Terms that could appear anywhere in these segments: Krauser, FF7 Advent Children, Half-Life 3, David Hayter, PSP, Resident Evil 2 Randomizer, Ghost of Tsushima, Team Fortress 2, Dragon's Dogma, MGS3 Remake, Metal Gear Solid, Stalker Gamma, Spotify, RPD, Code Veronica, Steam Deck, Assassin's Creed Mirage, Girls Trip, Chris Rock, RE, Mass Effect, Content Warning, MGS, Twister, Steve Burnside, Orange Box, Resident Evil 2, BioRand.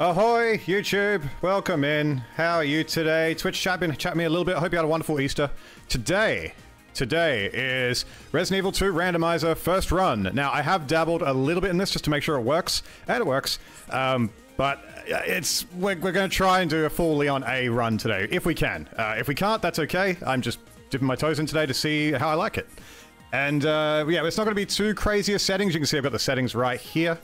Ahoy, YouTube. Welcome in. How are you today? Twitch chat, been chatting me a little bit. I hope you had a wonderful Easter. Today is Resident Evil 2 Randomizer first run. Now, I have dabbled a little bit in this just to make sure it works, and it works. But we're going to try and do a full Leon A run today, if we can. If we can't, that's okay. I'm just dipping my toes in today to see how I like it. And yeah, it's not going to be too crazy of settings. You can see I've got the settings right here.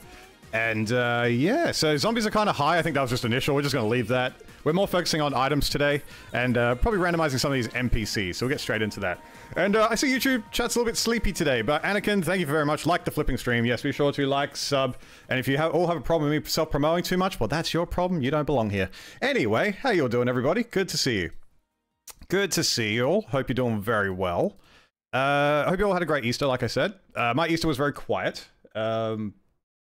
And yeah, so zombies are kind of high. I think that was just initial. We're just going to leave that. We're more focusing on items today and probably randomizing some of these NPCs. So we'll get straight into that. And I see YouTube chat's a little bit sleepy today, but Anakin, thank you very much. Like the flipping stream. Yes, be sure to like, sub. And if you all have a problem with me self-promoting too much, well, that's your problem. You don't belong here. Anyway, how you all doing, everybody? Good to see you. Good to see you all. Hope you're doing very well. I hope you all had a great Easter, like I said. My Easter was very quiet.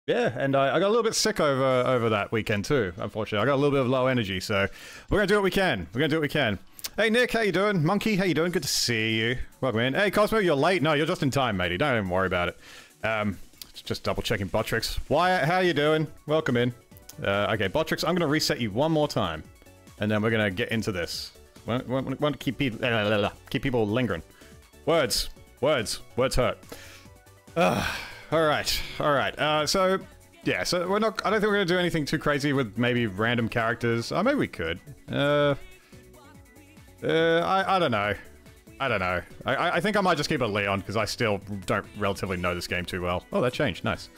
Yeah, and I got a little bit sick over that weekend too, unfortunately. I got a little bit of low energy, so we're going to do what we can. Hey, Nick, how you doing? Monkey, how you doing? Good to see you. Welcome in. Hey, Cosmo, you're late. No, you're just in time, matey. Don't even worry about it. Just double-checking Botrix. Wyatt, how you doing? Welcome in. Okay, Botrix, I'm going to reset you one more time, and then we're going to get into this. We want to keep people lingering. Words hurt. All right. So we're not. I don't think we're gonna do anything too crazy with maybe random characters. Oh, maybe we could. I don't know. I think I might just keep it Leon because I still don't relatively know this game too well. Oh, that changed. Nice.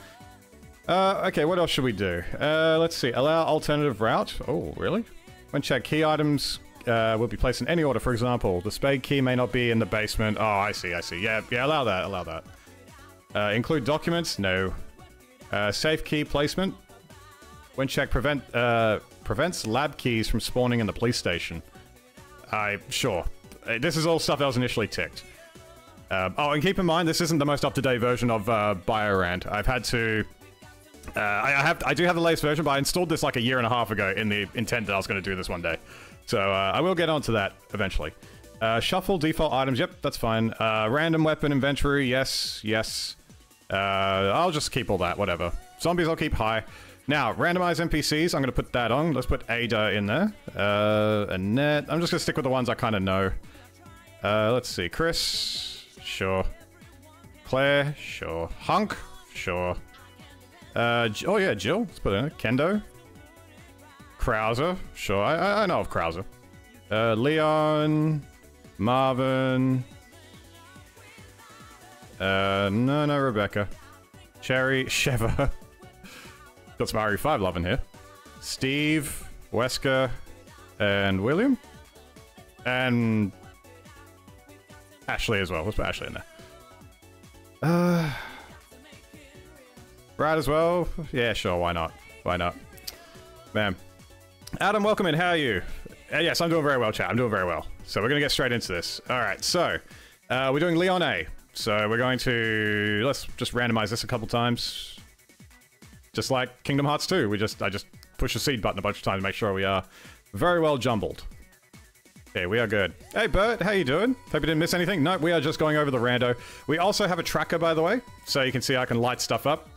Okay. What else should we do? Let's see. Allow alternative route. Oh, really? When check key items. Will be placed in any order. For example, the spade key may not be in the basement. Oh, I see. Yeah, allow that. Include documents? No. Safe key placement? When checked, prevents lab keys from spawning in the police station. Sure. This is all stuff that was initially ticked. Oh, and keep in mind, this isn't the most up-to-date version of BioRand. I've had to... I do have the latest version, but I installed this like a year and a half ago in the intent that I was going to do this one day. So I will get onto that eventually. Shuffle default items. Yep, that's fine. Random weapon inventory. Yes. I'll just keep all that. Whatever. Zombies I'll keep high. Now, randomize NPCs. I'm going to put that on. Let's put Ada in there. Annette. I'm just going to stick with the ones I kind of know. Let's see. Chris. Sure. Claire. Sure. Hunk. Sure. Oh yeah, Jill. Let's put it in. Kendo. Krauser, sure. I know of Krauser. Leon, Marvin. No, Rebecca. Cherry, Sheva. Got some RE5 love in here. Steve, Wesker, and William. And Ashley as well. Let's put Ashley in there. Brad as well. Yeah, sure. Why not? Ma'am. Adam, welcome in. How are you? Yes, I'm doing very well, chat. I'm doing very well. So we're going to get straight into this. All right, so we're doing Leon A. So we're going to... Let's just randomize this a couple times. Just like Kingdom Hearts 2. I just push the seed button a bunch of times to make sure we are very well jumbled. Okay, we are good. Hey, Bert, how you doing? Hope you didn't miss anything. Nope, we are just going over the rando. We also have a tracker, by the way. So you can see I can light stuff up.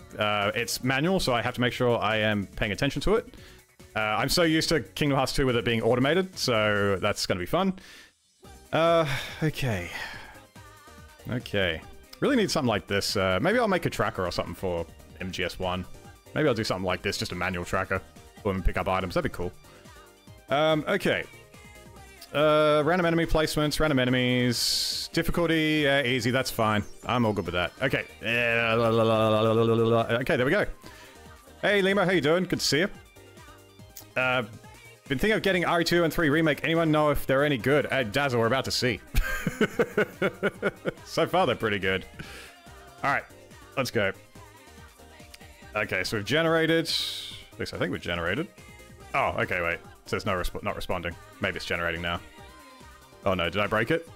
It's manual, so I have to make sure I am paying attention to it. I'm so used to Kingdom Hearts 2 with it being automated, so that's going to be fun. Okay. Really need something like this. Maybe I'll make a tracker or something for MGS1. Maybe I'll do something like this, just a manual tracker. When we pick up items, that'd be cool. Okay. Random enemy placements, random enemies. Difficulty, easy, that's fine. I'm all good with that. Okay. Okay, there we go. Hey, Lima, how you doing? Good to see you. Been thinking of getting RE2 and 3 Remake. Anyone know if they're any good? Dazzle, we're about to see. So far, they're pretty good. Alright, let's go. Okay, so we've generated... At least I think we've generated. Oh, okay, wait. It says no not responding. Maybe it's generating now. Oh no, did I break it?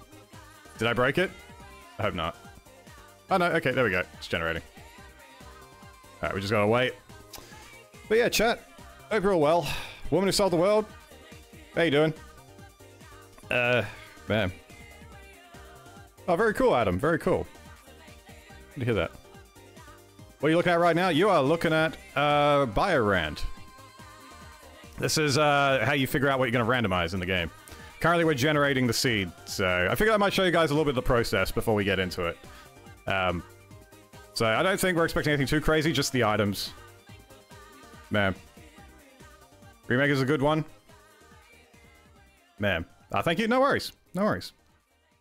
I hope not. Oh no, okay, there we go. It's generating. Alright, we just gotta wait. But yeah, chat. Hope you're all well. Woman who sold the world. How you doing? Bam. Oh, very cool, Adam. Very cool. Good to hear that. What are you looking at right now? You are looking at BioRand. This is how you figure out what you're going to randomize in the game. Currently, we're generating the seed, so I figured I might show you guys a little bit of the process before we get into it. So I don't think we're expecting anything too crazy, just the items. Man. Remake is a good one. Man. Thank you. No worries. No worries.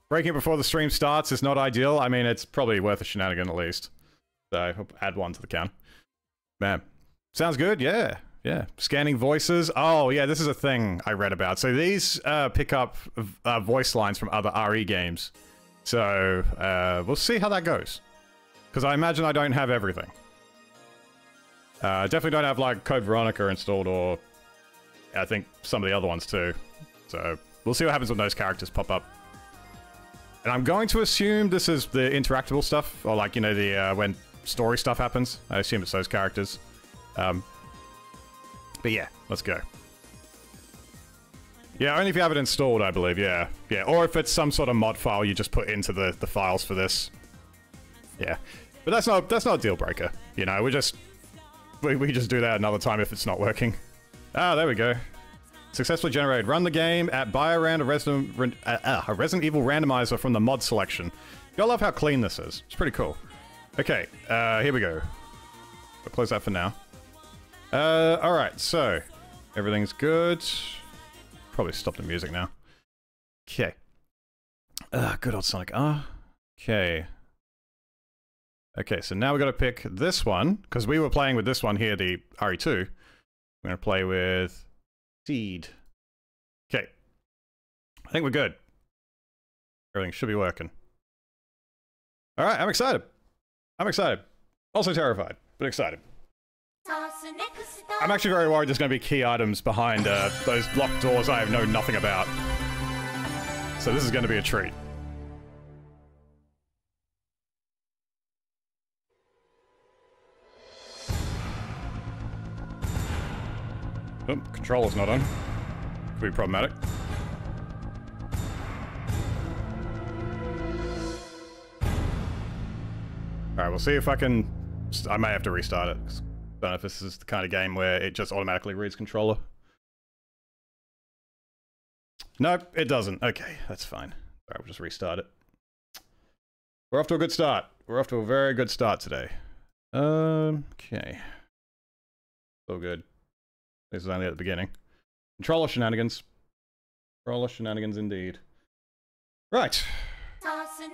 Breaking it before the stream starts is not ideal. I mean, it's probably worth a shenanigan at least. So I'll add one to the count. Man. Sounds good? Yeah. Yeah. Scanning voices. Oh, yeah, this is a thing I read about. So these pick up voice lines from other RE games. So we'll see how that goes. Because I imagine I don't have everything. I definitely don't have, like, Code Veronica installed, or I think some of the other ones too. So we'll see what happens when those characters pop up. And I'm going to assume this is the interactable stuff, or, like, you know, the when story stuff happens. I assume it's those characters. But yeah, let's go. Yeah, only if you have it installed, I believe, yeah. Yeah, or if it's some sort of mod file you just put into the files for this. Yeah. But that's not a deal breaker. You know, we just do that another time if it's not working. Ah, there we go. Successfully generated. Run the game at BioRand, a Resident Evil randomizer from the mod selection. Y'all love how clean this is. It's pretty cool. Okay, here we go. We'll close that for now. Alright, so everything's good. Probably stop the music now. Okay. Good old Sonic R. Okay. Okay, so now we got to pick this one, because we were playing with this one here, the RE2. We're going to play with Seed. Okay. I think we're good. Everything should be working. Alright, I'm excited. I'm excited. Also terrified, but excited. I'm actually very worried there's going to be key items behind those locked doors I know nothing about. So this is going to be a treat. Oh, controller's not on. Could be problematic. Alright, we'll see if I can... I may have to restart it. I don't know if this is the kind of game where it just automatically reads controller. Nope, it doesn't. Okay, that's fine. Alright, we'll just restart it. We're off to a good start. We're off to a very good start today. Okay. All good. This is only at the beginning. Controller shenanigans. Controller shenanigans indeed. Right. I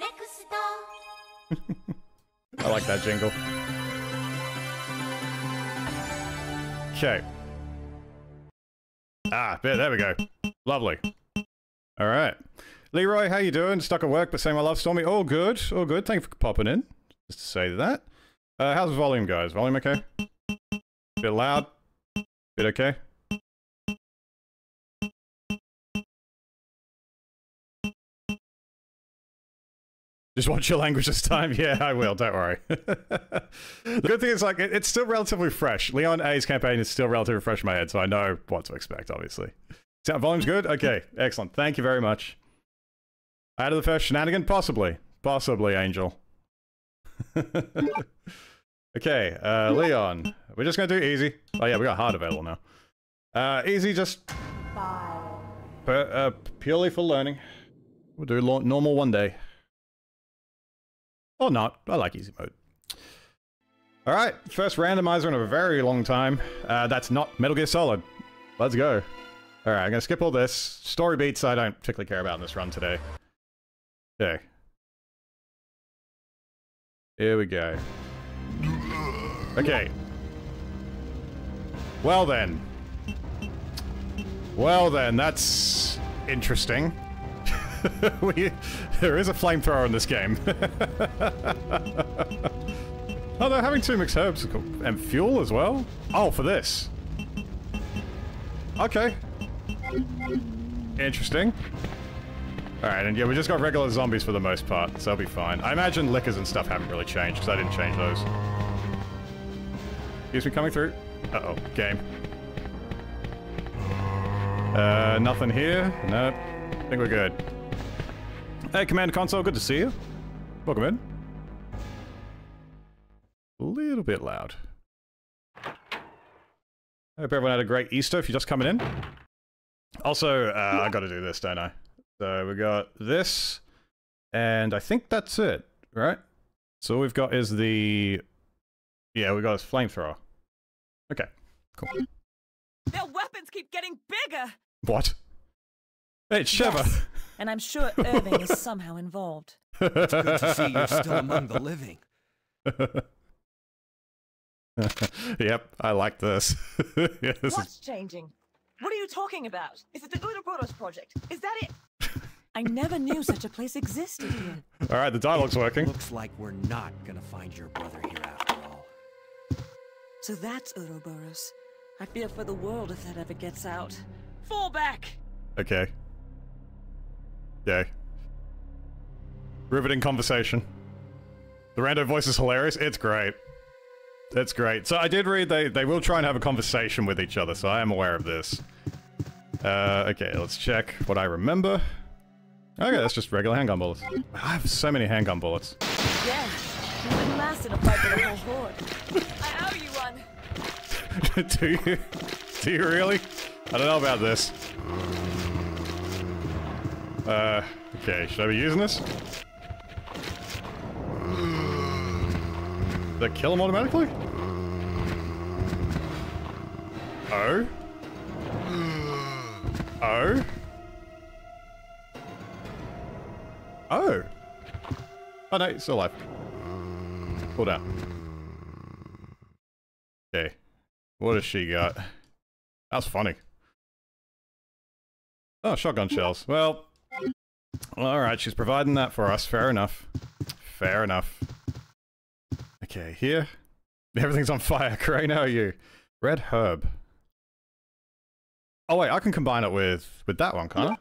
like that jingle. Okay. Ah, there we go. Lovely. Alright. Leroy, how you doing? Stuck at work, but saying my love Stormy. All good. All good. Thank you for popping in. Just to say that. How's the volume, guys? Volume okay? Bit loud. Bit okay? Just watch your language this time? Yeah, I will, don't worry. The good thing is, like, it's still relatively fresh. Leon A's campaign is still relatively fresh in my head, so I know what to expect, obviously. Sound volume's good? Okay, excellent. Thank you very much. Out of the first shenanigan? Possibly. Possibly, Angel. Okay, Leon. We're just gonna do easy. Oh yeah, we got hard available now. Easy, just purely for learning. We'll do normal one day. Or not. I like easy mode. Alright, first randomizer in a very long time. That's not Metal Gear Solid. Let's go. Alright, I'm gonna skip all this. Story beats I don't particularly care about in this run today. Okay. Here we go. Okay. Well then. Well then, that's... interesting. There is a flamethrower in this game. Oh, they're having two mixed herbs and fuel as well? Oh, for this. Okay. Interesting. Alright, and yeah, we just got regular zombies for the most part, so that'll be fine. I imagine liquors and stuff haven't really changed, because I didn't change those. Excuse me, coming through. Uh-oh, game. Nothing here. No, I think we're good. Hey, Command Console, good to see you. Welcome in. A little bit loud. Hope everyone had a great Easter if you're just coming in. Also, I gotta do this, don't I? So we got this, and I think that's it, right? So all we've got is the... yeah, we got his flamethrower. Okay, cool. Their weapons keep getting bigger! What? Hey, it's Sheva! Yes. And I'm sure Irving is somehow involved. It's good to see you're still among the living. Yep, I like this. Yeah, this What's changing? What are you talking about? Is it the Uroboros project? Is that it? I never knew such a place existed here. Alright, the dialogue's working. Looks like we're not gonna find your brother here after all. So that's Uroboros. I fear for the world if that ever gets out. Fall back! Okay. Yay. Riveting conversation. The rando voice is hilarious. It's great. That's great. So I did read they will try and have a conversation with each other, so I am aware of this. Okay, let's check what I remember. Okay, that's just regular handgun bullets. I have so many handgun bullets. Yeah, you wouldn't last in a fight with a whole horde. I owe you one. Do you really? I don't know about this. Okay, should I be using this? Did I kill him automatically? Oh? Oh? Oh! Oh no, he's still alive. Pull down. Okay. What has she got? That's funny. Oh, shotgun shells. Well, alright, she's providing that for us. Fair enough. Fair enough. Okay, here. Everything's on fire. Crane, how are you? Red herb. Oh wait, I can combine it with that one, can't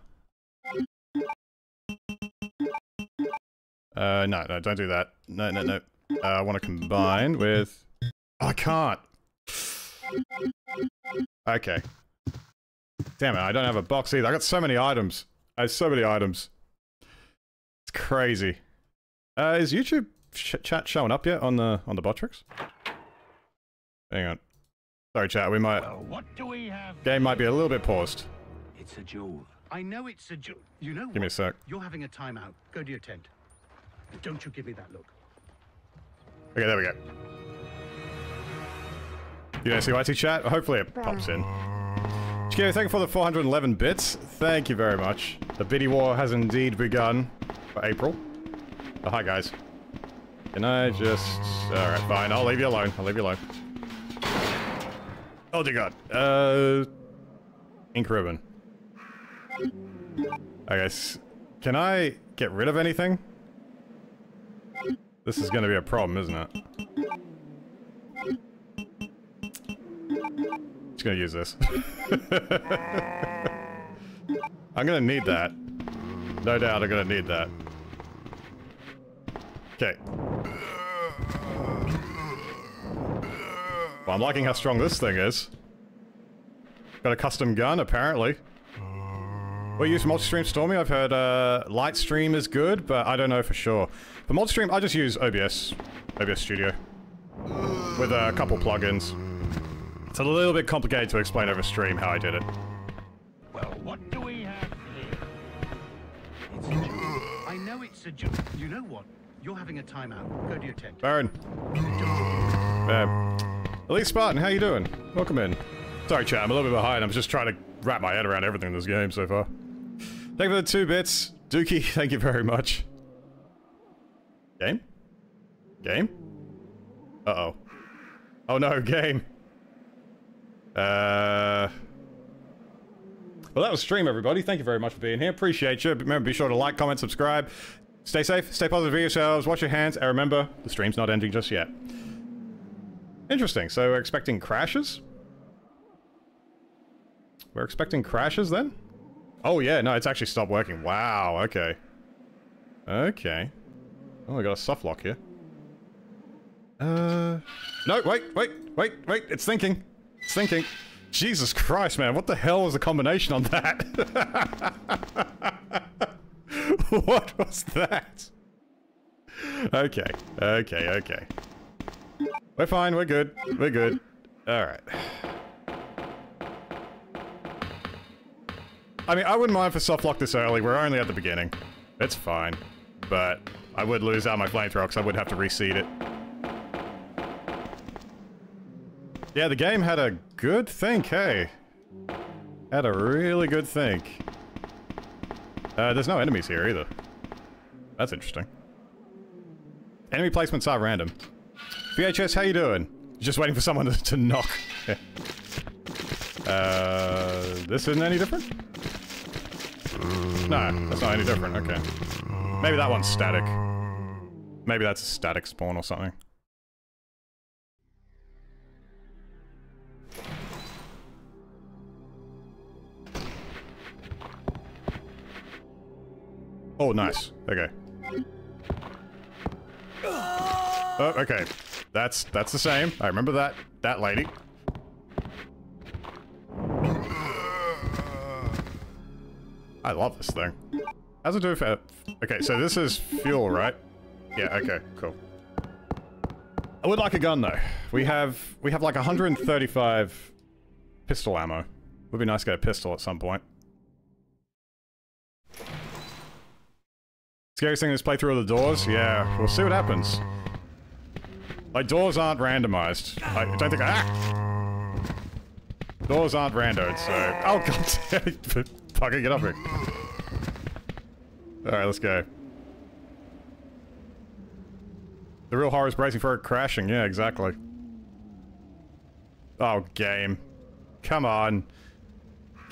I? No, don't do that. No. I want to combine with... oh, I can't. Okay. Damn it, I don't have a box either. I got so many items. I have so many items. It's crazy. Is YouTube... chat showing up yet on the Botrix? Hang on. Sorry, chat. We might. Well, what do we have? Game might be a little bit paused. It's a jewel. I know it's a jewel. You know. Give what? Me a sec. You're having a timeout. Go to your tent. Don't you give me that look. Okay, there we go. You don't see IT chat? Hopefully it pops in. Shikio, thank you for the 411 bits. Thank you very much. The biddy war has indeed begun for April. Oh, hi guys. Can I just... alright, fine. I'll leave you alone. I'll leave you alone. Oh dear god. Ink ribbon. I guess... can I get rid of anything? This is gonna be a problem, isn't it? Just gonna use this. I'm gonna need that. No doubt I'm gonna need that. Okay. Well, I'm liking how strong this thing is. Got a custom gun, apparently. What use multi-stream, Stormy? I've heard light stream is good, but I don't know for sure. For multi-stream, I just use OBS Studio. With a couple plugins. It's a little bit complicated to explain over stream how I did it. Well, what do we have here? It's a joke. I know it's a joke. You know what? You're having a timeout. Go to your tent. Baron. Elite Spartan, how you doing? Welcome in. Sorry chat, I'm a little bit behind. I'm just trying to wrap my head around everything in this game so far. Thank you for the 2 bits. Dookie, thank you very much. Game? Game? Uh-oh. Oh no, game. Well, that was stream, everybody. Thank you very much for being here. Appreciate you. Remember, be sure to like, comment, subscribe. Stay safe, stay positive for yourselves, watch your hands, and remember, the stream's not ending just yet. Interesting, so we're expecting crashes? We're expecting crashes then? Oh yeah, no, it's actually stopped working. Wow, okay. Okay. Oh, we got a softlock here. No, wait, it's thinking. It's thinking. Jesus Christ, man, what the hell was the combination on that? What was that? Okay. We're fine, we're good. Alright. I mean, I wouldn't mind for softlock this early. We're only at the beginning. It's fine. But I would lose out my flamethrower because I would have to reseed it. Yeah, the game had a good think, hey. Had a really good think. There's no enemies here either. That's interesting. Enemy placements are random. VHS, how you doing? Just waiting for someone to knock. This isn't any different? No, that's not any different, okay. Maybe that one's static. Maybe that's a static spawn or something. Oh, nice. Okay. Oh, okay. That's the same. I remember that. That lady. I love this thing. How's it do for... Okay, so this is fuel, right? Yeah, okay, cool. I would like a gun, though. We have like 135 pistol ammo. Would be nice to get a pistol at some point. Scariest thing in this playthrough are the doors? Yeah, we'll see what happens. Like, doors aren't randomized. I don't think doors aren't randomed, so... Oh, god damn it. Fucking get up here. Alright, let's go. The real horror is bracing for it crashing. Yeah, exactly. Oh, game. Come on.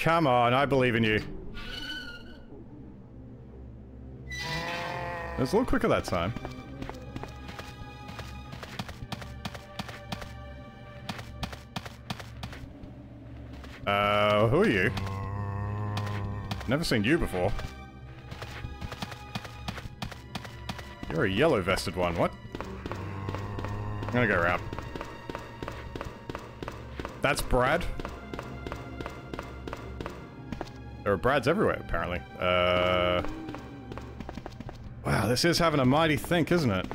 Come on, I believe in you. It was a little quicker that time. Who are you? Never seen you before. You're a yellow-vested one, what? I'm gonna go around. That's Brad? There are Brads everywhere, apparently. Wow, this is having a mighty think, isn't it?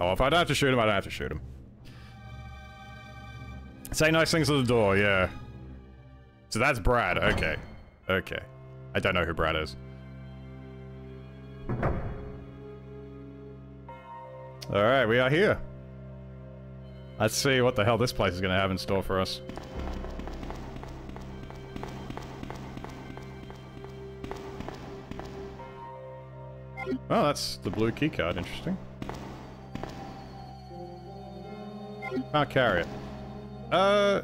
Oh, if I don't have to shoot him, I don't have to shoot him. Say nice things at the door, yeah. So that's Brad, okay. Okay. I don't know who Brad is. Alright, we are here. Let's see what the hell this place is gonna have in store for us. Oh, that's the blue keycard, interesting. Can't carry it. I'm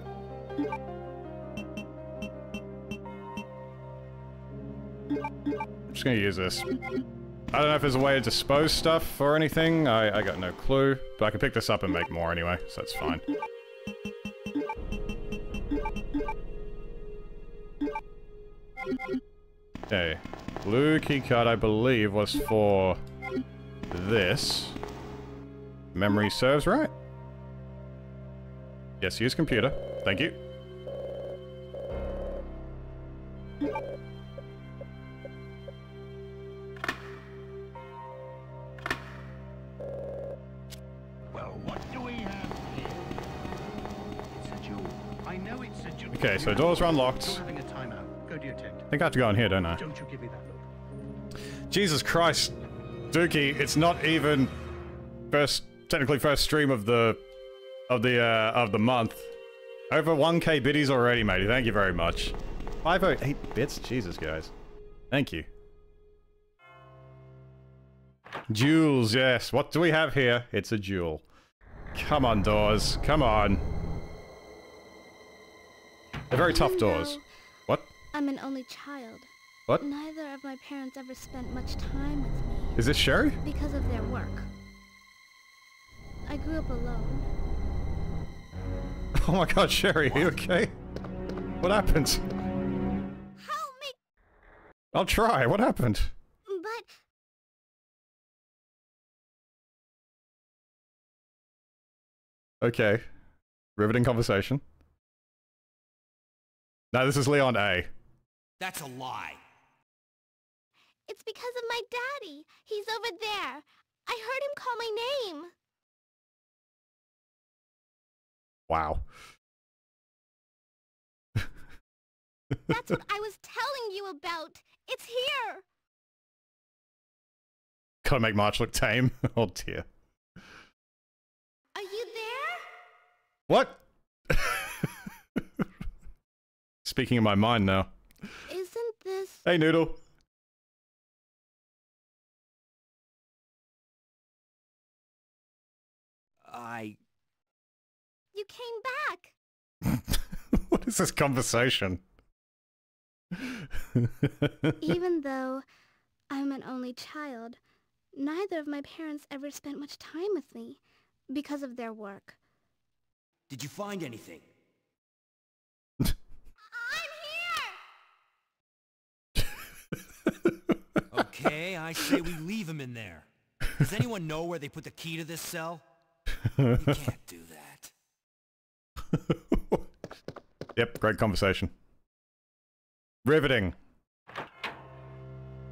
just gonna use this. I don't know if there's a way to dispose stuff or anything. I got no clue. But I can pick this up and make more anyway, so that's fine. Okay. Blue keycard, I believe, was for this. Memory serves right. Yes, use computer. Thank you. Well, what do we have here? It's a jewel. I know it's a jewel. Okay, so doors are unlocked. Go to your tent. I think I have to go in here, don't I? Don't you give me that look. Jesus Christ, Dookie! It's not even technically first stream of the. Of the month. Over 1K biddies already, matey. Thank you very much. 508 bits? Jesus, guys. Thank you. Jewels, yes. What do we have here? It's a jewel. Come on, doors. Come on. They're very tough doors. What? I'm an only child. What? Neither of my parents ever spent much time with me. Is this Sherry? Because of their work. I grew up alone. Oh my god, Sherry, are you okay? What happened? Help me! I'll try, what happened? But... Okay. Riveting conversation. No, this is Leon A. That's a lie. It's because of my daddy. He's over there. I heard him call my name. Wow. That's what I was telling you about. It's here. Gotta make March look tame. Oh dear. Are you there? What? Speaking in my mind now. Isn't this... Hey, Noodle. You came back. What is this conversation? Even though I'm an only child, neither of my parents ever spent much time with me because of their work. Did you find anything? I'm here! Okay, I say we leave him in there. Does anyone know where they put the key to this cell? You can't do that. Yep, great conversation. Riveting.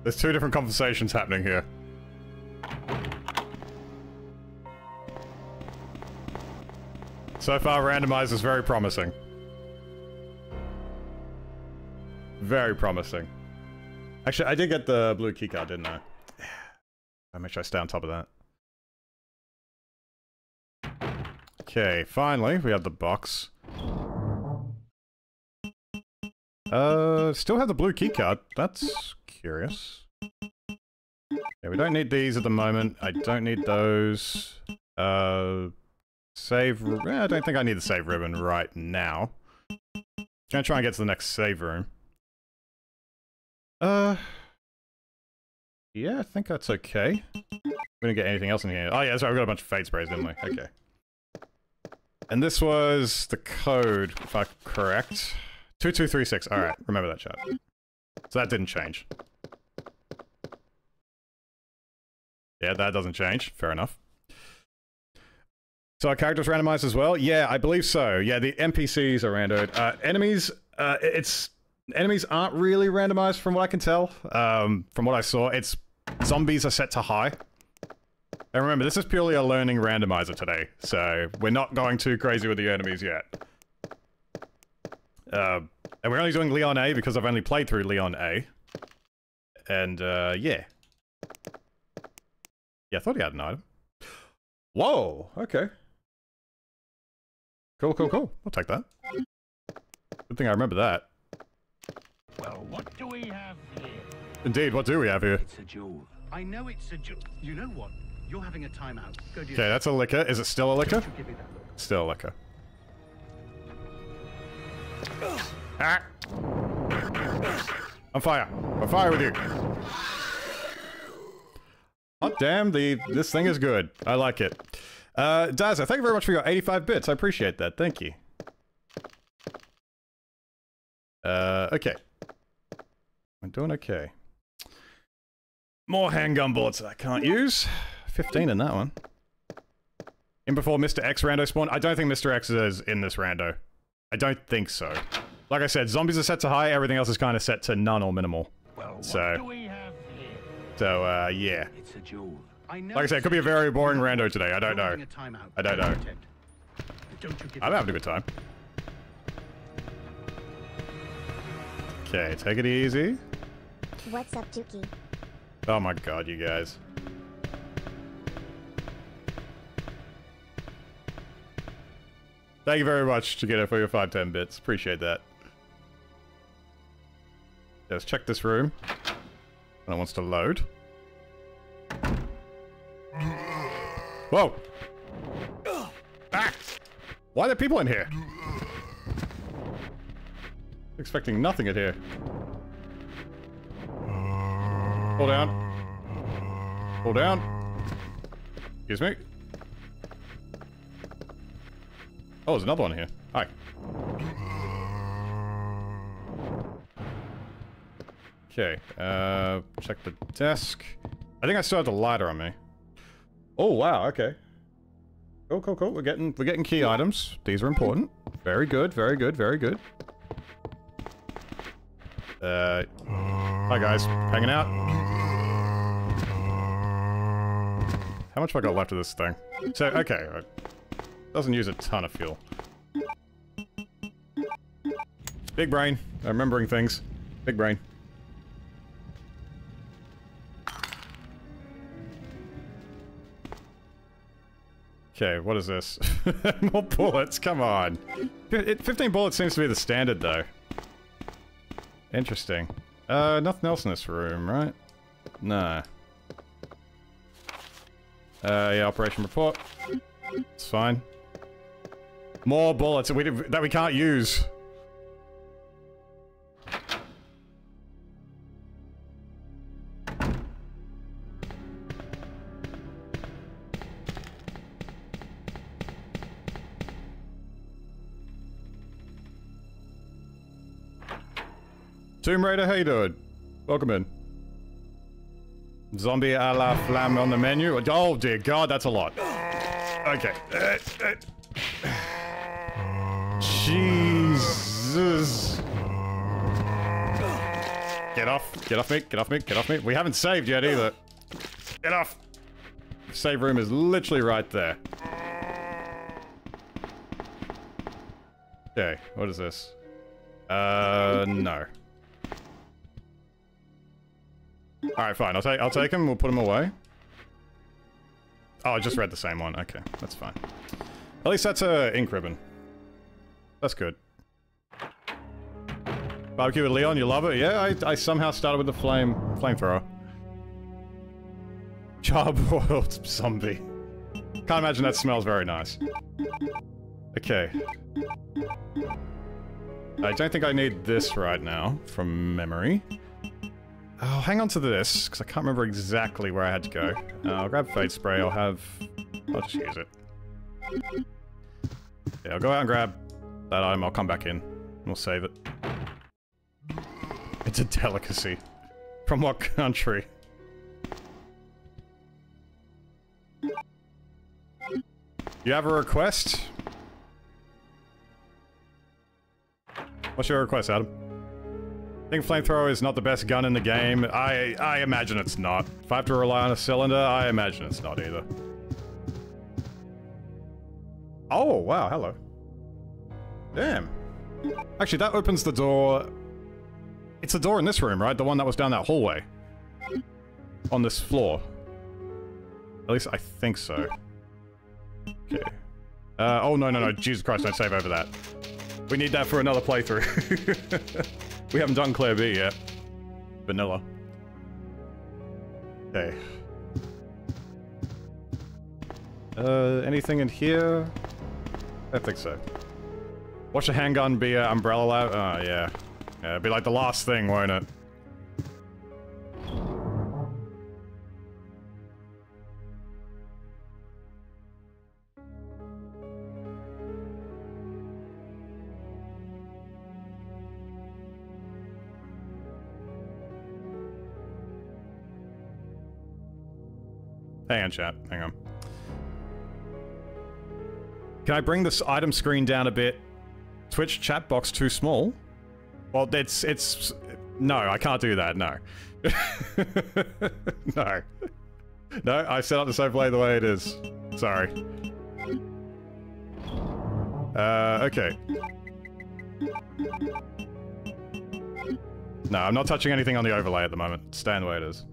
There's two different conversations happening here. So far, Randomizer is very promising. Very promising. Actually, I did get the blue keycard, didn't I? I'll make sure I stay on top of that. Okay, finally, we have the box. Still have the blue keycard. That's curious. Yeah, we don't need these at the moment. I don't need those. Save... I don't think I need the save ribbon right now. I'm gonna try and get to the next save room. Yeah, I think that's okay. We didn't get anything else in here. Oh yeah, that's right, we got a bunch of fade sprays, didn't we? Okay. And this was the code, if I'm correct. 2236, alright, remember that, chat. So that didn't change. Yeah, that doesn't change, fair enough. So our characters randomized as well? Yeah, I believe so. Yeah, the NPCs are randomed. Enemies, enemies aren't really randomized from what I can tell. From what I saw, it's zombies are set to high. And remember, this is purely a learning randomizer today, so we're not going too crazy with the enemies yet. And we're only doing Leon A because I've only played through Leon A. And, yeah. Yeah, I thought he had an item. Whoa, okay. Cool, cool, cool. We'll take that. Good thing I remember that. Well, what do we have here? Indeed, what do we have here? It's a jewel. I know it's a jewel. You know what? You're having a timeout. Okay, that's a liquor. Is it still a liquor? Still a liquor. Ah. I'm fire. I'm fire with you. Oh damn, this thing is good. I like it. Daza, thank you very much for your 85 bits. I appreciate that. Thank you. Okay. I'm doing okay. More handgun bullets that I can't use. 15 in that one. In before Mr. X rando spawned. I don't think Mr. X is in this rando. I don't think so. Like I said, zombies are set to high, everything else is kind of set to none or minimal. Well, so, what do we have here? So, yeah. It's a jewel. I know, like I said, it could be a very boring rando today. I don't know. I don't know. I'm having a good time. Okay, take it easy. What's up, Dookie? Oh my god, you guys. Thank you very much, Chiquita, for your 510 bits. Appreciate that. Yeah, let's check this room. And it wants to load. Whoa! Ah! Why are there people in here? Expecting nothing in here. Pull down. Pull down. Excuse me. Oh, there's another one here. Hi. Okay, check the desk. I think I still have the lighter on me. Oh wow, okay. Cool, cool, cool. We're getting key items. These are important. Very good, very good, very good. Hi guys, hanging out. How much have I got left of this thing? So, okay. Doesn't use a ton of fuel. Big brain. I'm remembering things. Big brain. Okay, what is this? More bullets, come on! 15 bullets seems to be the standard, though. Interesting. Nothing else in this room, right? No. Yeah, operation report. It's fine. More bullets that we can't use! Tomb Raider, how you doing? Welcome in. Zombie a la flamme on the menu. Oh dear god, that's a lot. Okay. Jesus. Get off. Get off me. Get off me. Get off me. We haven't saved yet either. Get off. Save room is literally right there. Okay, what is this? No. Alright, fine. I'll take him. We'll put him away. Oh, I just read the same one. Okay, that's fine. At least that's a ink ribbon. That's good. Barbecue with Leon, you love it? Yeah, I somehow started with the flamethrower. Charbroiled zombie. Can't imagine that smells very nice. Okay. I don't think I need this right now, from memory. Oh, hang on to this, because I can't remember exactly where I had to go. I'll grab Fade Spray, I'll just use it. Yeah, I'll go out and grab that item, I'll come back in. And we'll save it. It's a delicacy. From what country? You have a request? What's your request, Adam? I think flamethrower is not the best gun in the game. I imagine it's not. If I have to rely on a cylinder, I imagine it's not either. Oh, wow, hello. Damn. Actually, that opens the door. It's the door in this room, right? The one that was down that hallway. On this floor. At least I think so. Okay. Oh, no. Jesus Christ, don't save over that. We need that for another playthrough. We haven't done Claire B yet. Vanilla. Okay. Anything in here? I don't think so. Watch a handgun be an umbrella lab. Oh, yeah. Yeah, it'd be like the last thing, won't it? Hang on, chat. Hang on. Can I bring this item screen down a bit? Twitch chat box too small? Well, it's... No, I can't do that, no. No. No, I set up the same play the way it is. Sorry. Okay. No, I'm not touching anything on the overlay at the moment. Staying the way it is.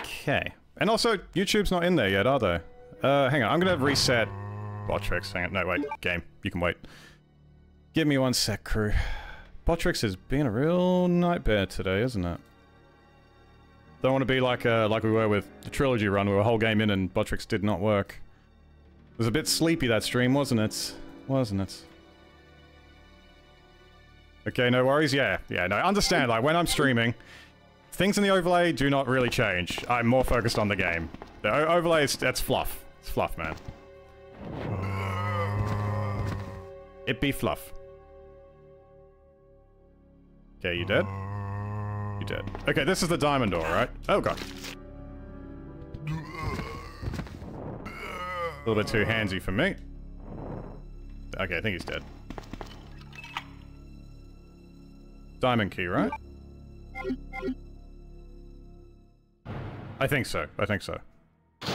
Okay. And also, YouTube's not in there yet, are they? Hang on, I'm gonna reset Botrix, hang on, no, wait, game, you can wait. Give me one sec, crew. Botrix has been a real nightmare today, isn't it? Don't want to be like we were with the trilogy run, we were a whole game in and Botrix did not work. It was a bit sleepy, that stream, wasn't it? Wasn't it? Okay, no worries, yeah, no, understand, like, when I'm streaming, things in the overlay do not really change. I'm more focused on the game. The overlay is, that's fluff. It's fluff, man. It be fluff. Okay, you dead? You dead. Okay, this is the diamond door, right? Oh god. A little bit too handsy for me. Okay, I think he's dead. Diamond key, right? I think so.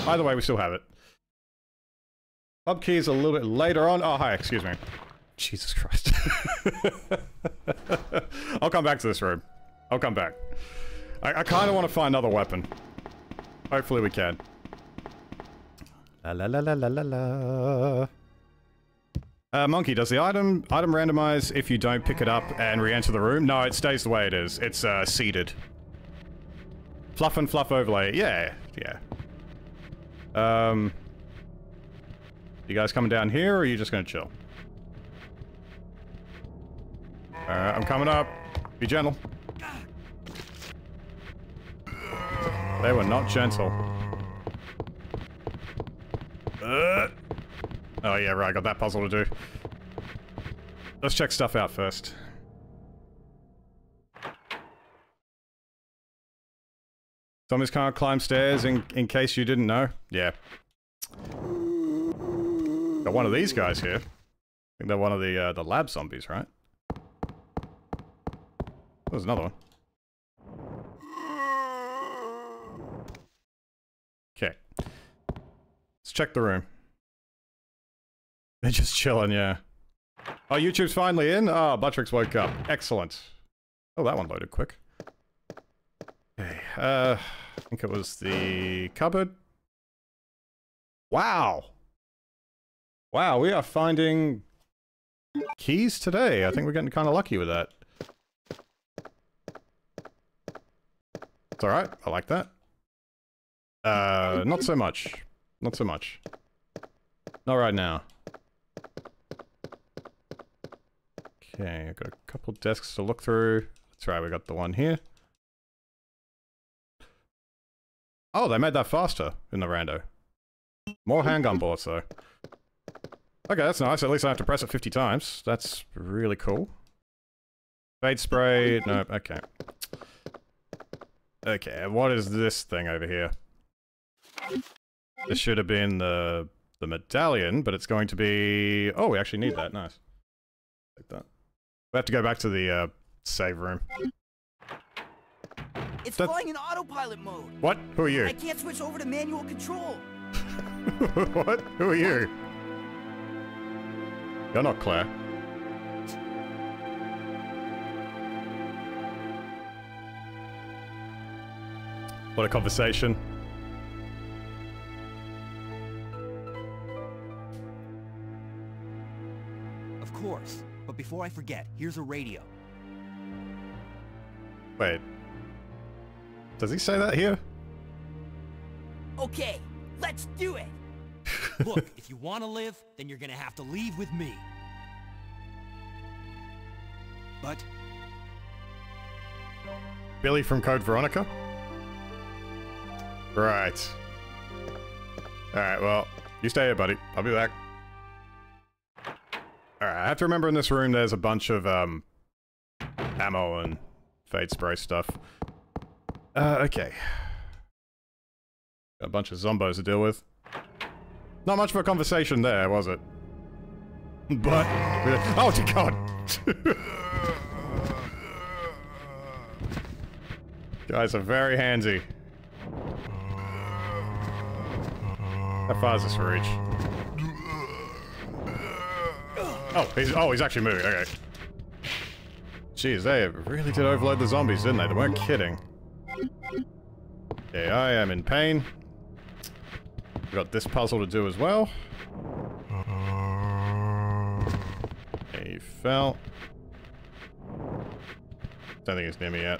Either way, we still have it. Pub key is a little bit later on. Oh, hi, excuse me. Jesus Christ. I'll come back to this room. I'll come back. I kind of want to find another weapon. Hopefully we can. La la la la la la la. Monkey, does the item randomize if you don't pick it up and re-enter the room? No, it stays the way it is. It's seeded. Fluff and fluff overlay. Yeah, yeah. You guys coming down here, or are you just gonna chill? I'm coming up. Be gentle. They were not gentle. Oh yeah, right, I got that puzzle to do. Let's check stuff out first. Zombies can't climb stairs, in case you didn't know. Yeah. Got one of these guys here. I think they're one of the lab zombies, right? There's another one. Okay. Let's check the room. They're just chilling, yeah. Oh, YouTube's finally in? Oh, Botrix woke up. Excellent. Oh, that one loaded quick. Okay, I think it was the cupboard. Wow! Wow, we are finding keys today. I think we're getting kind of lucky with that. It's alright, I like that. Not so much. Not so much. Not right now. Okay, I've got a couple desks to look through. That's right, we got the one here. Oh, they made that faster in the rando. More handgun bullets, though. Okay, that's nice. At least I have to press it 50 times. That's really cool. Fade spray. No, okay. Okay, what is this thing over here? This should have been the medallion, but it's going to be... Oh, we actually need that. Nice. Like that. We have to go back to the save room. It's flying in autopilot mode. What? Who are you? I can't switch over to manual control. What? Who are you? You're not Claire. What a conversation. Of course. But before I forget, here's a radio. Wait. Does he say that here? Okay, let's do it! Look, if you want to live, then you're gonna have to leave with me. But... Billy from Code Veronica? Right. Alright, well, you stay here, buddy. I'll be back. Alright, I have to remember in this room there's a bunch of, ammo and fade spray stuff. Okay. Got a bunch of zombos to deal with. Not much of a conversation there, was it? But... Oh, dear God! Guys are very handsy. How far is this reach? Oh, he's actually moving, okay. Jeez, they really did overload the zombies, didn't they? They weren't kidding. Okay, I am in pain. We've got this puzzle to do as well. Okay, you fell. Don't think it's near me yet.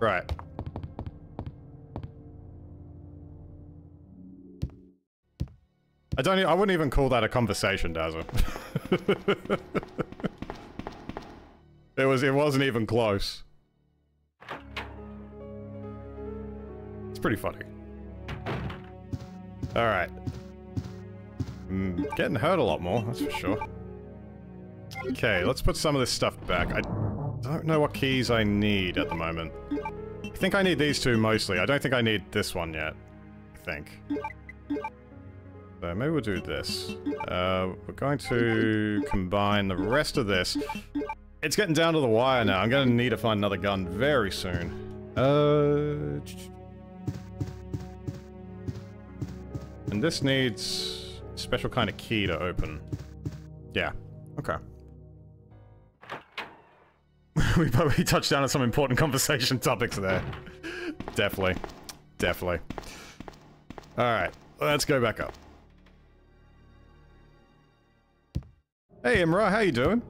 Right. I wouldn't even call that a conversation, Dazzle. It wasn't even close. It's pretty funny. Alright. Getting hurt a lot more, that's for sure. Okay, let's put some of this stuff back. I don't know what keys I need at the moment. I think I need these two mostly. I don't think I need this one yet. I think. So maybe we'll do this. We're going to combine the rest of this. It's getting down to the wire now. I'm gonna need to find another gun very soon. And this needs a special kind of key to open. Yeah. Okay. We probably touched down on some important conversation topics there. Definitely. Definitely. Alright, let's go back up. Hey Imra, how you doing?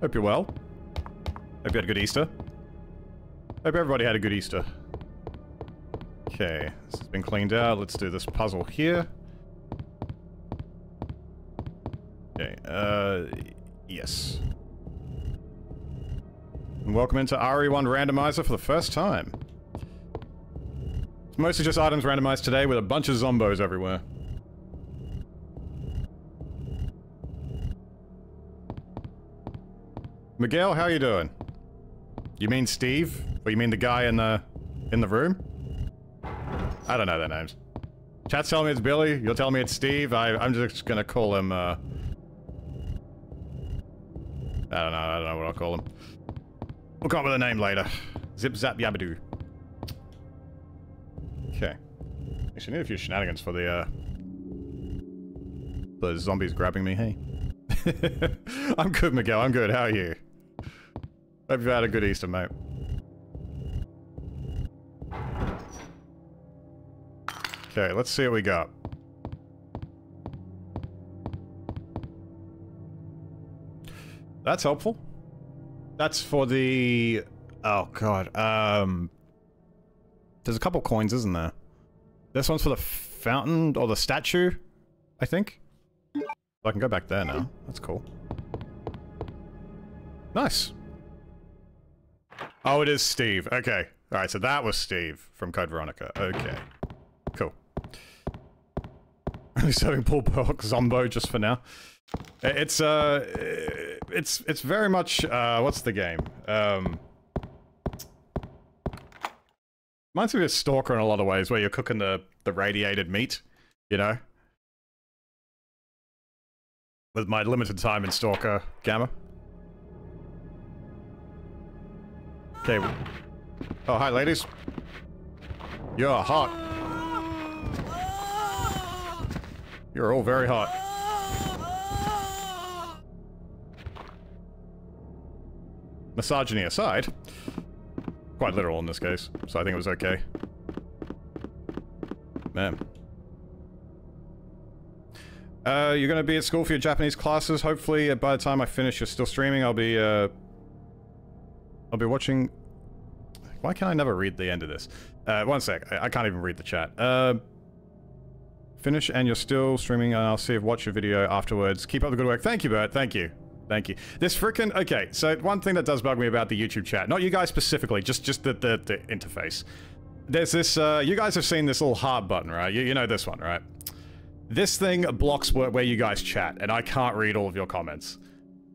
Hope you're well. Hope you had a good Easter. Hope everybody had a good Easter. Okay, this has been cleaned out. Let's do this puzzle here. Okay, yes. And welcome into RE1 Randomizer for the first time. It's mostly just items randomized today with a bunch of zombos everywhere. Miguel, how you doing? You mean Steve? Or you mean the guy in the room? I don't know their names. Chat's telling me it's Billy, you're telling me it's Steve, I'm just gonna call him, I don't know what I'll call him. We'll come up with a name later. Zip Zap Yabadoo. Okay. Actually, I need a few shenanigans for the zombies grabbing me, hey. I'm good, Miguel, I'm good, how are you? Hope you've had a good Easter, mate. Okay, let's see what we got. That's helpful. That's for the... oh god, there's a couple coins, isn't there? This one's for the fountain, or the statue, I think? I can go back there now, that's cool. Nice! Oh, it is Steve, okay. Alright, so that was Steve from Code Veronica, okay. Cool. Really serving Paul Burke Zombo just for now. It's very much, what's the game? Reminds me of a Stalker in a lot of ways, where you're cooking the radiated meat, you know? With my limited time in Stalker Gamma. Okay. Oh, hi ladies. You're hot. You're all very hot. Misogyny aside, quite literal in this case, so I think it was okay. Man. You're gonna be at school for your Japanese classes. Hopefully, by the time I finish, you're still streaming. I'll be watching... Why can I never read the end of this? One sec. I can't even read the chat. Finish and you're still streaming and I'll see if watch your video afterwards. Keep up the good work. Thank you, Bert. Thank you. Thank you. This frickin'... Okay, so one thing that does bug me about the YouTube chat, not you guys specifically, just the interface. There's this, you guys have seen this little heart button, right? You know this one, right? This thing blocks where you guys chat, and I can't read all of your comments.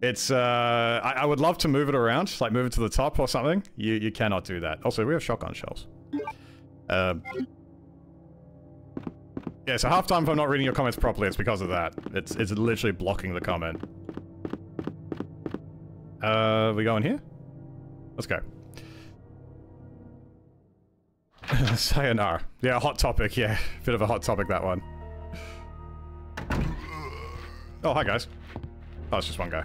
It's, I would love to move it around, like move it to the top or something. You cannot do that. Also, we have shotgun shells. Yeah, so half the time if I'm not reading your comments properly, it's because of that. It's literally blocking the comment. We going here? Let's go. Sayonara. Yeah, hot topic, yeah. Bit of a hot topic, that one. Oh, hi guys. Oh, it's just one guy.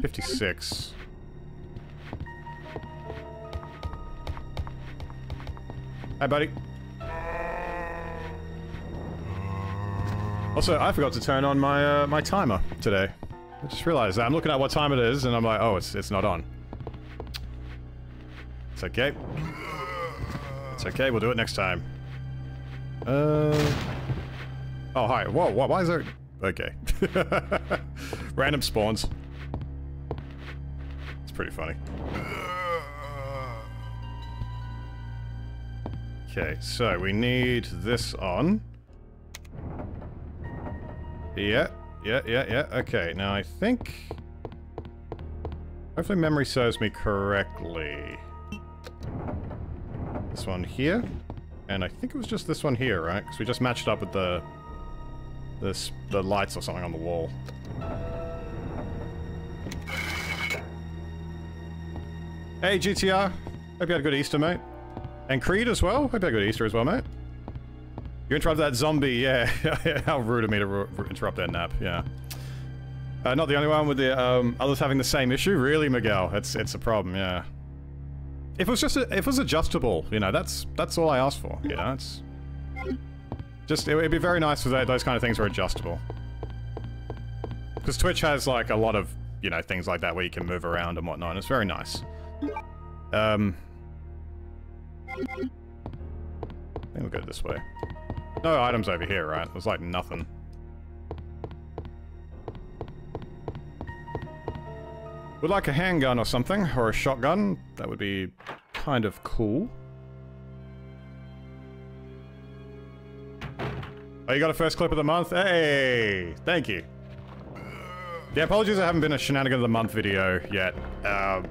56. Hey, buddy. Also, I forgot to turn on my my timer today. I just realized that. I'm looking at what time it is, and I'm like, oh, it's not on. It's okay. It's okay, we'll do it next time. Oh, hi. Whoa, why is there... Okay. Random spawns. It's pretty funny. Okay, so we need this on. Yeah. Okay, now I think... Hopefully memory serves me correctly. This one here. And I think it was just this one here, right? Because we just matched up with the... the lights or something on the wall. Hey, GTR. Hope you had a good Easter, mate. And Creed as well. Hope you had a good Easter as well, mate. You interrupted that zombie, yeah. How rude of me to interrupt their nap, yeah. Not the only one with the others having the same issue, really, Miguel. It's a problem, yeah. If it was just if it was adjustable, you know, that's all I asked for. You know, it's just it'd be very nice if those kind of things were adjustable. Because Twitch has like a lot of things like that where you can move around and whatnot. And it's very nice. I think we'll go this way. No items over here, right? There's like nothing. Would like a handgun or something, or a shotgun. That would be kind of cool. Oh, you got a first clip of the month? Hey! Thank you. Yeah, apologies I haven't been a Shenanigan of the Month video yet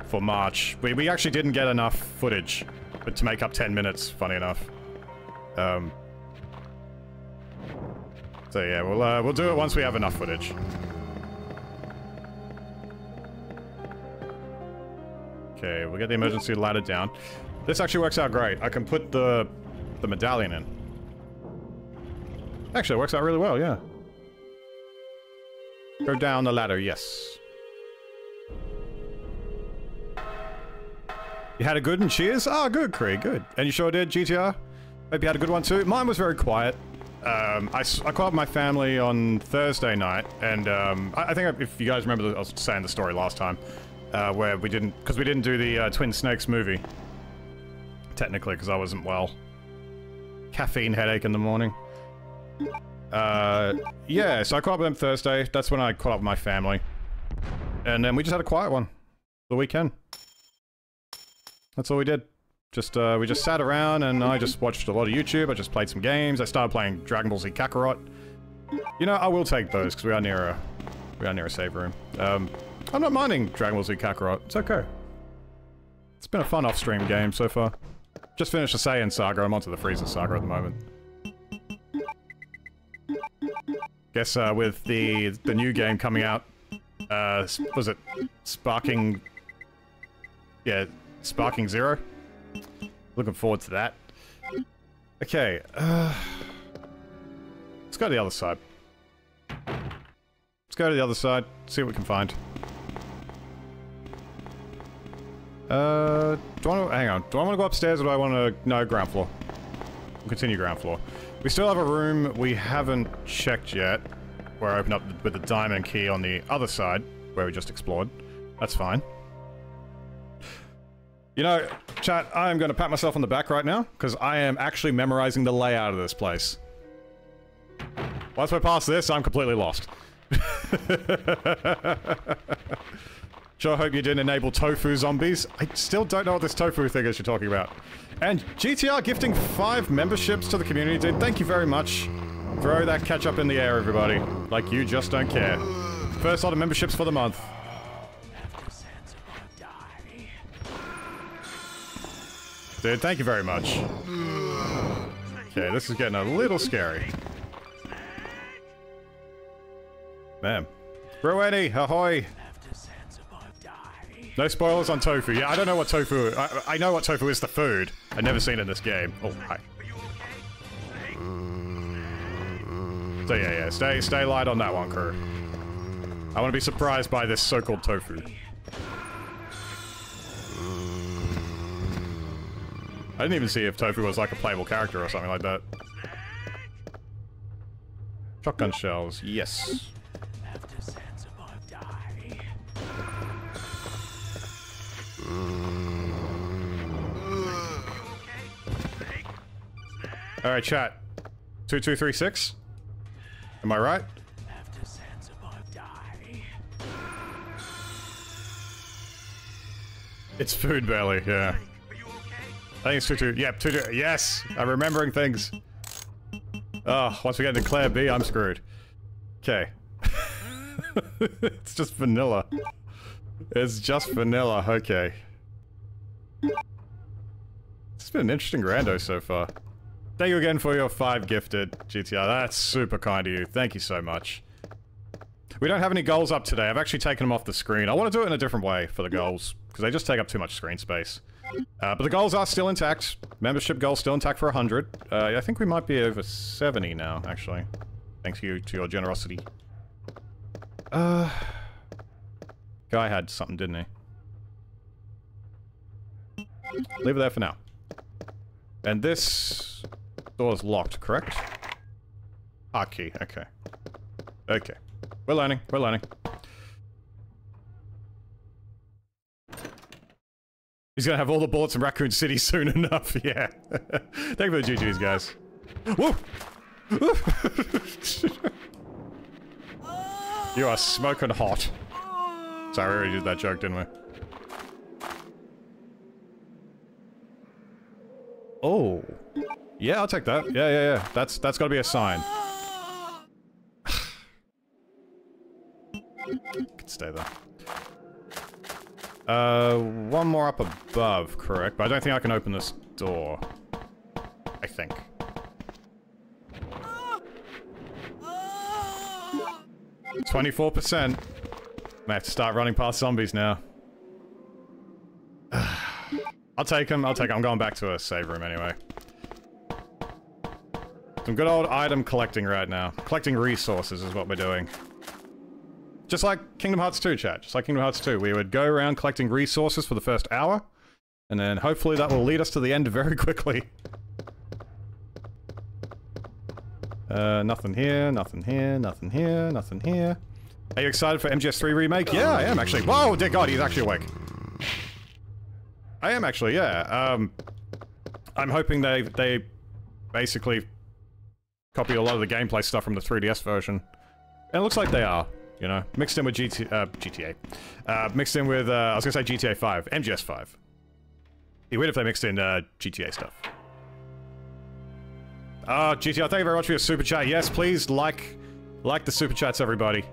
for March. We actually didn't get enough footage to make up 10 minutes, funny enough. So yeah, we'll do it once we have enough footage. Okay, we'll get the emergency ladder down. This actually works out great. I can put the medallion in. Actually, it works out really well, yeah. Go down the ladder, yes. You had a good and cheers? Ah, good, Krieg, good. And you sure did, GTR? Hope you had a good one too. Mine was very quiet. I called my family on Thursday night, and I think if you guys remember, I was saying the story last time. Where we didn't, because we didn't do the Twin Snakes movie. Technically, because I wasn't well. Caffeine headache in the morning. Yeah, so I caught up with them Thursday. That's when I caught up with my family. And then we just had a quiet one. The weekend. That's all we did. Just, we just sat around and I just watched a lot of YouTube. I just played some games. I started playing Dragon Ball Z Kakarot. You know, I will take those, because we are near a save room. I'm not minding Dragon Ball Z Kakarot, it's okay. It's been a fun off-stream game so far. Just finished the Saiyan Saga, I'm onto the Frieza Saga at the moment. Guess with the new game coming out, was it Sparking... Yeah, Sparking Zero? Looking forward to that. Okay, let's go to the other side. Let's go to the other side, see what we can find. Do I want to, hang on, do I want to go upstairs or do I want to, no, ground floor. We'll continue ground floor. We still have a room we haven't checked yet, where I opened up with the diamond key on the other side, where we just explored. That's fine. You know, chat, I am going to pat myself on the back right now, because I am actually memorizing the layout of this place. Once we're past this, I'm completely lost. Sure hope you didn't enable tofu zombies. I still don't know what this tofu thing is you're talking about. And GTR gifting 5 memberships to the community, dude. Thank you very much. Throw that catch up in the air, everybody. Like you just don't care. First lot of memberships for the month. Dude, thank you very much. Okay, this is getting a little scary. Man. Bruetti, ahoy! No spoilers on tofu. Yeah, I don't know what tofu... I know what tofu is, the food. I've never seen it in this game. Oh, hi. So yeah, stay light on that one, crew. I want to be surprised by this so-called tofu. I didn't even see if tofu was like a playable character or something like that. Shotgun shells, yes. Alright, chat. 2236? Am I right? It's food belly, yeah. I think it's 22. Yep, 22. Yes! I'm remembering things. Oh, once we get into Claire B, I'm screwed. Okay. It's just vanilla. It's just vanilla, okay. It's been an interesting rando so far. Thank you again for your 5 gifted, GTR. That's super kind of you. Thank you so much. We don't have any goals up today. I've actually taken them off the screen. I want to do it in a different way for the goals, because they just take up too much screen space. But the goals are still intact. Membership goal still intact for 100. I think we might be over 70 now, actually. Thanks you to your generosity. Guy had something, didn't he? Leave it there for now. And this door's locked, correct? Ah, key. Okay. Okay. We're learning. We're learning. He's gonna have all the bullets in Raccoon City soon enough, yeah. Thank you for the GG's, guys. Woo! You are smoking hot. Sorry, we already did that joke, didn't we? Oh. Yeah, I'll take that. Yeah, yeah, yeah. That's gotta be a sign. Could stay there. One more up above, correct? But I don't think I can open this door. I think. Ah! 24%. May have to start running past zombies now. I'll take them, I'll take them. I'm going back to a save room anyway. Some good old item collecting right now. Collecting resources is what we're doing. Just like Kingdom Hearts 2, chat. Just like Kingdom Hearts 2. We would go around collecting resources for the first hour, and then hopefully that will lead us to the end very quickly. Nothing here, nothing here, nothing here, nothing here. Are you excited for MGS3 Remake? Yeah, I am actually. Whoa, dear God, he's actually awake. I am actually, yeah. I'm hoping they basically copy a lot of the gameplay stuff from the 3DS version. And it looks like they are. You know, mixed in with I was gonna say GTA 5, MGS 5. It'd be weird if they mixed in, GTA stuff. GTR, thank you very much for your super chat. Yes, please like the super chats, everybody.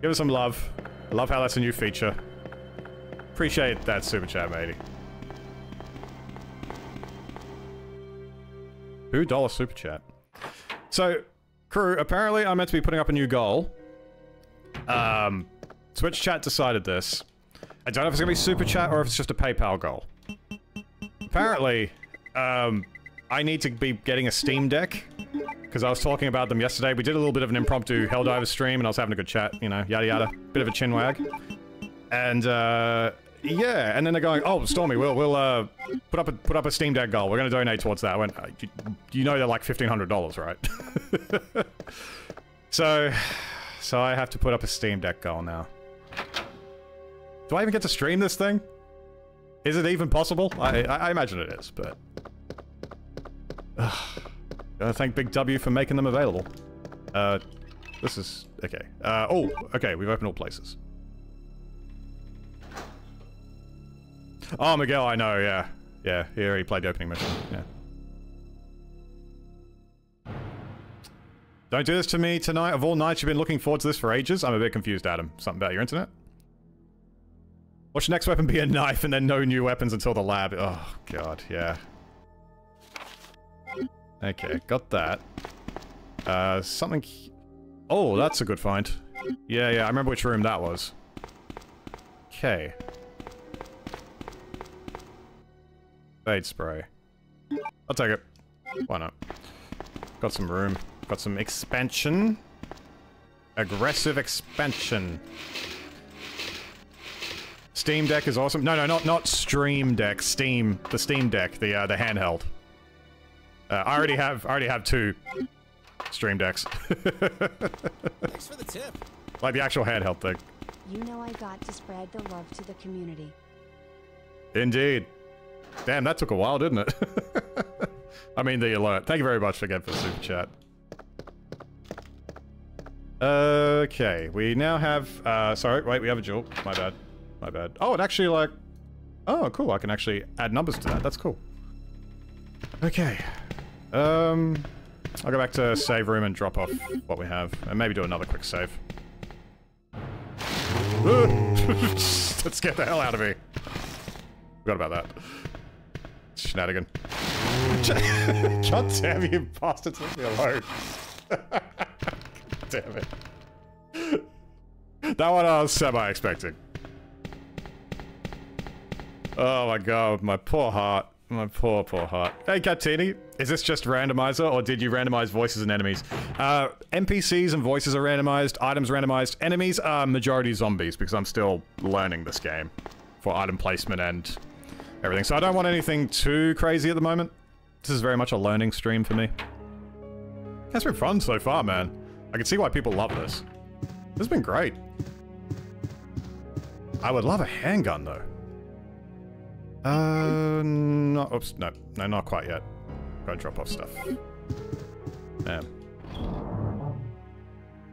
Give us some love. I love how that's a new feature. Appreciate that super chat, matey. $2 super chat. So, crew, apparently I'm meant to be putting up a new goal. Twitch chat decided this. I don't know if it's gonna be super chat or if it's just a PayPal goal. Apparently, I need to be getting a Steam Deck, because I was talking about them yesterday. We did a little bit of an impromptu Helldivers stream, and I was having a good chat, you know, yada yada. Bit of a chin wag. And, yeah, and then they're going, oh, Stormy, we'll put up a Steam Deck goal. We're gonna donate towards that. I went, you know they're like $1,500, right? So I have to put up a Steam Deck goal now. Do I even get to stream this thing? Is it even possible? I imagine it is, but... Gotta thank Big W for making them available. This is... okay. Oh, okay, we've opened all places. Oh, Miguel, I know, yeah. Yeah, he already played the opening mission, yeah. Don't do this to me tonight. Of all nights, you've been looking forward to this for ages. I'm a bit confused, Adam. Something about your internet? Watch your next weapon be a knife and then no new weapons until the lab. Oh, God, yeah. Okay, got that. Something... oh, that's a good find. Yeah, yeah, I remember which room that was. Okay. Fade spray. I'll take it. Why not? Got some room. Got some expansion. Aggressive expansion. Steam Deck is awesome. No, no, not Stream Deck. Steam. The Steam Deck. The handheld. I already have 2 Stream Decks. Thanks for the tip. Like the actual handheld thing. You know I got to spread the love to the community. Indeed. Damn, that took a while, didn't it? I mean, the alert. Thank you very much again for the super chat. Okay, we now have... sorry, wait, we have a jewel. My bad. My bad. Oh, it actually, like... oh, cool, I can actually add numbers to that. That's cool. Okay. I'll go back to save room and drop off what we have. And maybe do another quick save. Let's get the hell out of here. Forgot about that. Shenanigan. God damn you, bastards, leave me alone. God damn it. That one I was semi-expecting. Oh my god, my poor heart. My poor, poor heart. Hey, Catini, is this just randomizer, or did you randomize voices and enemies? NPCs and voices are randomized, items randomized. Enemies are majority zombies, because I'm still learning this game for item placement and everything. So I don't want anything too crazy at the moment. This is very much a learning stream for me. That's been fun so far, man. I can see why people love this. This has been great. I would love a handgun, though. No, oops, no, not quite yet. Gotta drop off stuff. Damn. You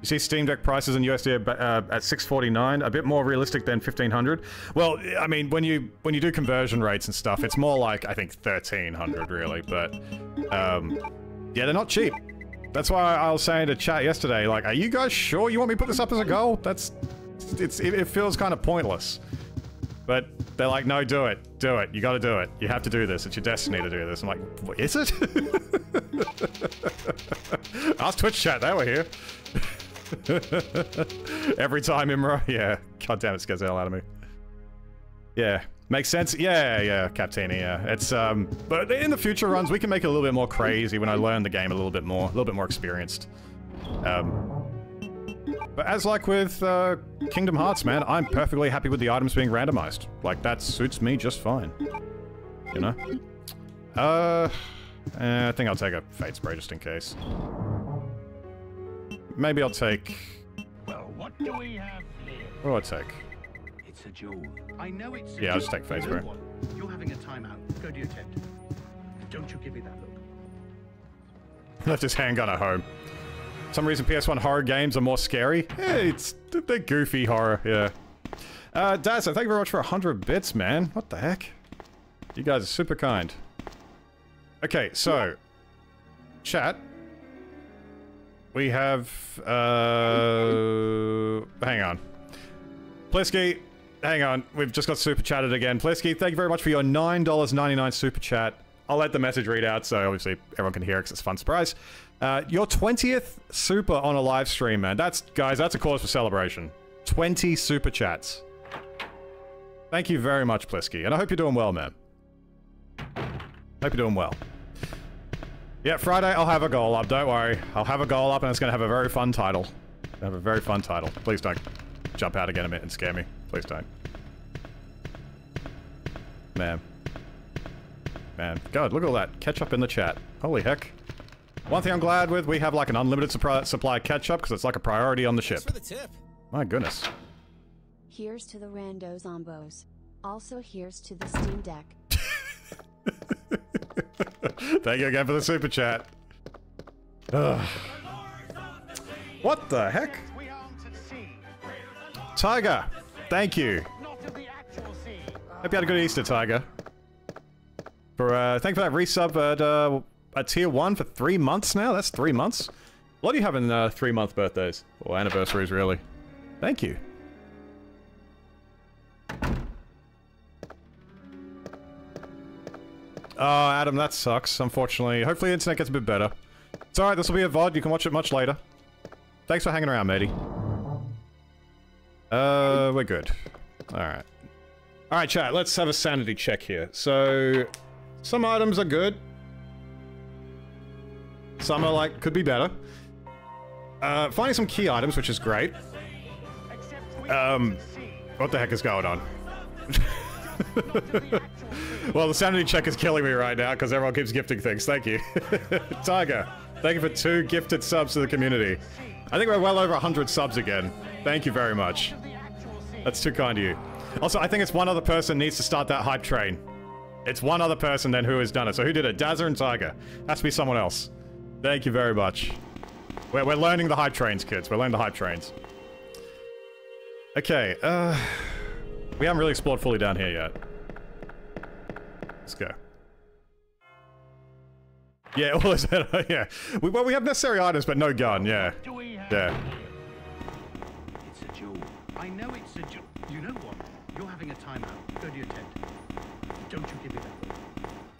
see Steam Deck prices in USD at $649, a bit more realistic than $1,500. Well, I mean, when you do conversion rates and stuff, it's more like, I think, $1,300 really, but, yeah, they're not cheap. That's why I was saying to chat yesterday, like, are you guys sure you want me to put this up as a goal? That's, it feels kind of pointless. But they're like, no, do it. Do it. You gotta do it. You have to do this. It's your destiny to do this. I'm like, what, is it? Ask Twitch chat, they were here. Every time, Imra. Yeah. God damn it, scares the hell out of me. Yeah. Makes sense? Yeah, yeah, Captini, yeah. It's, but in the future runs, we can make it a little bit more crazy when I learn the game a little bit more experienced. But as like with Kingdom Hearts, man, I'm perfectly happy with the items being randomized. Like, that suits me just fine. You know? I think I'll take a Fate Spray just in case. Maybe I'll take... Well, what do we have here? What do I take? It's a jewel. I know it's a jewel. Yeah, I'll just take Fate Spray. You're having a timeout. Go to your tent. Don't you give me that look. Left his handgun at home. For some reason PS1 horror games are more scary. Yeah, they're goofy horror, yeah. Dazza, thank you very much for 100 bits, man. What the heck? You guys are super kind. Okay, so... Chat. We have... Hang on. Plisky, hang on. We've just got super chatted again. Plisky, thank you very much for your $9.99 super chat. I'll let the message read out so obviously everyone can hear it because it's a fun surprise. Your 20th super on a live stream, man. That's, guys, that's a cause for celebration. 20 super chats. Thank you very much, Plisky, and I hope you're doing well, man. Hope you're doing well. Yeah, Friday I'll have a goal up, don't worry. I'll have a goal up and it's gonna have a very fun title. It'll have a very fun title. Please don't jump out again a minute and scare me. Please don't. Man. Man. God, look at all that ketchup in the chat. Holy heck. One thing I'm glad with, we have like an unlimited supply of ketchup because it's like a priority on the ship. Thanks for the tip. My goodness. Here's to the rando zombos. Also, here's to the Steam Deck. Thank you again for the super chat. Ugh. What the heck? Tiger, thank you. Hope you had a good Easter, Tiger. For thank you for that resub at a tier 1 for 3 months now? That's 3 months? A lot of you having 3-month birthdays. Or anniversaries, really. Thank you. Oh, Adam, that sucks, unfortunately. Hopefully the internet gets a bit better. It's alright, this will be a VOD. You can watch it much later. Thanks for hanging around, matey. We're good. Alright. Alright, chat, let's have a sanity check here. So, some items are good. Some are like, could be better. Finding some key items, which is great. What the heck is going on? Well, the sanity check is killing me right now because everyone keeps gifting things. Thank you. Tiger, thank you for 2 gifted subs to the community. I think we're well over 100 subs again. Thank you very much. That's too kind of you. Also, I think it's one other person needs to start that hype train. It's one other person then who has done it. So who did it? Dazza and Tiger. Has to be someone else. Thank you very much. We're learning the hype trains, kids. We're learning the hype trains. Okay, we haven't really explored fully down here yet. Let's go. Yeah, all is that, yeah. Well, we have necessary items, but no gun, yeah. Yeah. It's a jewel. I know it's a jewel. You know what? You're having a timeout. Go to your tent. Don't you give it up.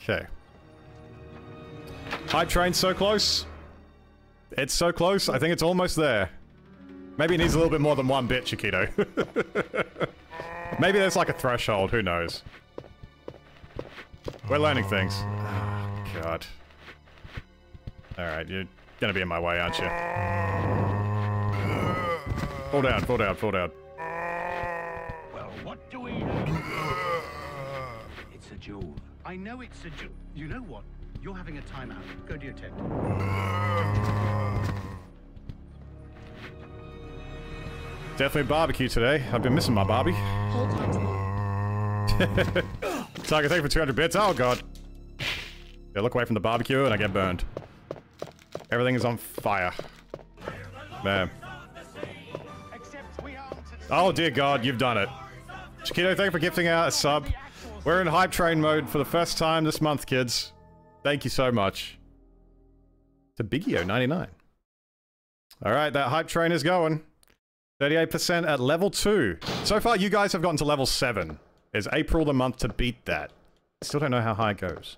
Okay. Hype train's so close. It's so close. I think it's almost there. Maybe it needs a little bit more than one bit, Chiquito. Maybe there's like a threshold. Who knows? We're learning things. Oh, God. Alright, you're gonna be in my way, aren't you? Fall down, fall down, fall down. Well, what do we know? It's a duel. I know it's a duel. You know what? You're having a timeout. Go to your tent. Definitely barbecue today. I've been missing my barbie. Target take for 200 bits. Oh, God. Yeah, look away from the barbecue and I get burned. Everything is on fire. Man. Oh, dear God, you've done it. Chiquito, thank you for gifting out a sub. We're in hype train mode for the first time this month, kids. Thank you so much. To Biggio 99. Alright, that hype train is going. 38% at level 2. So far, you guys have gotten to level 7. Is April the month to beat that? Still don't know how high it goes.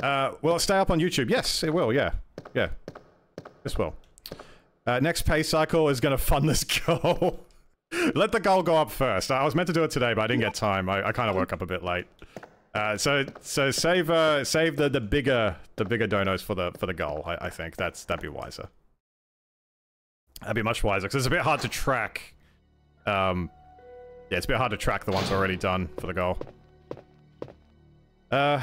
Will it stay up on YouTube? Yes, it will, yeah. Yeah. This will. Next pay cycle is going to fund this goal. Let the goal go up first. I was meant to do it today, but I didn't get time. I kind of woke up a bit late. So save the bigger donos for the goal. I think that'd be wiser. That'd be much wiser because it's a bit hard to track. Yeah, it's a bit hard to track the ones already done for the goal. Okay,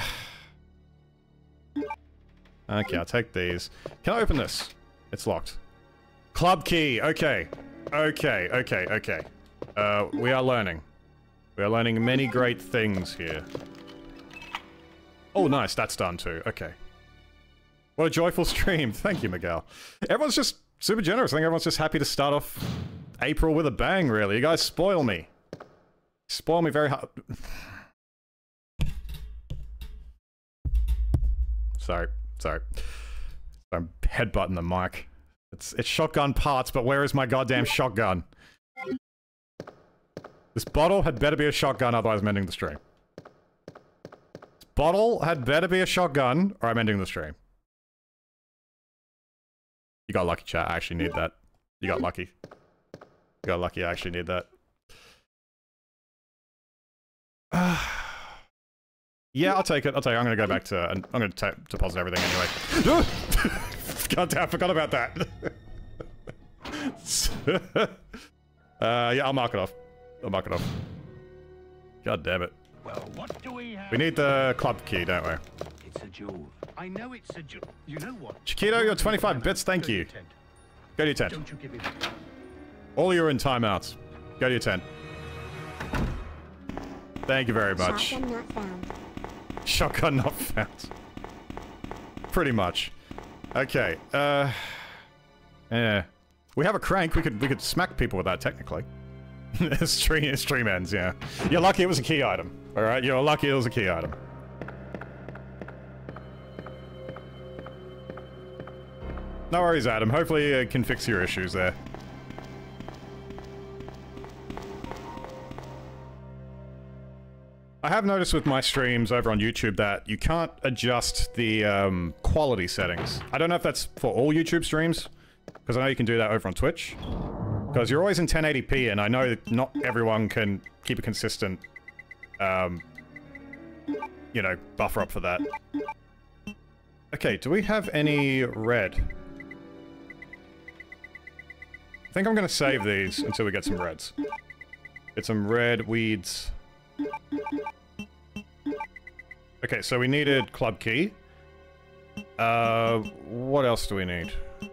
I'll take these. Can I open this? It's locked. Club key. Okay. Okay, okay, okay. We are learning. We are learning many great things here. Oh, nice. That's done too. Okay. What a joyful stream. Thank you, Miguel. Everyone's just super generous. I think everyone's just happy to start off April with a bang, really. You guys spoil me. Spoil me very hard. Sorry. Sorry. I'm headbutting the mic. It's shotgun parts, but where is my goddamn shotgun? This bottle had better be a shotgun, otherwise I'm ending the stream. This bottle had better be a shotgun, or I'm ending the stream. You got lucky, chat. I actually need that. You got lucky. You got lucky. I actually need that. Yeah, I'll take it. I'll take it. I'm gonna go back to... I'm gonna deposit everything anyway. God, I forgot about that. Yeah, I'll mark it off. I'll mark it off. God damn it. Well, what do we have? We need the club key, don't we? It's a jewel. I know it's a jewel. You know what? Chiquito, you're 25 bits, thank you. Go to your tent. Don't you give me that. All you're in timeouts. Go to your tent. Thank you very much. Shotgun not found. Shotgun not found. Pretty much. Okay, yeah. We have a crank, we could smack people with that, technically. Stream ends, yeah. You're lucky it was a key item, alright? You're lucky it was a key item. No worries, Adam. Hopefully it can fix your issues there. I have noticed with my streams over on YouTube that you can't adjust the quality settings. I don't know if that's for all YouTube streams, because I know you can do that over on Twitch. Because you're always in 1080p, and I know that not everyone can keep a consistent, you know, buffer up for that. Okay, do we have any red? I think I'm going to save these until we get some reds. Get some red weeds. Okay, so we needed club key. What else do we need? I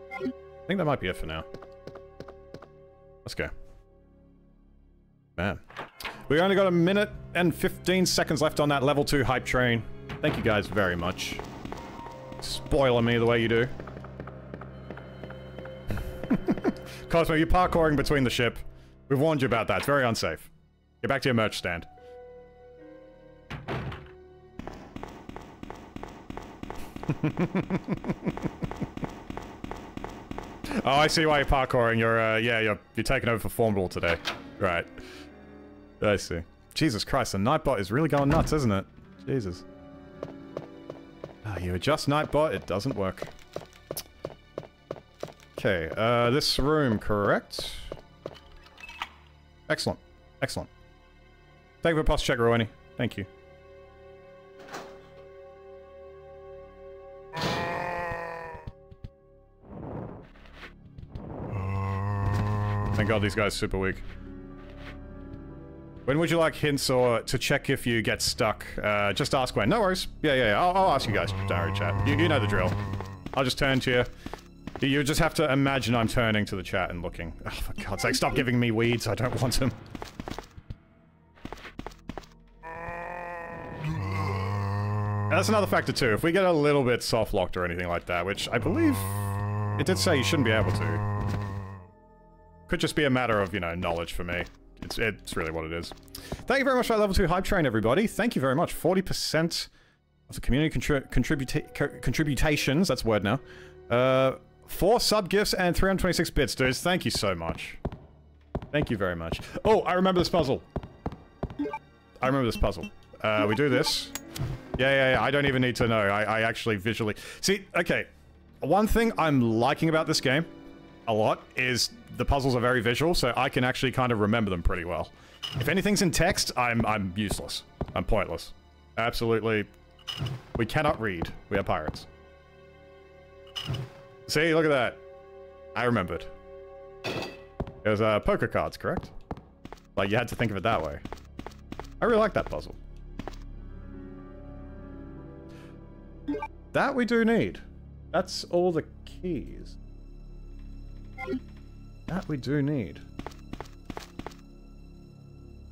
think that might be it for now. Let's go. Man. We only got a minute and 15 seconds left on that level 2 hype train. Thank you guys very much. Spoiling me the way you do. Cosmo, you're parkouring between the ship. We've warned you about that. It's very unsafe. Get back to your merch stand. Oh, I see why you're parkouring. You're, yeah, you're taking over for Formidable today. Right. I see. Jesus Christ, the Nightbot is really going nuts, isn't it? Jesus. Oh, You adjust Nightbot, it doesn't work. Okay, this room, correct? Excellent. Excellent. Thank you for the pulse check, Rowani. Thank you. Thank God these guys are super weak. When would you like hints or to check if you get stuck? Just ask when. No worries. Yeah. I'll ask you guys. Don't worry, chat. You know the drill. I'll just turn to you. You just have to imagine I'm turning to the chat and looking. Oh, for God's sake, stop giving me weeds. I don't want them. And that's another factor too. If we get a little bit soft-locked or anything like that, which I believe it did say you shouldn't be able to. Could just be a matter of, you know, knowledge for me. It's really what it is. Thank you very much for that level 2 hype train, everybody. Thank you very much. 40% of the community contributions, that's a word now. 4 sub-gifts and 326 bits, dudes. Thank you so much. Thank you very much. Oh, I remember this puzzle. I remember this puzzle. We do this. Yeah, I don't even need to know. I actually visually... See, okay. One thing I'm liking about this game a lot is the puzzles are very visual, so I can actually kind of remember them pretty well. If anything's in text, I'm useless. I'm pointless. Absolutely. We cannot read. We are pirates. See, look at that. I remembered. It was poker cards, correct? Like, you had to think of it that way. I really like that puzzle. That we do need. That's all the keys. That we do need.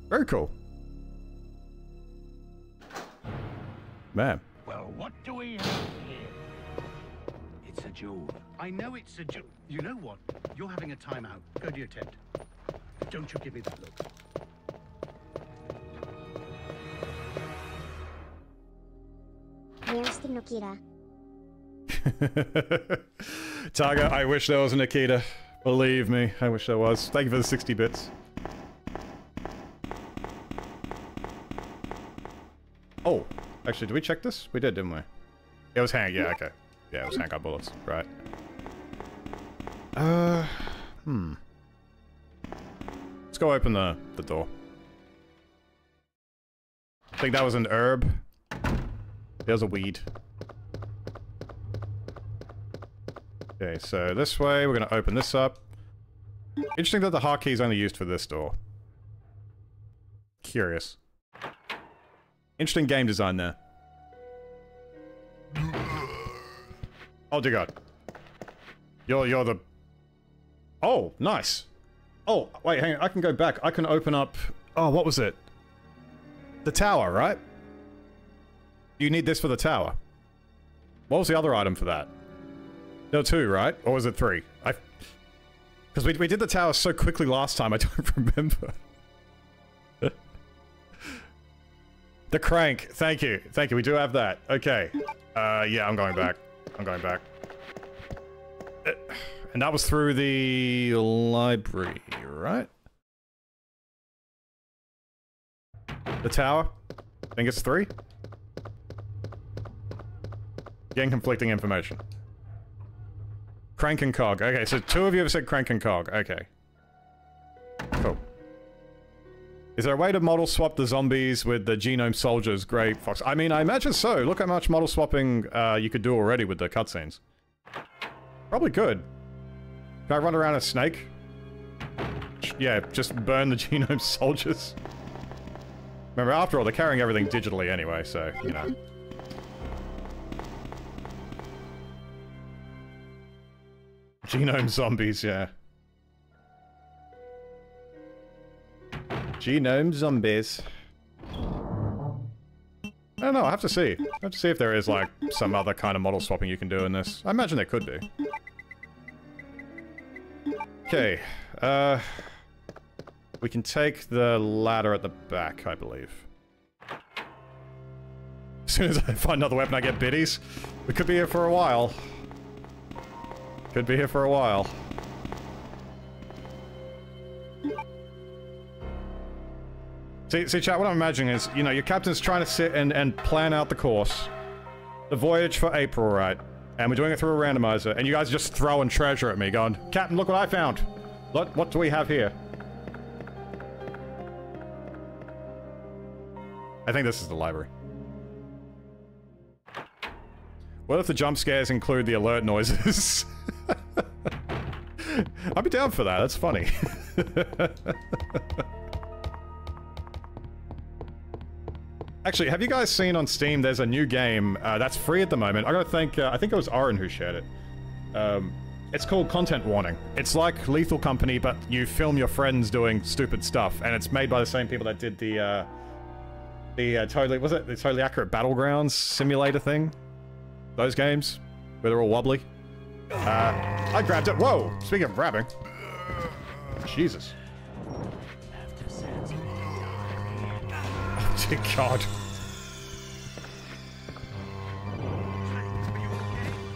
Very cool. Man. Well, what do we have here? It's a jewel. I know it's a jewel. You know what? You're having a timeout. Go to your tent. Don't you give me that look. Taga, I wish there was a Nikita. Believe me, I wish there was. Thank you for the 60 bits. Oh, actually, did we check this? We did, didn't we? It was hang, yeah, okay. Yeah, it was handgun bullets, right. Let's go open the door. I think that was an herb. There's a weed. Okay, so this way, we're going to open this up. Interesting that the hotkey is only used for this door. Curious. Interesting game design there. Oh dear God. You're the... Oh, nice. Oh, wait, hang on, I can go back. I can open up... Oh, what was it? The tower, right? You need this for the tower. What was the other item for that? No, 2, right? Or was it 3? Because we did the tower so quickly last time, I don't remember. The crank. Thank you. Thank you. We do have that. Okay. Yeah, I'm going back. I'm going back. And that was through the library, right? The tower? I think it's 3? Again, conflicting information. Crank and Cog. Okay, so 2 of you have said Crank and Cog. Okay. Cool. Is there a way to model swap the zombies with the genome soldiers? Grey Fox. I mean, I imagine so. Look how much model swapping you could do already with the cutscenes. Probably good. Can I run around a snake? Yeah, just burn the genome soldiers. Remember, after all, they're carrying everything digitally anyway, so, you know. Genome zombies, yeah. Genome zombies. I don't know, I have to see. I have to see if there is, like, some other kind of model swapping you can do in this. I imagine there could be. Okay, we can take the ladder at the back, I believe. As soon as I find another weapon, I get biddies. We could be here for a while. Could be here for a while. See, chat, what I'm imagining is, you know, your captain's trying to sit and plan out the course. The voyage for April, right? And we're doing it through a randomizer, and you guys are just throwing treasure at me, going, Captain, look what I found! Look, what do we have here? I think this is the library. What if the jump scares include the alert noises? I'd be down for that, that's funny. Actually, have you guys seen on Steam, there's a new game that's free at the moment. I gotta thank, I think it was Oren who shared it. It's called Content Warning. It's like Lethal Company, but you film your friends doing stupid stuff, and it's made by the same people that did the Totally Accurate Battlegrounds simulator thing? Those games? Where they're all wobbly? I grabbed it. Whoa! Speaking of grabbing. Jesus. Oh, dear God.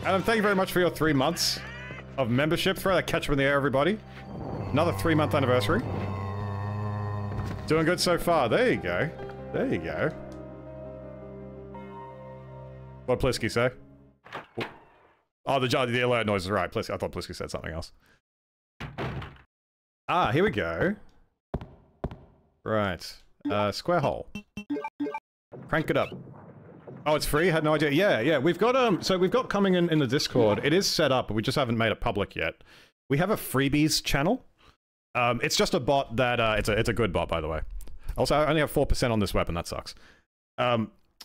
Adam, thank you very much for your 3 months of membership. Throw that ketchup in the air, everybody. Another 3-month anniversary. Doing good so far. There you go. There you go. What did Plisky say? Oh, the alert noise is right. Plisky, I thought Plisky said something else. Ah, here we go. Right. Square hole. Crank it up. Oh, it's free? I had no idea. Yeah, yeah. We've got, so we've got coming in the Discord. It is set up, but we just haven't made it public yet. We have a freebies channel. It's just a bot that, it's a good bot, by the way. Also, I only have 4% on this weapon. That sucks.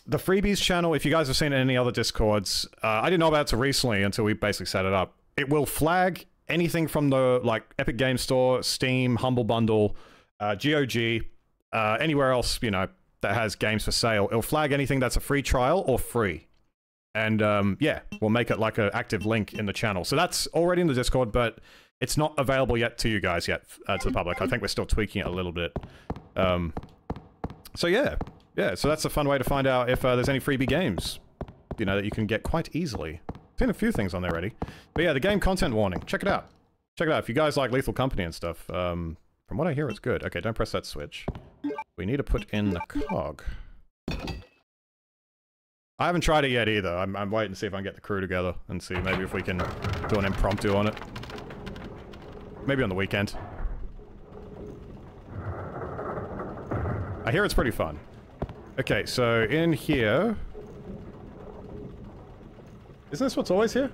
The freebies channel, if you guys have seen it in any other Discords, I didn't know about it recently until we basically set it up. It will flag anything from the, like, Epic Game Store, Steam, Humble Bundle, GOG, anywhere else, you know, that has games for sale. It'll flag anything that's a free trial or free. And, yeah, we'll make it like an active link in the channel. So that's already in the Discord, but it's not available yet to you guys yet, to the public. I think we're still tweaking it a little bit. So yeah. Yeah, so that's a fun way to find out if there's any freebie games, you know, that you can get quite easily. Seen a few things on there already. But yeah, the game Content Warning. Check it out. Check it out. If you guys like Lethal Company and stuff, from what I hear, it's good. Okay, don't press that switch. We need to put in the cog. I haven't tried it yet either. I'm waiting to see if I can get the crew together and see maybe if we can do an impromptu on it. Maybe on the weekend. I hear it's pretty fun. Okay, so in here... Isn't this what's always here?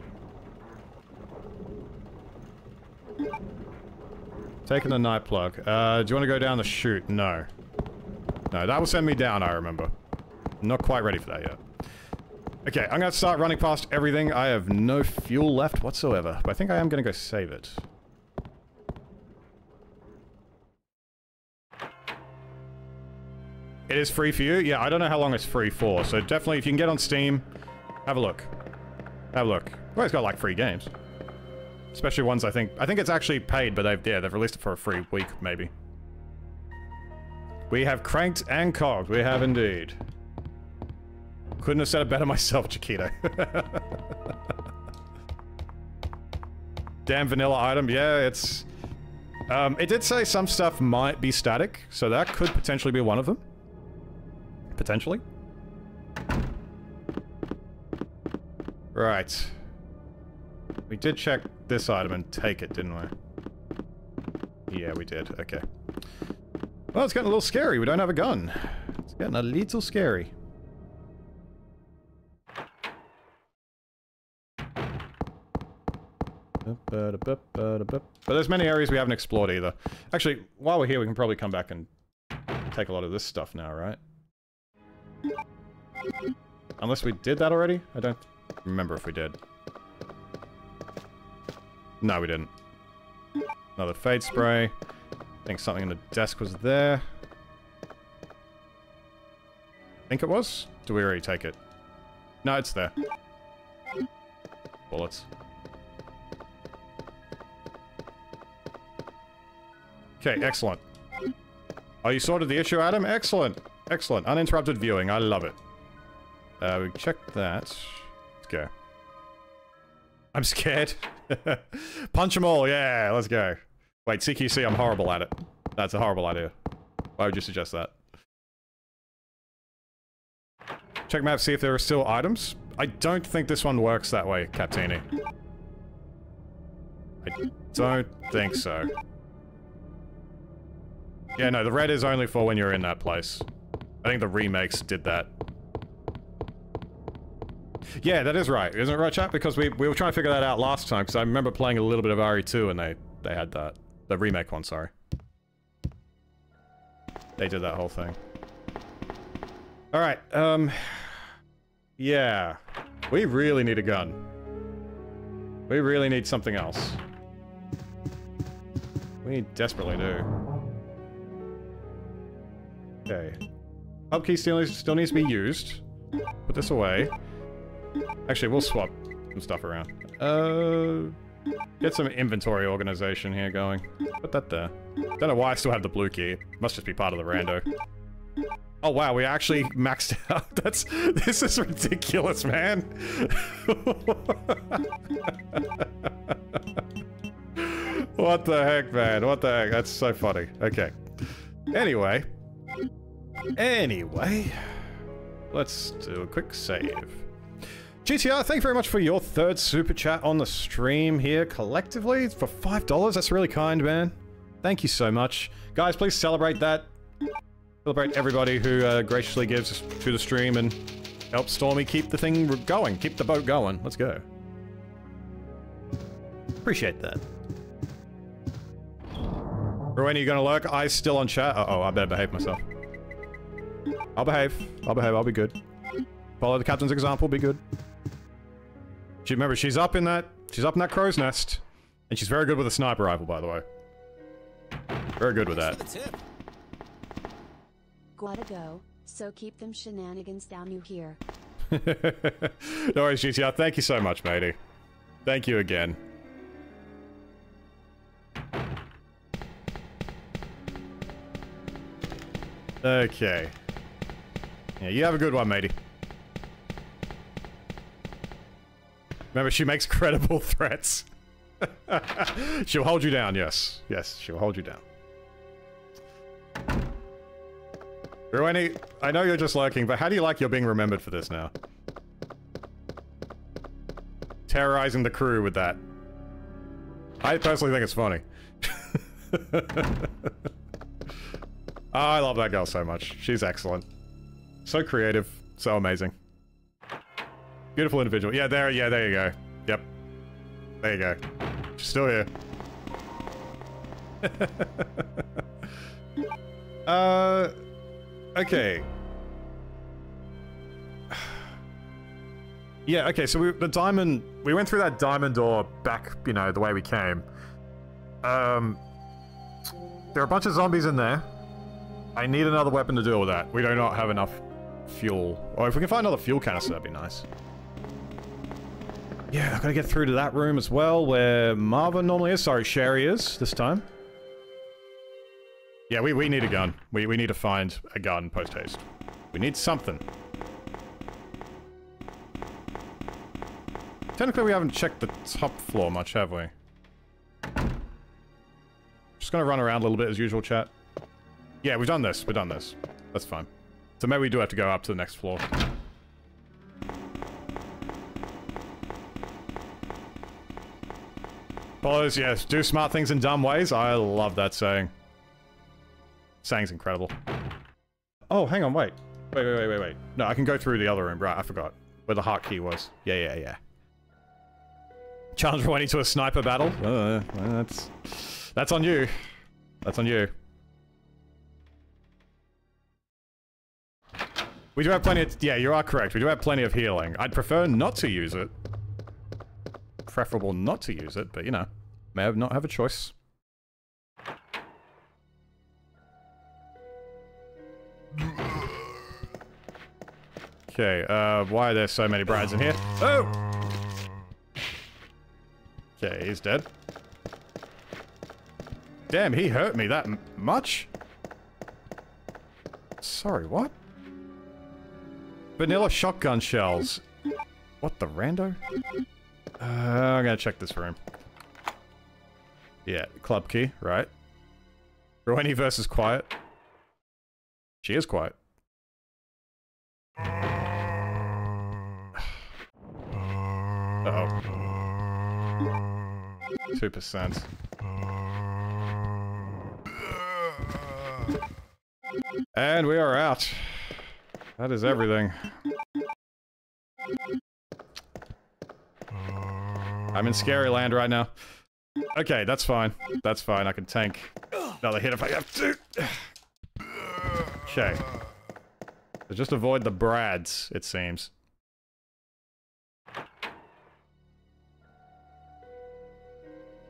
Taking the night plug. Do you want to go down the chute? No. No, that will send me down, I remember. Not quite ready for that yet. Okay, I'm going to start running past everything. I have no fuel left whatsoever, but I think I am going to go save it. It is free for you? Yeah, I don't know how long it's free for, so definitely if you can get on Steam, have a look. Have a look. Well, it's got like free games. Especially ones I think it's actually paid, but they've released it for a free week, maybe. We have cranked and cogged, we have indeed. Couldn't have said it better myself, Chiquito. Damn vanilla item, yeah, it's... it did say some stuff might be static, so that could potentially be one of them. Potentially. Right. We did check this item and take it, didn't we? Yeah, we did. Okay. Well, it's getting a little scary. We don't have a gun. It's getting a little scary. But there's many areas we haven't explored either. Actually, while we're here, we can probably come back and take a lot of this stuff now, right? Unless we did that already? I don't remember if we did. No, we didn't. Another fade spray. I think something in the desk was there. I think it was? Did we already take it? No, it's there. Bullets. Okay, excellent. Oh, you sorted the issue, Adam? Excellent. Excellent. Uninterrupted viewing. I love it. We checked that. Let's go. I'm scared. Punch them all. Yeah, let's go. Wait, CQC, I'm horrible at it. That's a horrible idea. Why would you suggest that? Check map, see if there are still items. I don't think this one works that way, Captini. I don't think so. Yeah, no, the red is only for when you're in that place. I think the remakes did that. Yeah, that is right. Isn't it right, chat? Because we were trying to figure that out last time, because I remember playing a little bit of RE2 and they had that. The remake one, sorry. They did that whole thing. Alright, yeah. We really need a gun. We really need something else. We desperately do. Okay. Hub key still needs to be used. Put this away. Actually, we'll swap some stuff around. Get some inventory organization here going. Put that there. Don't know why I still have the blue key. Must just be part of the rando. Oh wow, we actually maxed out. This is ridiculous, man. What the heck, man? What the heck? That's so funny. Okay. Anyway. Anyway. Let's do a quick save. GTR, thank you very much for your third super chat on the stream here collectively for $5. That's really kind, man. Thank you so much. Guys, please celebrate that. Celebrate everybody who graciously gives to the stream and helps Stormy keep the thing going. Keep the boat going. Let's go. Appreciate that. Rowena, you gonna lurk? Eyes still on chat? Uh-oh, I better behave myself. I'll behave. I'll behave. I'll be good. Follow the captain's example. Be good. She, remember, she's up in that crow's nest, and she's very good with a sniper rifle, by the way. Very good with that. Gotta go, so keep them shenanigans down you here. No worries, GTR. Thank you so much, matey. Thank you again. Okay. Yeah, you have a good one, matey. Remember, she makes credible threats. She'll hold you down, yes. Yes, she'll hold you down. Rueni, I know you're just lurking, but how do you like you're being remembered for this now? Terrorizing the crew with that. I personally think it's funny. I love that girl so much. She's excellent. So creative, so amazing. Beautiful individual. Yeah, there you go. Yep. There you go. She's still here. Okay. Yeah, okay, so we went through that diamond door back, you know, the way we came. There are a bunch of zombies in there. I need another weapon to deal with that. We do not have enough fuel. Or if we can find another fuel canister, that'd be nice. Yeah, I've got to get through to that room as well, where Marva normally is. Sorry, Sherry is, this time. Yeah, we need a gun. We need to find a gun post-haste. We need something. Technically, we haven't checked the top floor much, have we? Just gonna run around a little bit as usual, chat. Yeah, we've done this. We've done this. That's fine. So maybe we do have to go up to the next floor. Follows, yes, do smart things in dumb ways. I love that saying. Saying's incredible. Oh, hang on, wait. Wait. No, I can go through the other room, right, I forgot. Where the heart key was. Yeah. Challenge Rowena to a sniper battle? That's on you. That's on you. We do have plenty of... Yeah, you are correct. We do have plenty of healing. I'd prefer not to use it. Preferable not to use it, but you know, may not have a choice. Okay, why are there so many brides in here? Oh! Okay, he's dead. Damn, he hurt me that much? Sorry, what? Vanilla shotgun shells. What the rando? I'm gonna check this room. Yeah, club key, right. Rowena versus Quiet. She is quiet. Uh-oh. 2%. And we are out. That is everything. I'm in scary land right now. Okay, that's fine. That's fine. I can tank another hit if I have to. Okay. So just avoid the brads, it seems.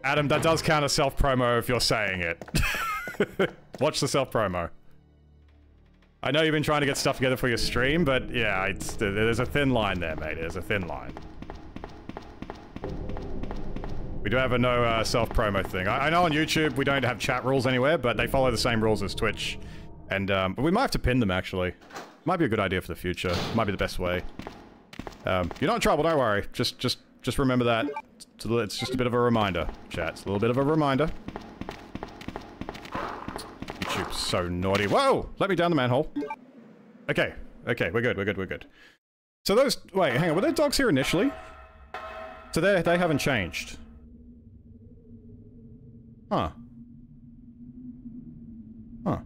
Adam, that does count as self-promo if you're saying it. Watch the self-promo. I know you've been trying to get stuff together for your stream, but yeah, there's a thin line there, mate. There's a thin line. We do have a no self-promo thing. I know on YouTube we don't have chat rules anywhere, but they follow the same rules as Twitch. And we might have to pin them, actually. Might be a good idea for the future. Might be the best way. You're not in trouble, don't worry. Just remember that. It's just a bit of a reminder, chat. It's a little bit of a reminder. YouTube's so naughty. Whoa! Let me down the manhole. Okay. Okay, we're good, we're good, we're good. So those... Wait, hang on. Were there dogs here initially? So they haven't changed. Huh. Huh.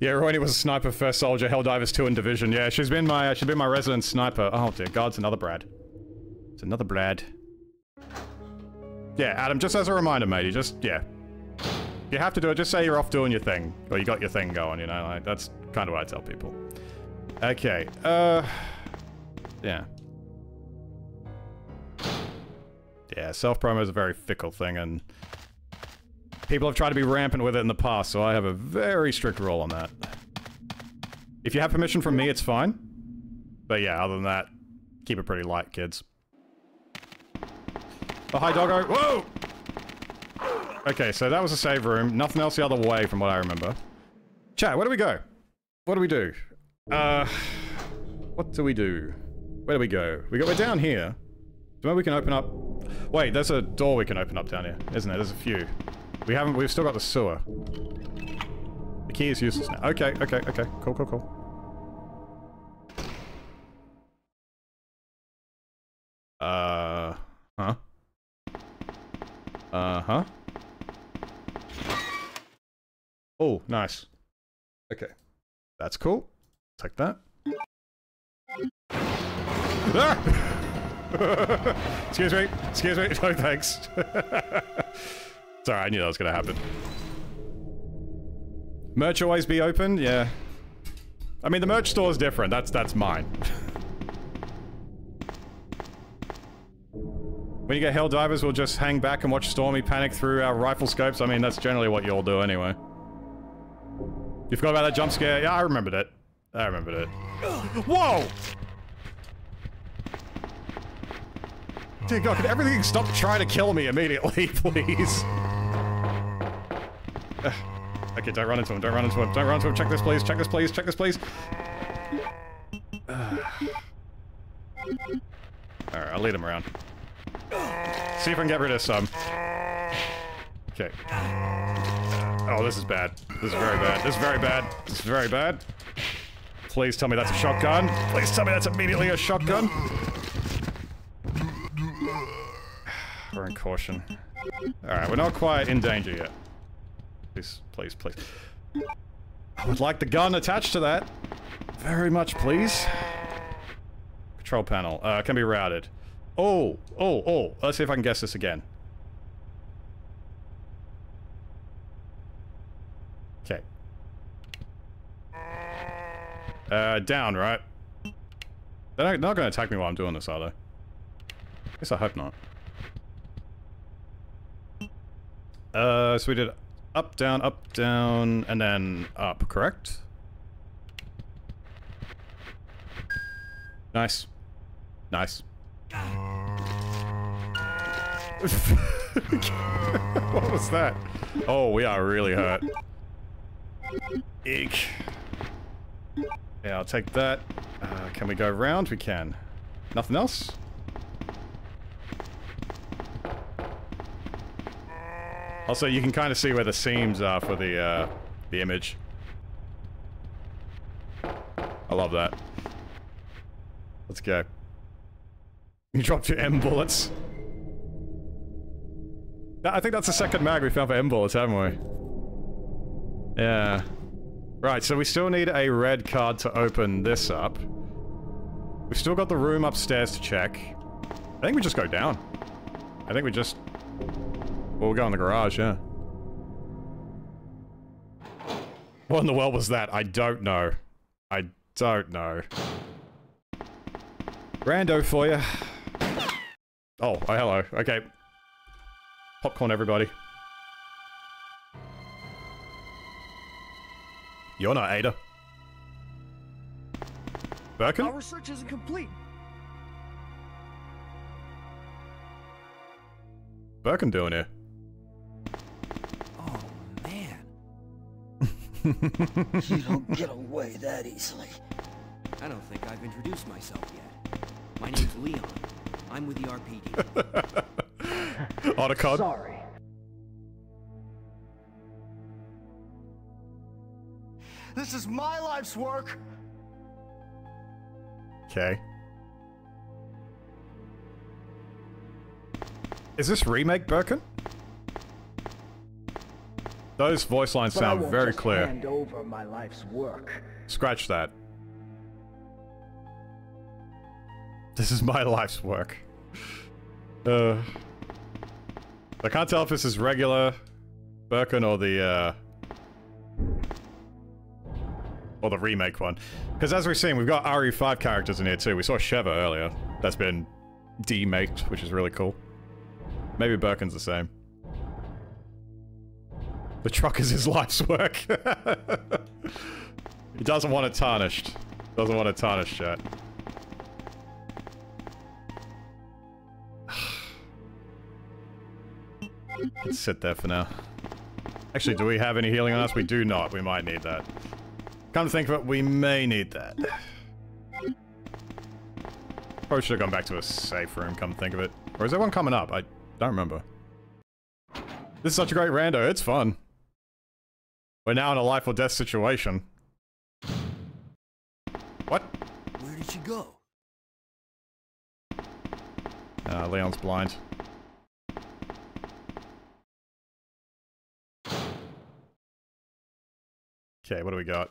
Yeah, Roynie was a sniper, first soldier, Helldivers 2 in Division. Yeah, she's been my resident sniper. Oh dear God, it's another Brad. It's another Brad. Yeah, Adam, just as a reminder, matey, yeah. You have to do it, just say you're off doing your thing. Or you got your thing going, you know, like, that's kind of what I tell people. Okay, yeah. Yeah, self-promo is a very fickle thing, and... people have tried to be rampant with it in the past, so I have a very strict rule on that. If you have permission from me, it's fine. But yeah, other than that, keep it pretty light, kids. Oh, hi, doggo. Whoa! Okay, so that was a save room. Nothing else the other way from what I remember. Chat, where do we go? What do we do? What do we do? Where do we go? We're down here. So maybe we can open up... Wait, there's a door we can open up down here, isn't there? There's a few. We've still got the sewer. The key is useless now. Okay, okay, okay. Cool, cool, cool. Huh? Uh-huh. Oh, nice. Okay. That's cool. Take that. Ah! Excuse me. Excuse me. No, thanks. Sorry, I knew that was gonna happen. Merch always be open? Yeah. I mean, the merch store is different. That's mine. When you get Helldivers, we'll just hang back and watch Stormy panic through our rifle scopes. I mean, that's generally what you all do anyway. You forgot about that jump scare? Yeah, I remembered it. I remembered it. Whoa! Dear God, could everything stop trying to kill me immediately, please? Okay, don't run into him, don't run into him, don't run into him. Check this, please, check this, please, check this, please. Alright, I'll lead him around. See if I can get rid of some. Okay. Oh, this is bad. This is very bad. This is very bad. This is very bad. Please tell me that's a shotgun. Please tell me that's immediately a shotgun. We're in caution. Alright, we're not quite in danger yet. Please, please, please. I would like the gun attached to that. Very much, please. Control panel. Can be routed. Oh, oh, oh. Let's see if I can guess this again. Okay. Down, right? They're not going to attack me while I'm doing this, are they? I guess I hope not. So we did up, down, and then up, correct? Nice. Nice. What was that? Oh, we are really hurt. Eek. Yeah, I'll take that. Can we go round? We can. Nothing else? Also, you can kind of see where the seams are for the image. I love that. Let's go. You dropped your M bullets. I think that's the second mag we found for M bullets, haven't we? Yeah. Right, so we still need a red card to open this up. We've still got the room upstairs to check. I think we just go down. I think we just... Well, we'll go in the garage, yeah. What in the world was that? I don't know. I don't know. Rando for you. Oh, hello. Okay. Popcorn, everybody. You're not Ada. Birkin? Our research isn't complete. Birkin doing here? Oh, man. You don't get away that easily. I don't think I've introduced myself yet. My name's Leon. I'm with the RPD. Autocod. Sorry. This is my life's work. Okay. Is this remake Birkin? Those voice lines sound very clear. Hand over my life's work. Scratch that. This is my life's work. I can't tell if this is regular Birkin or the remake one. Because as we've seen, we've got RE5 characters in here too. We saw Sheva earlier. That's been demaked, which is really cool. Maybe Birkin's the same. The truck is his life's work. He doesn't want it tarnished. Doesn't want it tarnished yet. Let's sit there for now. Actually, do we have any healing on us? We do not. We might need that. Come to think of it, we may need that. Probably should have gone back to a safe room, come to think of it. Or is there one coming up? I don't remember. This is such a great rando. It's fun. We're now in a life or death situation. What? Where did she go? Leon's blind. Okay, what do we got?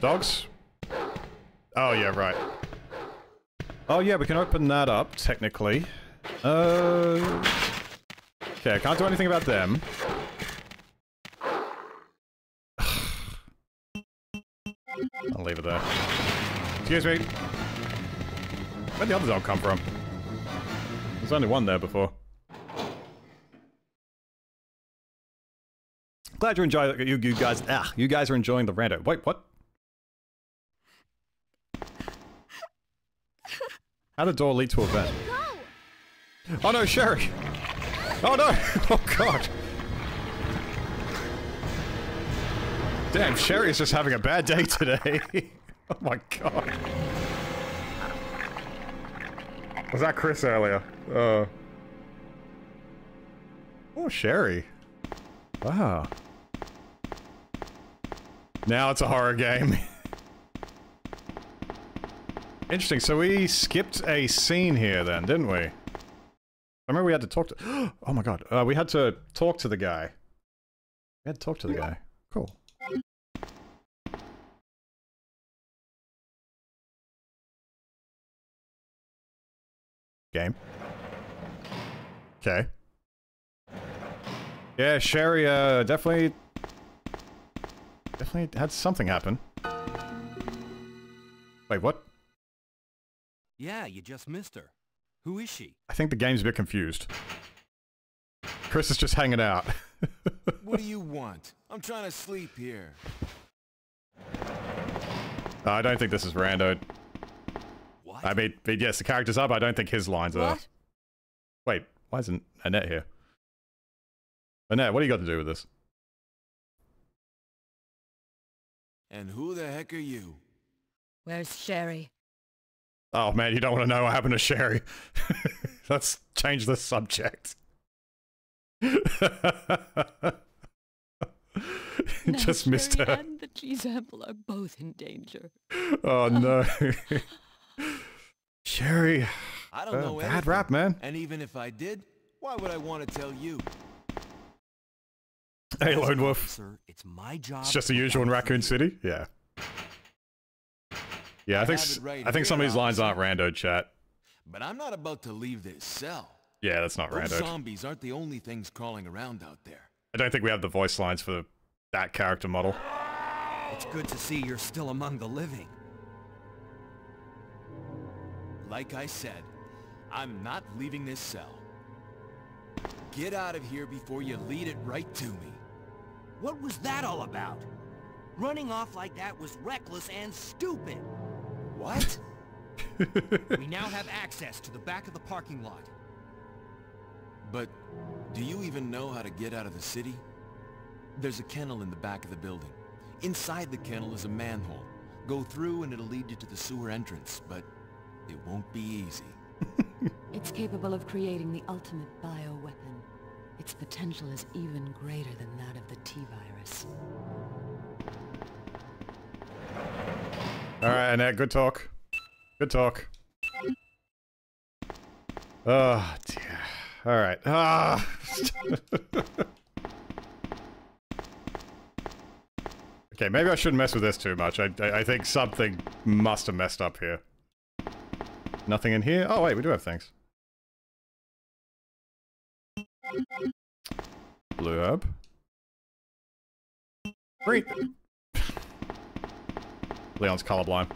Dogs? Oh, yeah, right. Oh, yeah, we can open that up, technically. Okay, I can't do anything about them. I'll leave it there. Excuse me. Where'd the other dog come from? There's only one there before. Glad you enjoy you guys. Ah, you guys are enjoying the rando. Wait, what? How did door lead to a vent? Oh no, Sherry! Oh no! Oh god! Damn, Sherry is just having a bad day today. Oh my god! Was that Chris earlier? Oh, Sherry! Wow. Now it's a horror game. Interesting, so we skipped a scene here then, didn't we? I remember we had to talk to- Oh my god, we had to talk to the guy. We had to talk to the guy. Cool. Game. Okay. Yeah, Sherry, definitely had something happen. Wait, what? Yeah, you just missed her. Who is she? I think the game's a bit confused. Chris is just hanging out. What do you want? I'm trying to sleep here. I don't think this is rando. What? I mean, yes, the character's up. I don't think his lines are. Wait, why isn't Annette here? Annette, what do you got to do with this? And who the heck are you? Where's Sherry? Oh man, you don't want to know what happened to Sherry. Let's change the subject. Just missed her. And the cheese apple are both in danger. Oh no. Sherry, I don't know bad rap, man. And even if I did, why would I want to tell you? Hey, Lone Wolf. Sir, it's my job. It's just the usual in Raccoon City? Yeah. Yeah, I think some of these lines aren't rando, chat. But I'm not about to leave this cell. Yeah, that's not rando. Zombies aren't the only things crawling around out there. I don't think we have the voice lines for that character model. It's good to see you're still among the living. Like I said, I'm not leaving this cell. Get out of here before you lead it right to me. What was that all about? Running off like that was reckless and stupid. What? We now have access to the back of the parking lot. But do you even know how to get out of the city? There's a kennel in the back of the building. Inside the kennel is a manhole. Go through and it'll lead you to the sewer entrance, but it won't be easy. It's capable of creating the ultimate bioweapon. Its potential is even greater than that of the T-virus. Alright, Annette, good talk. Good talk. Oh, dear. Alright. Ah! Okay, maybe I shouldn't mess with this too much. I think something must have messed up here. Nothing in here? Oh, wait, we do have things. Blue herb. Green. Leon's colorblind.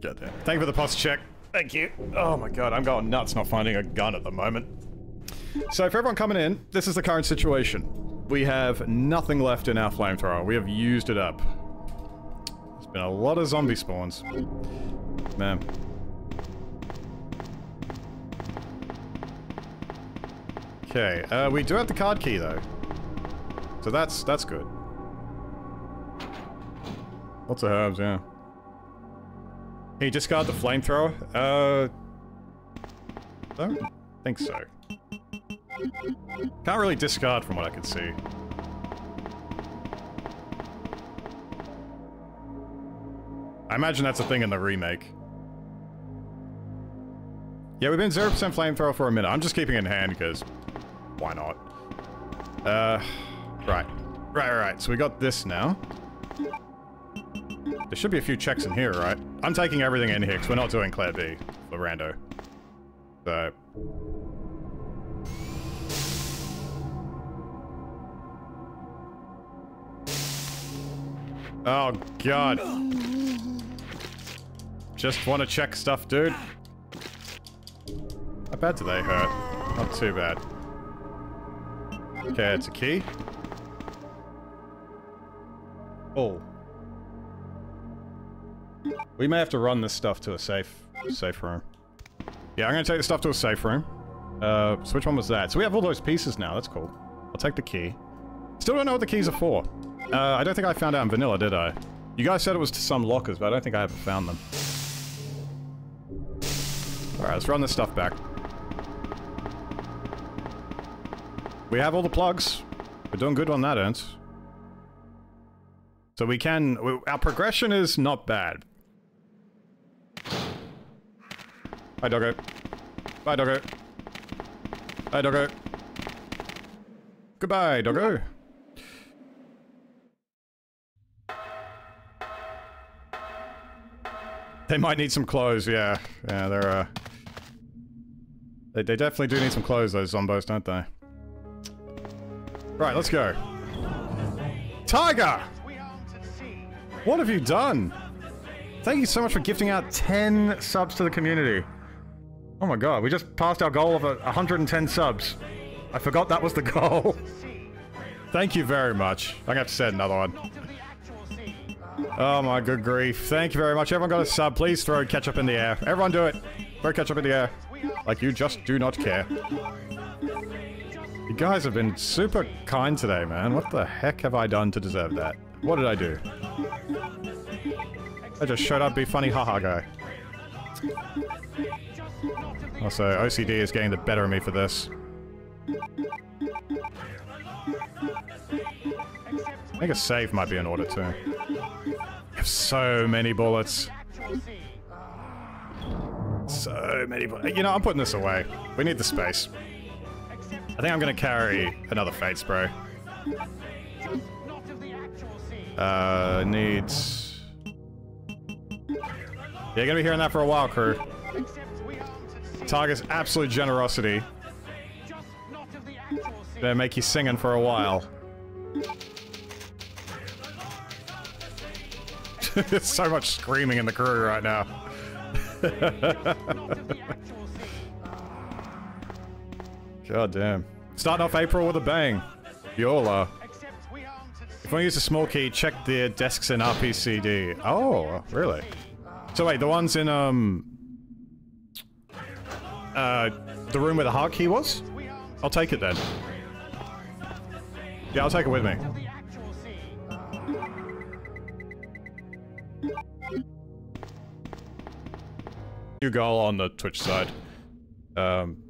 Get there. Thank you for the post check. Thank you. Oh my god, I'm going nuts not finding a gun at the moment. So for everyone coming in, this is the current situation. We have nothing left in our flamethrower. We have used it up. There's been a lot of zombie spawns. Man. Okay, we do have the card key though. So that's good. Lots of herbs, yeah. Can you discard the flamethrower? Don't think so. Can't really discard from what I can see. I imagine that's a thing in the remake. Yeah, we've been 0% flamethrower for a minute. I'm just keeping it in hand because why not? Right. So we got this now. There should be a few checks in here, right? I'm taking everything in here because we're not doing Claire B for rando. So. Oh, God. Just want to check stuff, dude. How bad do they hurt? Not too bad. Okay, it's a key. Oh. We may have to run this stuff to a safe room. Yeah, I'm going to take the stuff to a safe room. So which one was that? So we have all those pieces now, that's cool. I'll take the key. Still don't know what the keys are for. I don't think I found out in vanilla, did I? You guys said it was to some lockers, but I don't think I ever found them. Alright, let's run this stuff back. We have all the plugs. We're doing good on that end. So we can... our progression is not bad. Hi, doggo. Bye, doggo. Bye, doggo. Goodbye, doggo. They might need some clothes, yeah. Yeah, they're, They definitely do need some clothes, those zombos, don't they? Right, let's go. Tiger! What have you done? Thank you so much for gifting out 10 subs to the community. Oh my god, we just passed our goal of 110 subs. I forgot that was the goal. Thank you very much. I'm gonna have to send another one. Oh my good grief. Thank you very much. Everyone got a sub. Please throw ketchup in the air. Everyone do it. Throw ketchup in the air. Like you just do not care. You guys have been super kind today, man. What the heck have I done to deserve that? What did I do? I just showed up, be funny, haha guy. Also, OCD is getting the better of me for this. I think a save might be in order too. I have so many bullets. So many bullets. You know, I'm putting this away. We need the space. I think I'm gonna carry another Fate Spray. Needs... Yeah, you're gonna be hearing that for a while, crew. Target's absolute generosity. Gonna make you singing for a while. There's so much screaming in the crew right now. God damn. Starting off April with a bang. YOLO. If we use the small key, check the desks in RPCD. Oh, really? So wait, the ones in, the room where the hard key was? I'll take it then. Yeah, I'll take it with me. New goal on the Twitch side.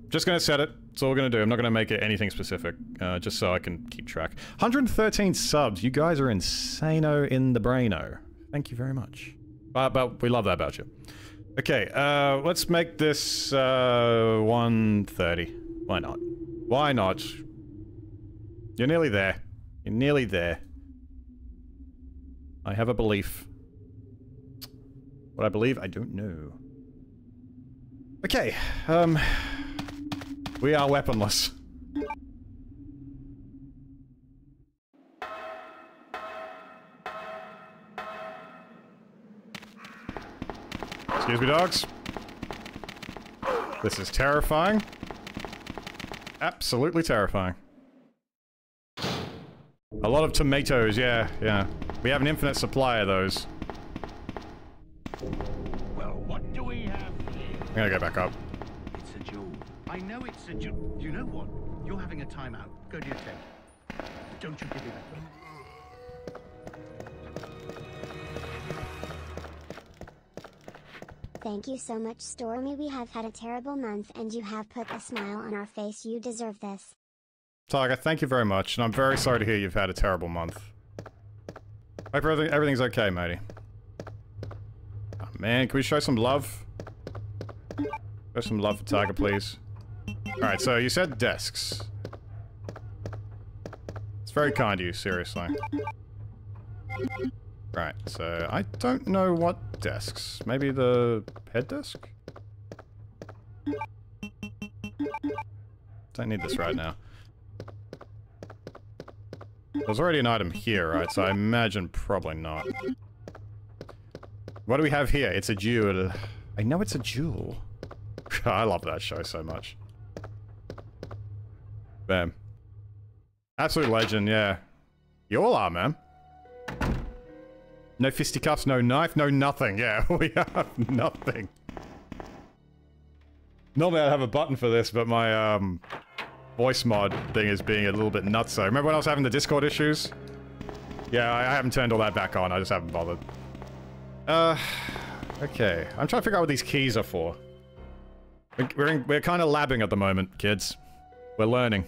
Just gonna set it. That's all we're gonna do. I'm not gonna make it anything specific, just so I can keep track. 113 subs. You guys are insano in the braino. Thank you very much. But we love that about you. Okay, let's make this 130. Why not? Why not? You're nearly there. You're nearly there. I have a belief. What I believe, I don't know. Okay, we are weaponless. Excuse me, dogs. This is terrifying. Absolutely terrifying. A lot of tomatoes, yeah, yeah. We have an infinite supply of those. Well, what do we have here? I'm gonna go back up. It's a jewel. I know it's a jewel. You know what? You're having a timeout. Go to your tent. Don't you give it up. Thank you so much, Stormy. We have had a terrible month, and you have put a smile on our face. You deserve this. Tiger, thank you very much, and I'm very sorry to hear you've had a terrible month. Hope everything's okay, matey. Oh, man, can we show some love? Show some love for Tiger, please. Alright, so you said desks. It's very kind of you, seriously. Right, so I don't know what desks. Maybe the head desk? Don't need this right now. There's already an item here, right? So I imagine probably not. What do we have here? It's a jewel. I know it's a jewel. I love that show so much. Bam. Absolute legend, yeah. You all are, man. No fisticuffs, no knife, no nothing. Yeah, we have nothing. Normally I'd have a button for this, but my, voice mod thing is being a little bit nutso. Remember when I was having the Discord issues? Yeah, I haven't turned all that back on. I just haven't bothered. Okay. I'm trying to figure out what these keys are for. We're kind of labbing at the moment, kids. We're learning.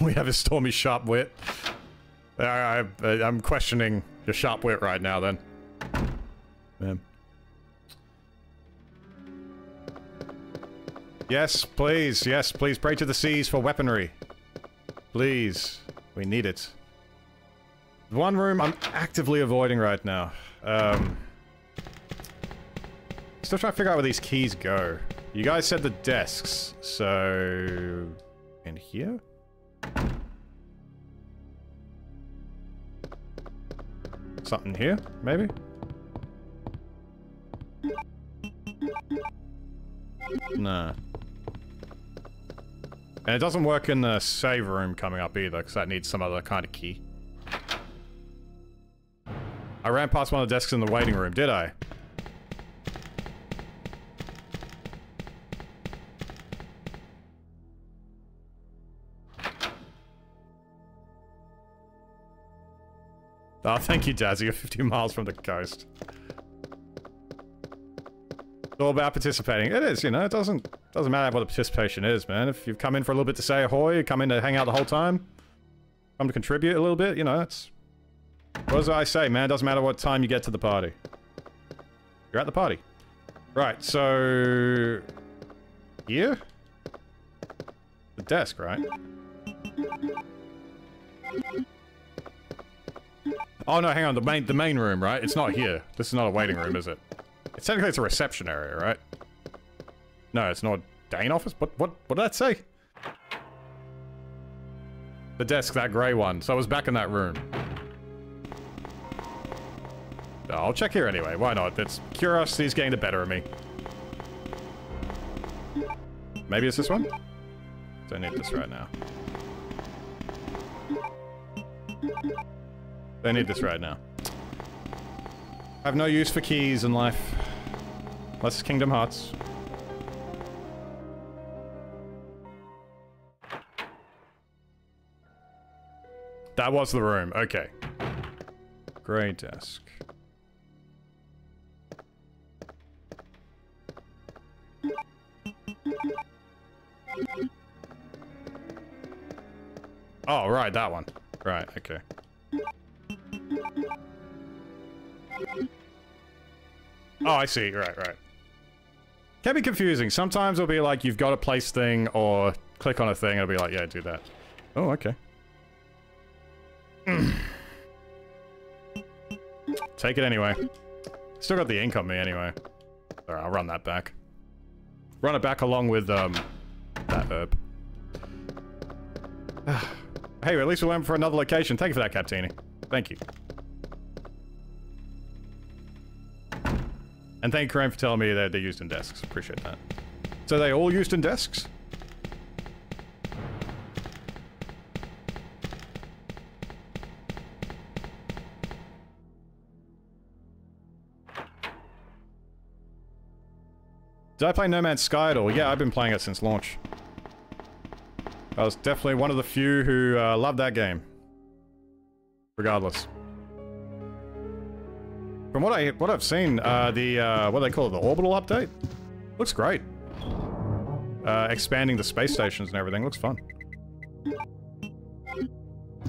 We have a Stormy sharp wit. I'm questioning your sharp wit right now, then. Man. Yes, please, pray to the seas for weaponry. Please, we need it. One room I'm actively avoiding right now. Still trying to figure out where these keys go. You guys said the desks, so... in here? Something here, maybe? Nah. And it doesn't work in the save room coming up either, because that needs some other kind of key. I ran past one of the desks in the waiting room, did I? Oh, thank you, Jazzy. You're 15 miles from the coast. It's all about participating. It is, you know. It doesn't matter what the participation is, man. If you've come in for a little bit to say ahoy, you come in to hang out the whole time, come to contribute a little bit, you know, it's... What does I say, man? It doesn't matter what time you get to the party. You're at the party. Right, so... Here? The desk, right? Oh, no, hang on. The main room, right? It's not here. This is not a waiting room, is it? It's technically it's a reception area, right? No, it's not a Dane office? What did that say? The desk, that grey one. So I was back in that room. Oh, I'll check here anyway. Why not? It's curiosity's getting the better of me. Maybe it's this one? Don't need this right now. Don't need this right now. I have no use for keys in life. Unless it's Kingdom Hearts. That was the room. Okay. Grey desk. Oh, right, that one. Right, okay. Oh, I see. Right, right. Can be confusing. Sometimes it'll be like, you've got to place thing or click on a thing, and it'll be like, yeah, do that. Oh, okay. Take it anyway. Still got the ink on me anyway. Alright, I'll run that back. Run it back along with, that herb. Hey, at least we went for another location. Thank you for that, Captini. Thank you. And thank you, Kareem, for telling me that they're used in desks. Appreciate that. So are they all used in desks? Did I play No Man's Sky at all? Yeah, I've been playing it since launch. I was definitely one of the few who loved that game. Regardless. From what I've seen, what do they call it, the orbital update? Looks great. Expanding the space stations and everything, looks fun.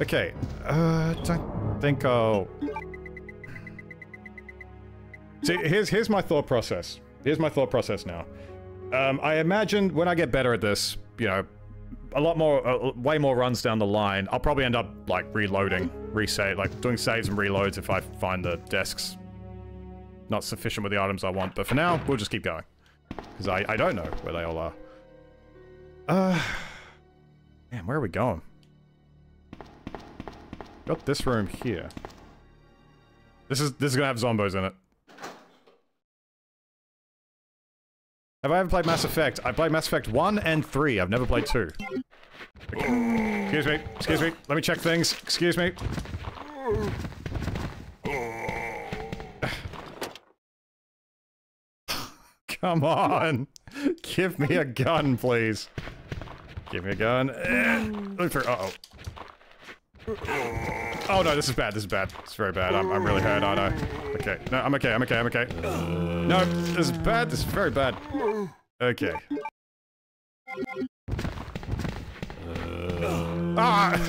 Okay, don't think I'll... See, here's my thought process. Here's my thought process now. I imagine when I get better at this, you know, a lot more, way more runs down the line, I'll probably end up, like, reloading, resave, like, doing saves and reloads if I find the desks not sufficient with the items I want. But for now, we'll just keep going. Because I don't know where they all are. Man, where are we going? Got this room here. This is gonna have zombos in it. Have I ever played Mass Effect? I played Mass Effect 1 and 3. I've never played 2. Okay. Excuse me. Excuse me. Let me check things. Excuse me. Come on. Give me a gun, please. Give me a gun. Look for... Uh-oh. Oh no, this is bad. This is bad. It's very bad. I'm really hurt, aren't I? Okay. No, I'm okay. I'm okay. I'm okay. No, this is bad. This is very bad. Okay. Ah!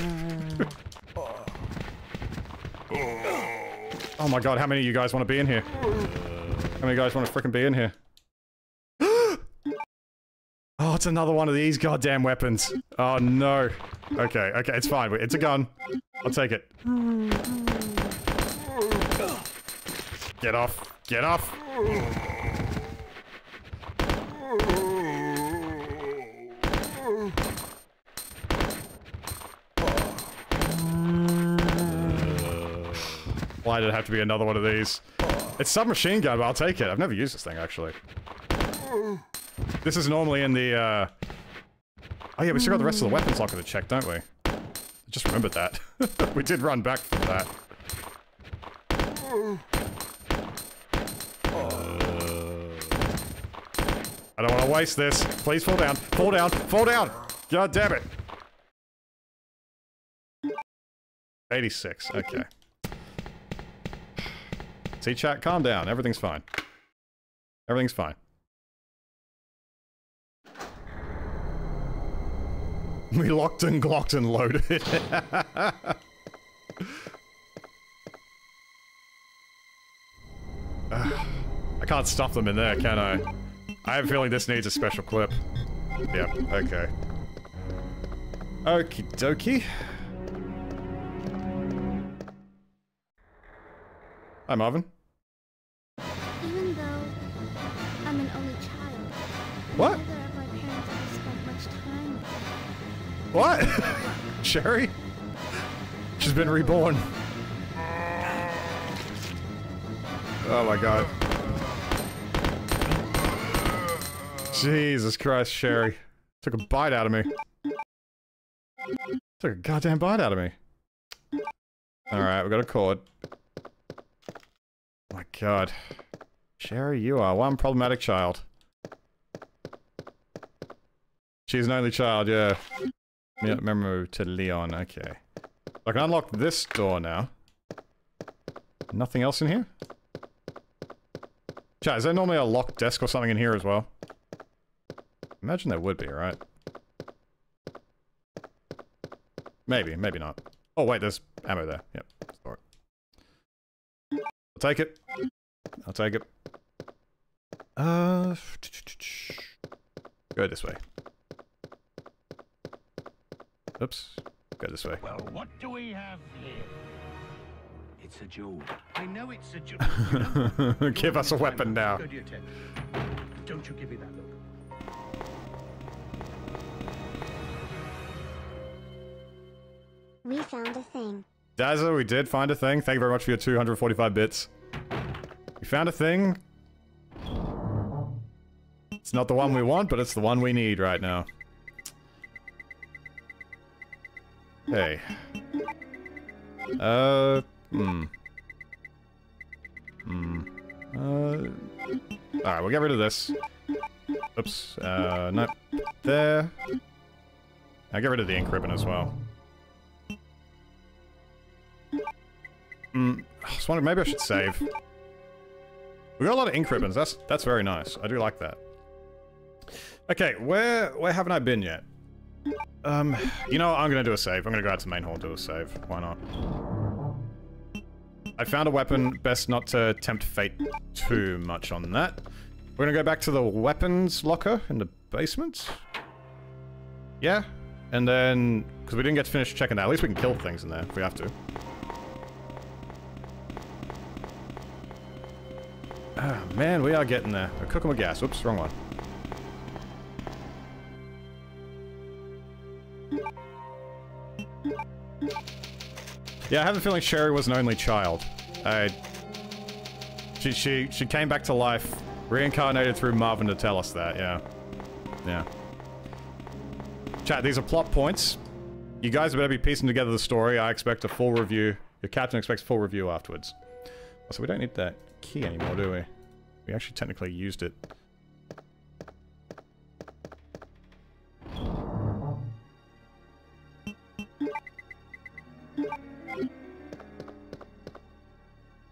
Oh my god, how many of you guys want to be in here? How many guys want to frickin' be in here? Oh, it's another one of these goddamn weapons. Oh no. Okay, okay, it's fine. It's a gun. I'll take it. Get off. Get off. Why did it have to be another one of these? It's submachine gun, but I'll take it. I've never used this thing, actually. This is normally in the, Oh yeah, we still got the rest of the weapons locker to check, don't we? I just remembered that. We did run back from that. I don't want to waste this. Please fall down. Fall down. Fall down! God damn it! 86, okay. See, chat, calm down. Everything's fine. Everything's fine. We locked and glocked and loaded. I can't stuff them in there, can I? I have a feeling this needs a special clip. Yep, okay. Okie dokie. Hi, Marvin. Even though I'm an only child, what? Neither of my parents ever spent much time with them. What? Sherry? She's been reborn. Oh my god. Jesus Christ, Sherry. Took a bite out of me. Took a goddamn bite out of me. Alright, we got a cord. My god. Sherry, you are one problematic child. She's an only child, yeah. Memo to Leon, okay. I can unlock this door now. Nothing else in here? Chat, is there normally a locked desk or something in here as well? Imagine there would be, right? Maybe, maybe not. Oh wait, there's ammo there. Yep, store it. I'll take it. I'll take it. Go this way. Oops. Go this way. Well, what do we have here? It's a jewel. I know it's a jewel. Give us a weapon now. Go to your tent. Don't you give me that look. We found a thing. Dazza, we did find a thing. Thank you very much for your 245 bits. We found a thing. It's not the one we want, but it's the one we need right now. Hey. Alright, we'll get rid of this. Oops. No. There. I'll get rid of the ink ribbon as well. I was wondering, maybe I should save. We got a lot of ink ribbons. That's very nice. I do like that. Okay, where haven't I been yet? You know what? I'm gonna do a save. I'm gonna go out to main hall and do a save. Why not? I found a weapon. Best not to tempt fate too much on that. We're gonna go back to the weapons locker in the basement. Yeah, and then because we didn't get to finish checking that, at least we can kill things in there if we have to. Oh, man, we are getting there. We're cooking with gas. Oops, wrong one. Yeah, I have a feeling Sherry was an only child. She came back to life, reincarnated through Marvin to tell us that, yeah. Yeah. Chat, these are plot points. You guys better be piecing together the story. I expect a full review. Your captain expects a full review afterwards. So we don't need that key anymore, do we? We actually technically used it.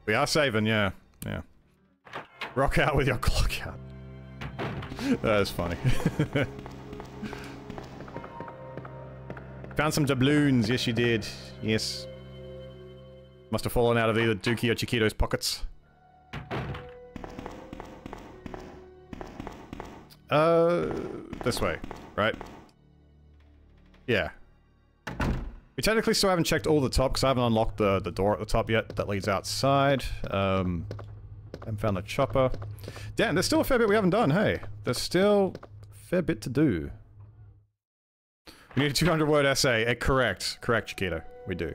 We are saving, yeah. Yeah. Rock out with your clock out. That is funny. Found some doubloons, yes you did. Yes. Must have fallen out of either Dookie or Chiquito's pockets. This way, right? Yeah. We technically still haven't checked all the top, because I haven't unlocked the door at the top yet that leads outside. Haven't found the chopper. Damn, there's still a fair bit we haven't done, hey. There's still a fair bit to do. We need a 200-word essay. Correct. Correct, Chiquito. We do.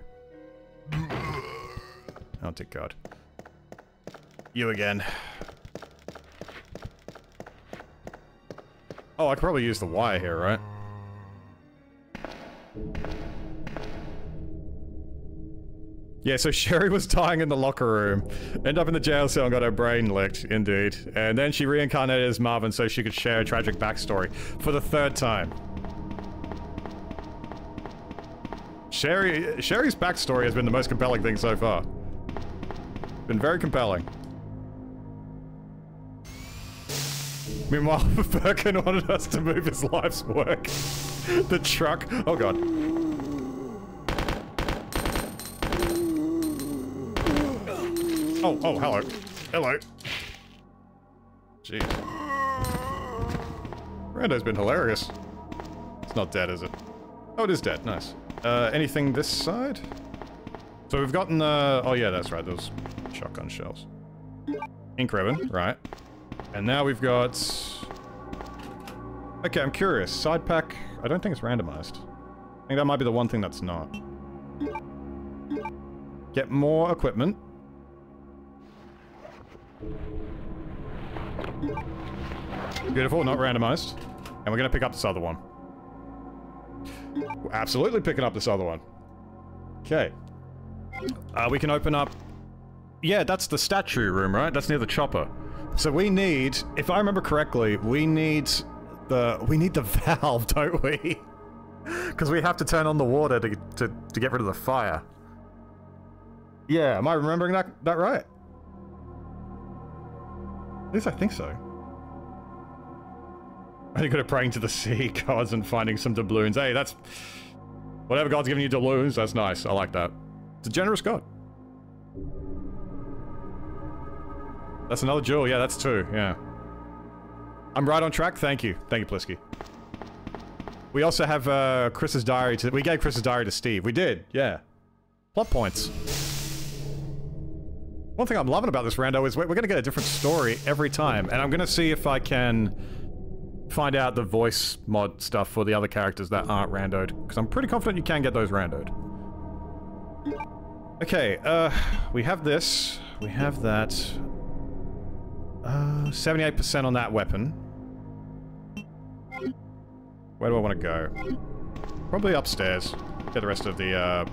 Oh, dear God. You again. Oh, I could probably use the wire here, right? Yeah, so Sherry was dying in the locker room, ended up in the jail cell and got her brain licked, indeed. And then she reincarnated as Marvin so she could share a tragic backstory for the third time. Sherry's backstory has been the most compelling thing so far. Been very compelling. Meanwhile, Birkin wanted us to move his life's work. The truck. Oh god. Oh, oh, hello. Hello. Jeez. Rando's been hilarious. It's not dead, is it? Oh, it is dead. Nice. Anything this side? So we've gotten, oh yeah, that's right. Those shotgun shells. Ink ribbon, right. And now we've got... Okay, I'm curious. Side pack, I don't think it's randomized. I think that might be the one thing that's not. Get more equipment. Beautiful, not randomized. And we're gonna pick up this other one. We're absolutely picking up this other one. Okay. We can open up... Yeah, that's the statue room, right? That's near the chopper. So we need... If I remember correctly, we need the... We need the valve, don't we? Because we have to turn on the water to get rid of the fire. Yeah, am I remembering that right? At least I think so. I think I'm praying to the sea gods and finding some doubloons. Hey, that's... Whatever god's giving you doubloons, that's nice. I like that. It's a generous god. That's another jewel. Yeah, that's two. Yeah. I'm right on track. Thank you. Thank you, Plisky. We also have, Chris's diary to... We gave Chris's diary to Steve. We did. Yeah. Plot points. One thing I'm loving about this rando is we're gonna get a different story every time, and I'm gonna see if I can... find out the voice mod stuff for the other characters that aren't randoed, because I'm pretty confident you can get those randoed. Okay, we have this, we have that, 78% on that weapon. Where do I want to go? Probably upstairs. Get the rest of the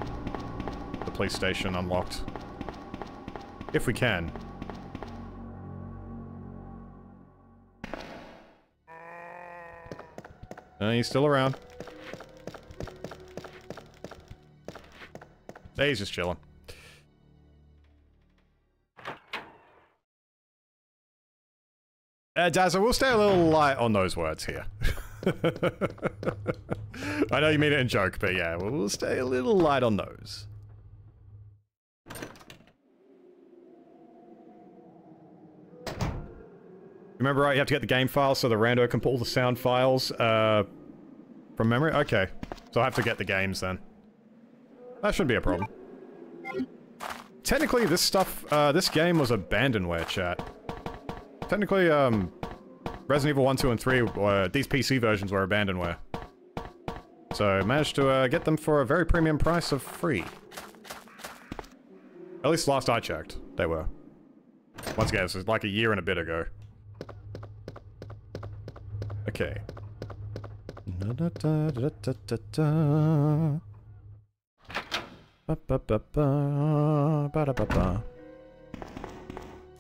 police station unlocked. If we can. He's still around. He's just chilling. Dazza, we'll stay a little light on those words here. I know you mean it in joke, but yeah, we'll stay a little light on those. Remember right, you have to get the game file so the rando can pull the sound files, from memory? Okay. So I have to get the games then. That shouldn't be a problem. Technically, this stuff, this game was abandonware, chat. Technically, Resident Evil 1, 2, and 3, these PC versions were abandonware. So, I managed to, get them for a very premium price of free. At least last I checked, they were. Once again, this was like a year and a bit ago. Okay.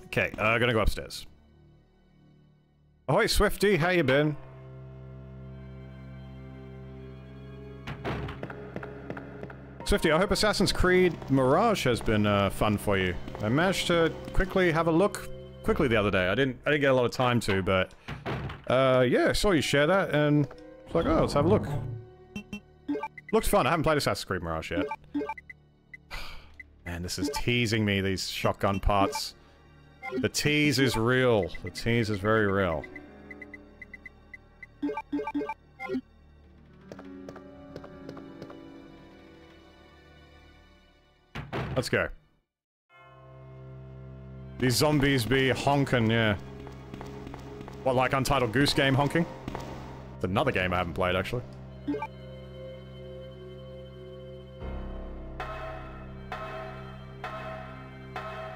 Okay, gonna go upstairs. Ahoy, Swifty, how you been? Swifty, I hope Assassin's Creed Mirage has been, fun for you. I managed to quickly have a look the other day. I didn't get a lot of time to, but... yeah, I saw you share that, and it's like, oh, let's have a look. Looks fun. I haven't played Assassin's Creed Mirage yet. Man, this is teasing me, these shotgun parts. The tease is real. The tease is very real. Let's go. These zombies be honking, yeah. What, like Untitled Goose Game honking? It's another game I haven't played, actually.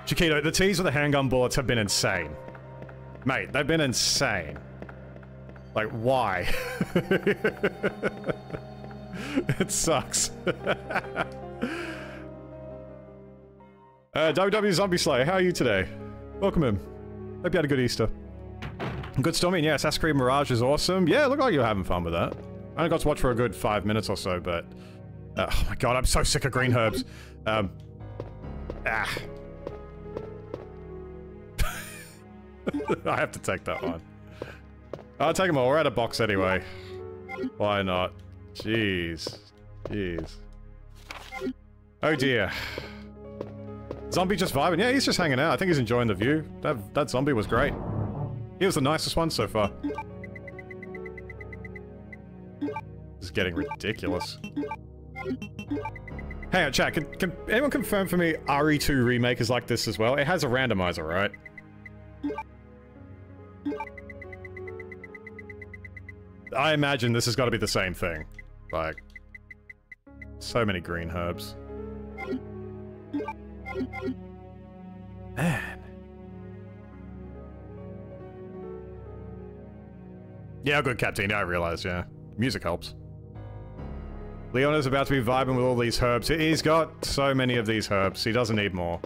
Chiquito, the teas with the handgun bullets have been insane. Mate, they've been insane. Like, why? It sucks. WW Zombie Slayer, how are you today? Welcome in. Hope you had a good Easter. Good Stormy, and yeah, Assassin's Creed Mirage is awesome. Yeah, look like you're having fun with that. I only got to watch for a good 5 minutes or so, but... oh my god, I'm so sick of green herbs. I have to take that one. I'll take them all. We're out of box anyway. Why not? Jeez. Jeez. Oh dear. Zombie just vibing. Yeah, he's just hanging out. I think he's enjoying the view. That zombie was great. He was the nicest one so far. This is getting ridiculous. Hang on, chat. Can anyone confirm for me RE2 Remake is like this as well? It has a randomizer, right? I imagine this has got to be the same thing. Like, so many green herbs. Man. Yeah, good Captain, I realized, yeah. Music helps. Leona's about to be vibing with all these herbs. He's got so many of these herbs, he doesn't need more.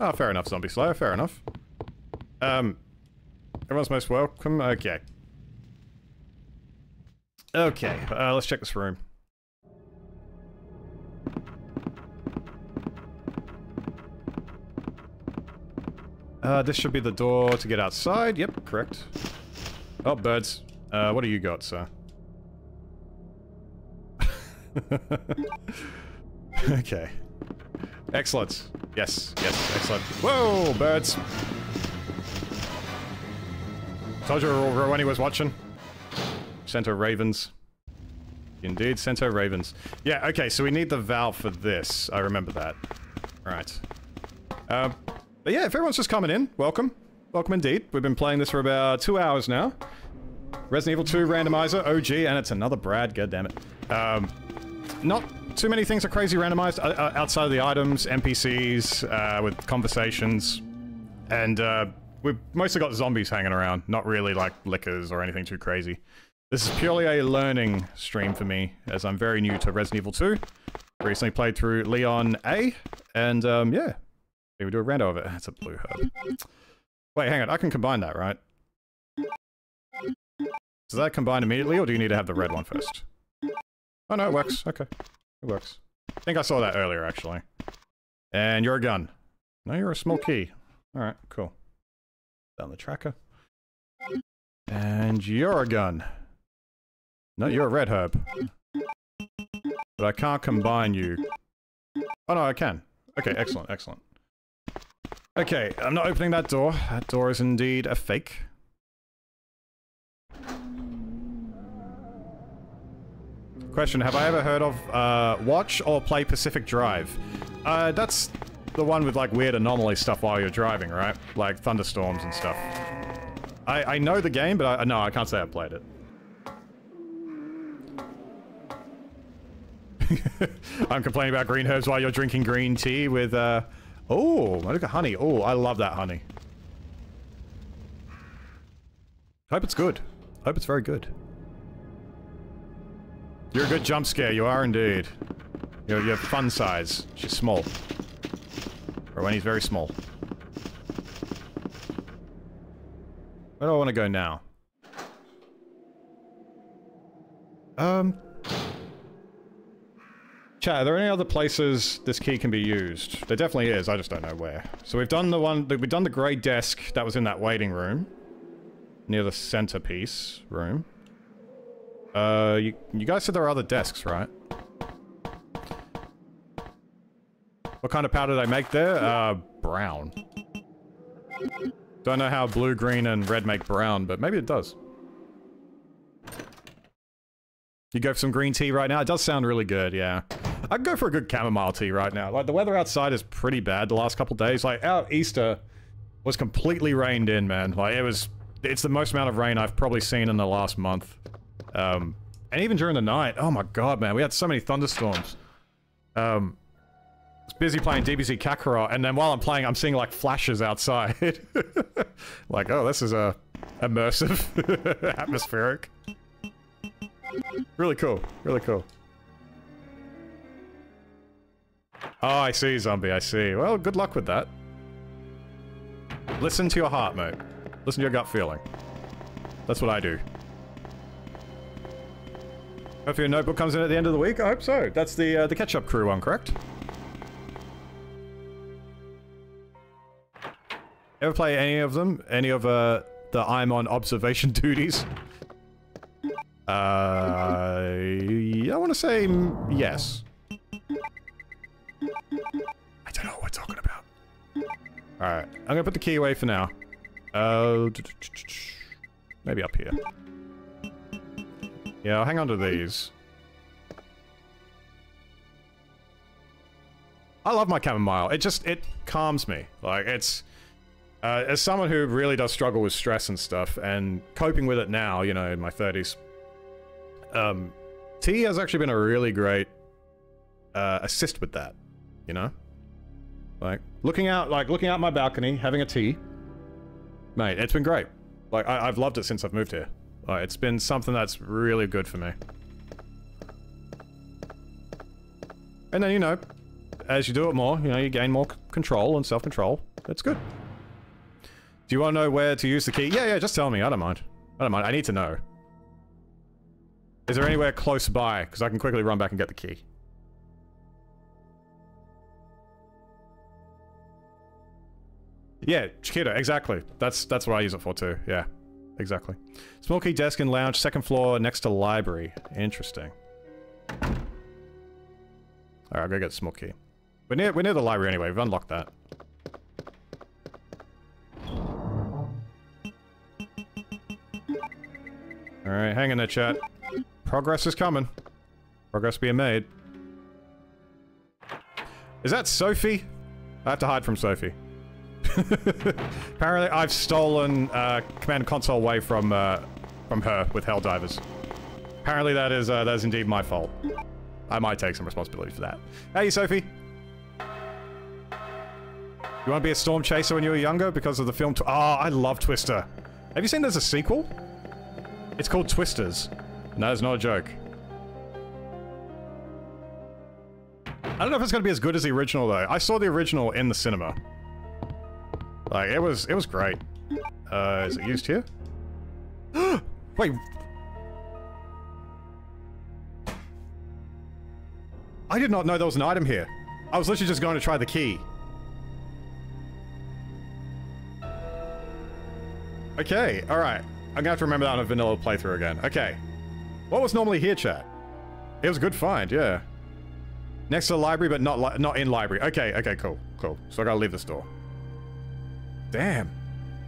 Oh, fair enough, Zombie Slayer, fair enough. Everyone's most welcome, okay. Okay, let's check this room. This should be the door to get outside, yep, correct. Oh, birds. What do you got, sir? Okay. Excellent. Yes, yes, excellent. Whoa, birds! Told you Rowani was watching. Sent her ravens. Indeed, sent her ravens. Yeah, okay, so we need the valve for this. I remember that. Right. But yeah, if everyone's just coming in, welcome. Welcome indeed. We've been playing this for about 2 hours now. Resident Evil 2 Randomizer, OG, and it's another Brad, goddammit. Not too many things are crazy randomized outside of the items, NPCs, with conversations, and we've mostly got zombies hanging around, not really like lickers or anything too crazy. This is purely a learning stream for me, as I'm very new to Resident Evil 2. Recently played through Leon A, and yeah, maybe we do a rando of it. That's a blue herb. Wait, hang on, I can combine that, right? Does that combine immediately, or do you need to have the red one first? Oh no, it works. Okay. It works. I think I saw that earlier, actually. And you're a gun. No, you're a small key. Alright, cool. Down the tracker. And you're a gun. No, you're a red herb. But I can't combine you. Oh no, I can. Okay, excellent, excellent. Okay, I'm not opening that door. That door is indeed a fake. Question, have I ever heard of, watch or play Pacific Drive? That's the one with, like, weird anomaly stuff while you're driving, right? Like, thunderstorms and stuff. I know the game, but no, I can't say I played it. I'm complaining about green herbs while you're drinking green tea with, oh, look at honey. Oh, I love that honey. Hope it's good. Hope it's very good. You're a good jump scare, you are indeed. You're fun size. She's small. Or when he's very small. Where do I want to go now? Chat, are there any other places this key can be used? There definitely is, I just don't know where. So we've done the one, we've done the grey desk that was in that waiting room. Near the centerpiece room. You guys said there are other desks, right? What kind of powder did I make there? Brown. Don't know how blue, green, and red make brown, but maybe it does. You go for some green tea right now? It does sound really good, yeah. I'd go for a good chamomile tea right now. Like, the weather outside is pretty bad the last couple days. Like, our Easter was completely rained in, man. Like, it was... It's the most amount of rain I've probably seen in the last month. And even during the night, oh my god, man, we had so many thunderstorms. I was busy playing DBZ Kakarot, and then while I'm playing, I'm seeing, like, flashes outside. Like, oh, this is a immersive, atmospheric. Really cool, really cool. Oh, I see, zombie, I see. Well, good luck with that. Listen to your heart, mate. Listen to your gut feeling. That's what I do. Hopefully your notebook comes in at the end of the week. I hope so. That's the Ketchup Crew one, correct? Ever play any of them? Any of the I'm on observation duties? I want to say yes. I don't know what we're talking about. Alright, I'm going to put the key away for now. Maybe up here. Yeah, I'll hang on to these. I love my chamomile. It just, it calms me. Like, it's... as someone who really does struggle with stress and stuff, and coping with it now, you know, in my 30s, tea has actually been a really great assist with that, you know? Like, looking out my balcony, having a tea. Mate, it's been great. Like, I've loved it since I've moved here. Like, it's been something that's really good for me. And then, you know, as you do it more, you know, you gain more control and self-control. That's good. Do you want to know where to use the key? Yeah, yeah, just tell me. I don't mind. I don't mind. I need to know. Is there anywhere close by? Because I can quickly run back and get the key. Yeah, Chiquita, exactly. That's what I use it for too. Yeah, exactly. Small key desk and lounge, second floor, next to library. Interesting. Alright, I'll go get the small key. We're near the library anyway. We've unlocked that. Alright, hang in there, chat. Progress is coming. Progress being made. Is that Sophie? I have to hide from Sophie. Apparently, I've stolen Command Console Way from her with Helldivers. Apparently, that is indeed my fault. I might take some responsibility for that. Hey, Sophie. You want to be a storm chaser when you were younger because of the film? I love Twister. Have you seen there's a sequel? It's called Twisters. And that is not a joke. I don't know if it's going to be as good as the original, though. I saw the original in the cinema. Like, it was great. Is it used here? Wait. I did not know there was an item here. I was literally just going to try the key. Okay, alright. I'm gonna have to remember that on a vanilla playthrough again. Okay. What was normally here, chat? It was a good find, yeah. Next to the library, but not in library. Okay, okay, cool, cool. So I gotta leave this door. Damn.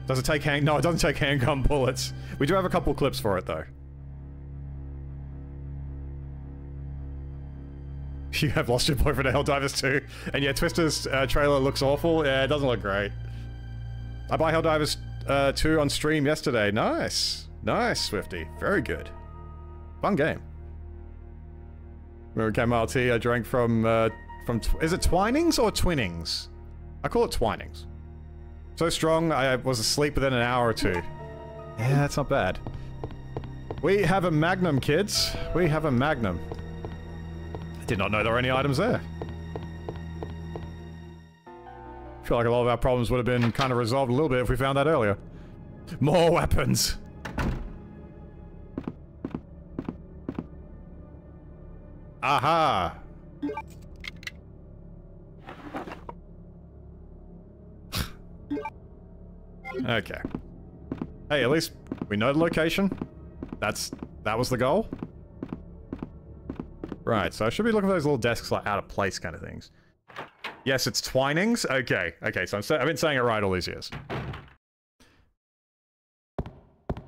Does it take No, it doesn't take handgun bullets. We do have a couple clips for it, though. You have lost your boyfriend to Helldivers 2. And yeah, Twister's trailer looks awful. Yeah, it doesn't look great. I buy Helldivers 2 on stream yesterday. Nice. Nice, Swifty. Very good. Fun game. Remember chamomile tea I drank from is it Twinings or Twinnings? I call it Twinings. So strong, I was asleep within an hour or two. Yeah, that's not bad. We have a magnum, kids. We have a magnum. I did not know there were any items there. I feel like a lot of our problems would have been kind of resolved a little bit if we found that earlier. More weapons! Aha! Okay. Hey, at least we know the location. That was the goal. Right, so I should be looking for those little desks, like, out of place kind of things. Yes, it's Twinings? Okay, okay, so I've been saying it right all these years.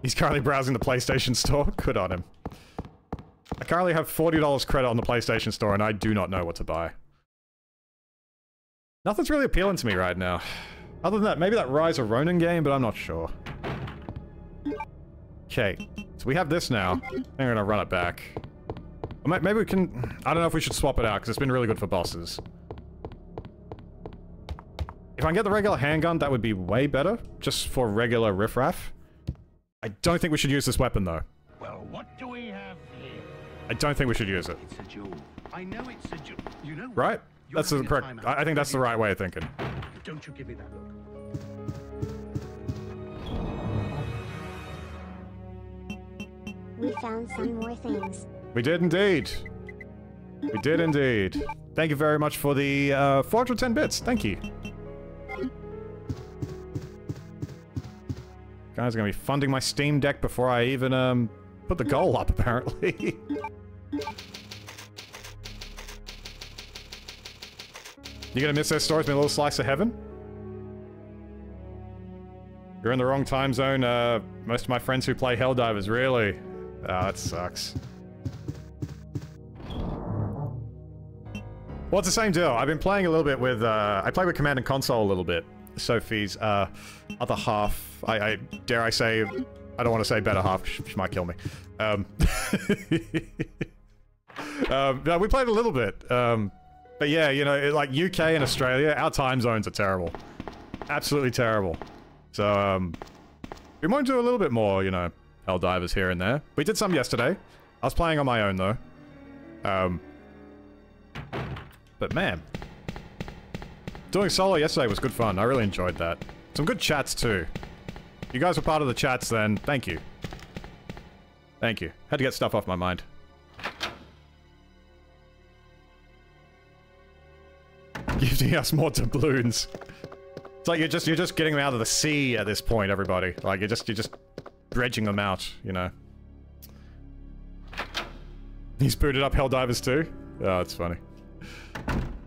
He's currently browsing the PlayStation Store. Good on him. I currently have $40 credit on the PlayStation Store, and I do not know what to buy. Nothing's really appealing to me right now. Other than that, maybe that Rise of Ronin game, but I'm not sure. Okay, so we have this now. I'm gonna run it back. Maybe we can... I don't know if we should swap it out, because it's been really good for bosses. If I can get the regular handgun, that would be way better. Just for regular riffraff. I don't think we should use this weapon, though. Well, what do we have here? I don't think we should use it. It's a jewel. I know it's a jewel. You know... Right? That's the correct... I think that's the right way of thinking. Don't you give me that look. we found some more things. We did indeed. We did indeed. Thank you very much for the 410 bits. Thank you. Guys are gonna be funding my Steam Deck before I even put the goal up, apparently. You gonna miss those stories with a little slice of heaven? You're in the wrong time zone, most of my friends who play Helldivers, really? Ah, that sucks. Well, it's the same deal. I've been playing a little bit with, I play with Command & Console a little bit. Sophie's, other half. I dare I say, I don't want to say better half, she might kill me. No, we played a little bit, but yeah, you know, like UK and Australia, our time zones are terrible. Absolutely terrible. So, we might do a little bit more, you know, Helldivers here and there. We did some yesterday. I was playing on my own, though. But man, doing solo yesterday was good fun. I really enjoyed that. Some good chats, too. You guys were part of the chats then. Thank you. Thank you. Had to get stuff off my mind. Giving us more doubloons. It's like you're just getting them out of the sea at this point, everybody. Like you're just dredging them out, you know. He's booted up Helldivers 2. Oh, that's funny.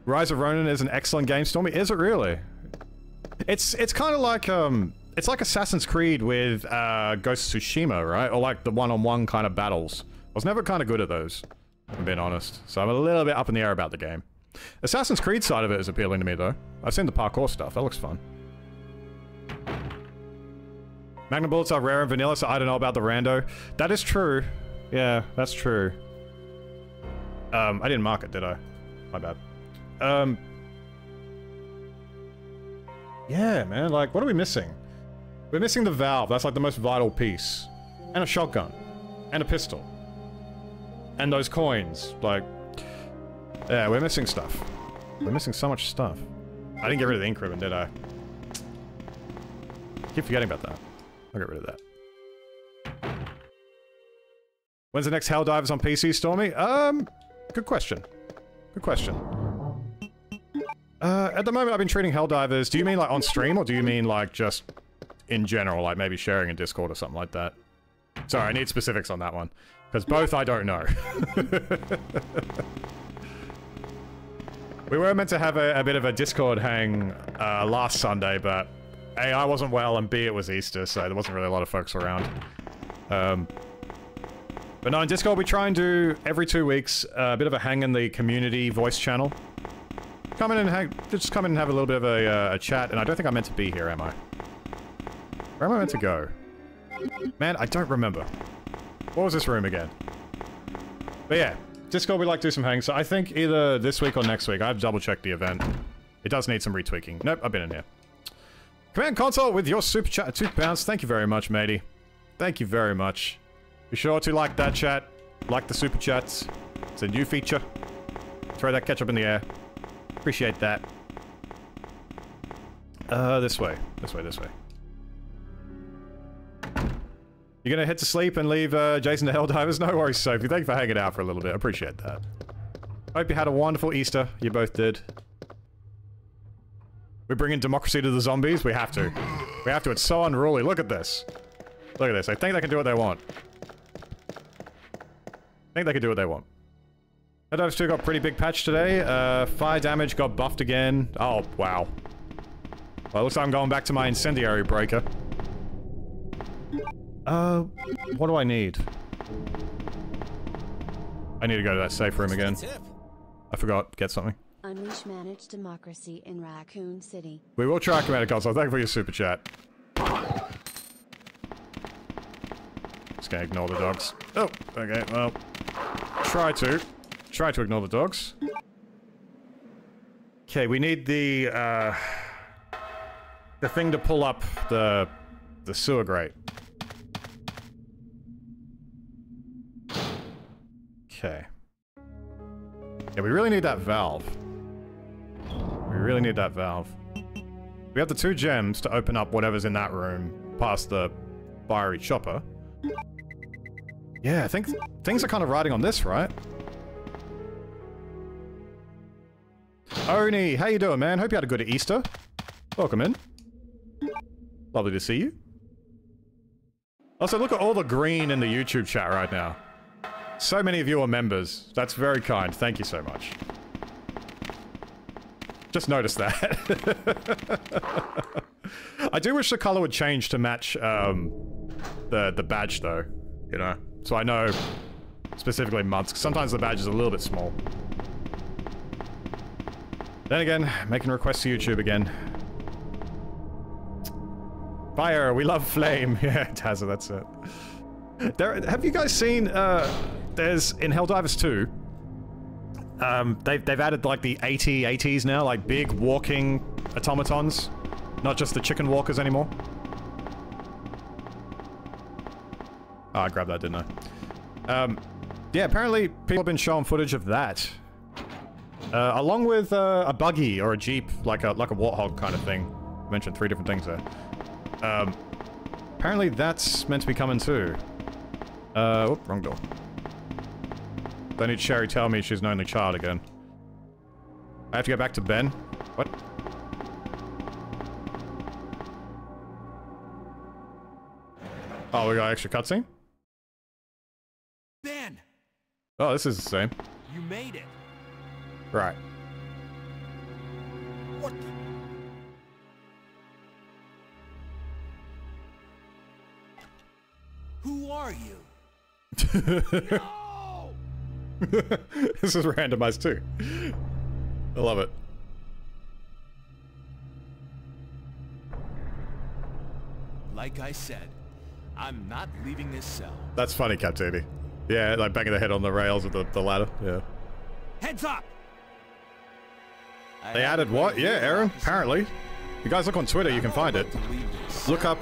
Rise of Ronin is an excellent game, Stormy. Is it really? It's kind of like it's like Assassin's Creed with Ghost of Tsushima, right? Or like the one-on-one kind of battles. I was never kind of good at those, if I'm being honest. So I'm a little bit up in the air about the game. Assassin's Creed side of it is appealing to me, though. I've seen the parkour stuff. That looks fun. Magnum bullets are rare and vanilla, so I don't know about the rando. That is true. Yeah, that's true. I didn't mark it, did I? My bad. Yeah, man, like, what are we missing? We're missing the valve. That's like the most vital piece. And a shotgun. And a pistol. And those coins. Like, yeah, we're missing stuff. We're missing so much stuff. I didn't get rid of the ink ribbon, did I? Keep forgetting about that. I'll get rid of that. When's the next Helldivers on PC, Stormy? Good question. Good question. At the moment I've been treating Helldivers, do you mean like on stream, or do you mean like just in general, like maybe sharing in Discord or something like that? Sorry, I need specifics on that one. Because both I don't know. We were meant to have a bit of a Discord hang last Sunday, but A, I wasn't well, and B, it was Easter, so there wasn't really a lot of folks around. But no, in Discord we try and do, every 2 weeks, a bit of a hang in the community voice channel. Come in and hang, just come in and have a little bit of a chat, and I don't think I'm meant to be here, am I? Where am I meant to go? Man, I don't remember. What was this room again? But yeah. Discord, we like to do some hangs, so I think either this week or next week. I've double-checked the event. It does need some retweaking. Nope, I've been in here. Command Console with your super chat at £2. Thank you very much, matey. Thank you very much. Be sure to like that chat. Like the super chats. It's a new feature. Throw that ketchup in the air. Appreciate that. This way. This way, this way. You're gonna head to sleep and leave Jason to Helldivers? No worries, Sophie. Thank you for hanging out for a little bit. I appreciate that. Hope you had a wonderful Easter. You both did. We're bringing democracy to the zombies? We have to. We have to. It's so unruly. Look at this. Look at this. I think they can do what they want. I think they can do what they want. Helldivers 2 got pretty big patch today. Fire damage got buffed again. Oh, wow. Well, it looks like I'm going back to my incendiary breaker. What do I need? I need to go to that safe room again. I forgot. Get something. Unleash managed democracy in Raccoon City. We will try, Command & Console. Thank you for your super chat. Just gonna ignore the dogs. Oh, okay. Well, try to ignore the dogs. Okay, we need the thing to pull up the sewer grate. Okay. Yeah, we really need that valve. We really need that valve. We have the 2 gems to open up whatever's in that room past the fiery chopper. Yeah, I think things are kind of riding on this, right? Oni, how you doing, man? Hope you had a good Easter. Welcome in. Lovely to see you. Also, look at all the green in the YouTube chat right now. So many of you are members. That's very kind. Thank you so much. Just noticed that. I do wish the color would change to match the badge, though. You know, so I know specifically months. 'Cause sometimes the badge is a little bit small. Then again, making requests to YouTube again. Fire, we love flame. Yeah, Tazza, that's it. Have you guys seen, there's, in Helldivers 2, they've added like the AT-ATs now, like big walking automatons, not just the chicken walkers anymore. Oh, I grabbed that, didn't I? Yeah, apparently people have been showing footage of that. Along with a buggy or a jeep, like a warthog kind of thing. I mentioned three different things there. Apparently that's meant to be coming too. Whoop, wrong door. Don't need Sherry tell me she's an only child again. I have to go back to Ben? What? Oh, we got extra cutscene? Ben! Oh, this is the same. You made it. Right. What the? Who are you? No! This is randomized too. I love it. Like I said, I'm not leaving this cell. That's funny, Captain. Yeah, like banging the head on the rails of the ladder. Yeah. Heads up! They added what? Yeah, Aaron, apparently. If you guys look on Twitter, you can find it. Look up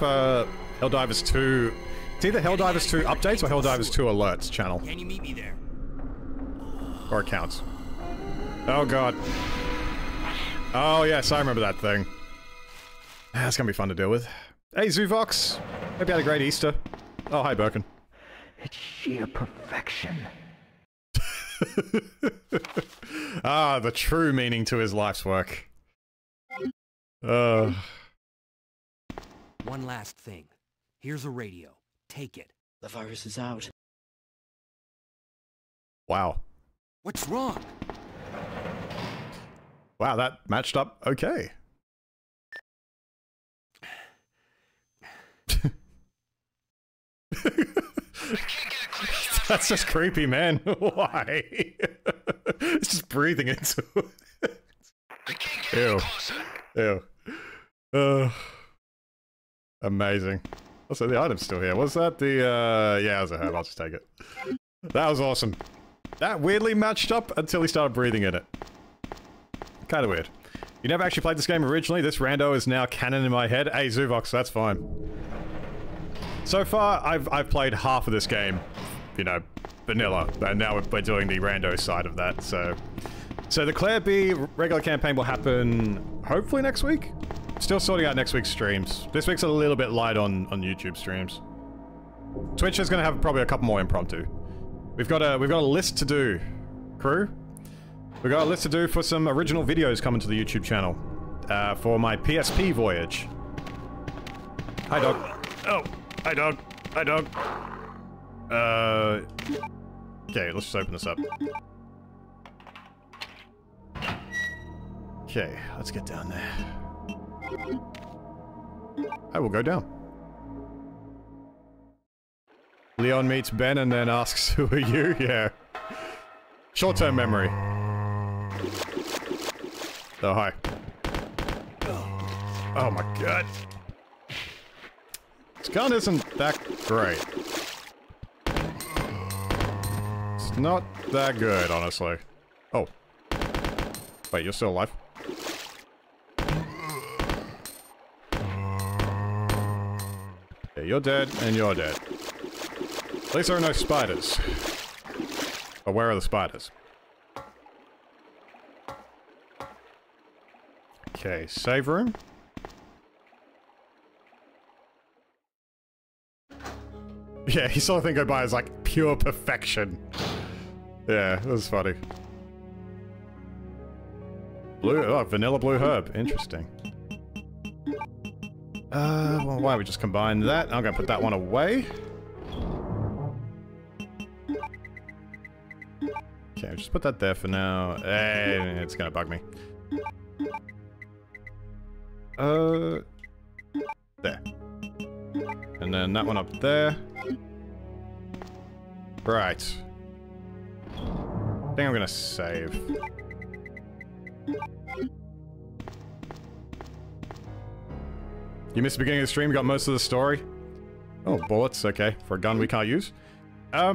Helldivers 2. It's either Helldivers 2 updates or Helldivers 2 alerts channel. Can you meet me there? Or accounts. Oh god. Oh yes, I remember that thing. That's gonna be fun to deal with. Hey Zuvox! Hope you had a great Easter. Oh, hi Birkin. It's sheer perfection. Ah, the true meaning to his life's work. One last thing. Here's a radio. Take it. The virus is out. Wow. What's wrong? Wow, that matched up okay. That's just creepy, man. Why? It's just breathing into it. I can't get any closer. Ew. Amazing. Also, the item's still here. Was that the, yeah, it was a herb. I'll just take it. That was awesome. That weirdly matched up until he started breathing in it. Kind of weird. You never actually played this game originally. This rando is now canon in my head. Hey, Zuvox, that's fine. So far, I've played half of this game. You know, vanilla, and now we're doing the rando side of that, so the Claire B regular campaign will happen hopefully next week. Still sorting out next week's streams. This week's a little bit light on YouTube streams. Twitch is gonna have probably a couple more impromptu. We've got a list to do, crew. We've got a list to do for some original videos coming to the YouTube channel for my PSP voyage. Hi dog. Oh, hi dog. Hi dog. Okay, let's just open this up. Okay, let's get down there. I will go down. Leon meets Ben and then asks, who are you? Yeah. Short-term memory. Oh, hi. Oh my god. This gun isn't that great. Not that good, honestly. Oh. Wait, you're still alive? Yeah, you're dead, and you're dead. At least there are no spiders. But where are the spiders? Okay, save room. Yeah, he saw the thing go by as like pure perfection. Yeah, that was funny. Blue, oh, vanilla blue herb. Interesting. Well, why don't we just combine that? I'm gonna put that one away. Okay, just put that there for now. Hey, it's gonna bug me. There. And then that one up there. Right. I think I'm gonna save. You missed the beginning of the stream, got most of the story. Oh, bullets, okay. For a gun we can't use. You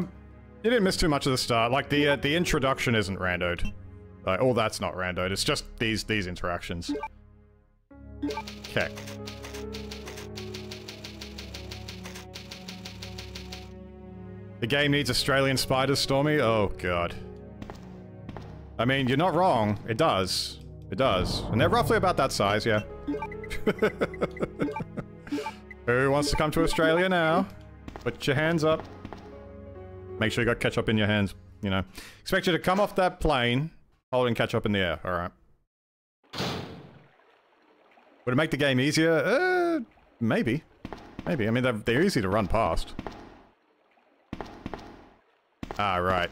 didn't miss too much of the start. Like, the introduction isn't randoed. All that's not randoed, it's just these interactions. Okay. The game needs Australian spiders, Stormy? Oh, God. I mean, you're not wrong. It does. It does. And they're roughly about that size, yeah. Who wants to come to Australia now? Put your hands up. Make sure you got ketchup in your hands, you know. Expect you to come off that plane holding ketchup in the air, alright. Would it make the game easier? Maybe. Maybe. I mean, they're easy to run past. Ah, right.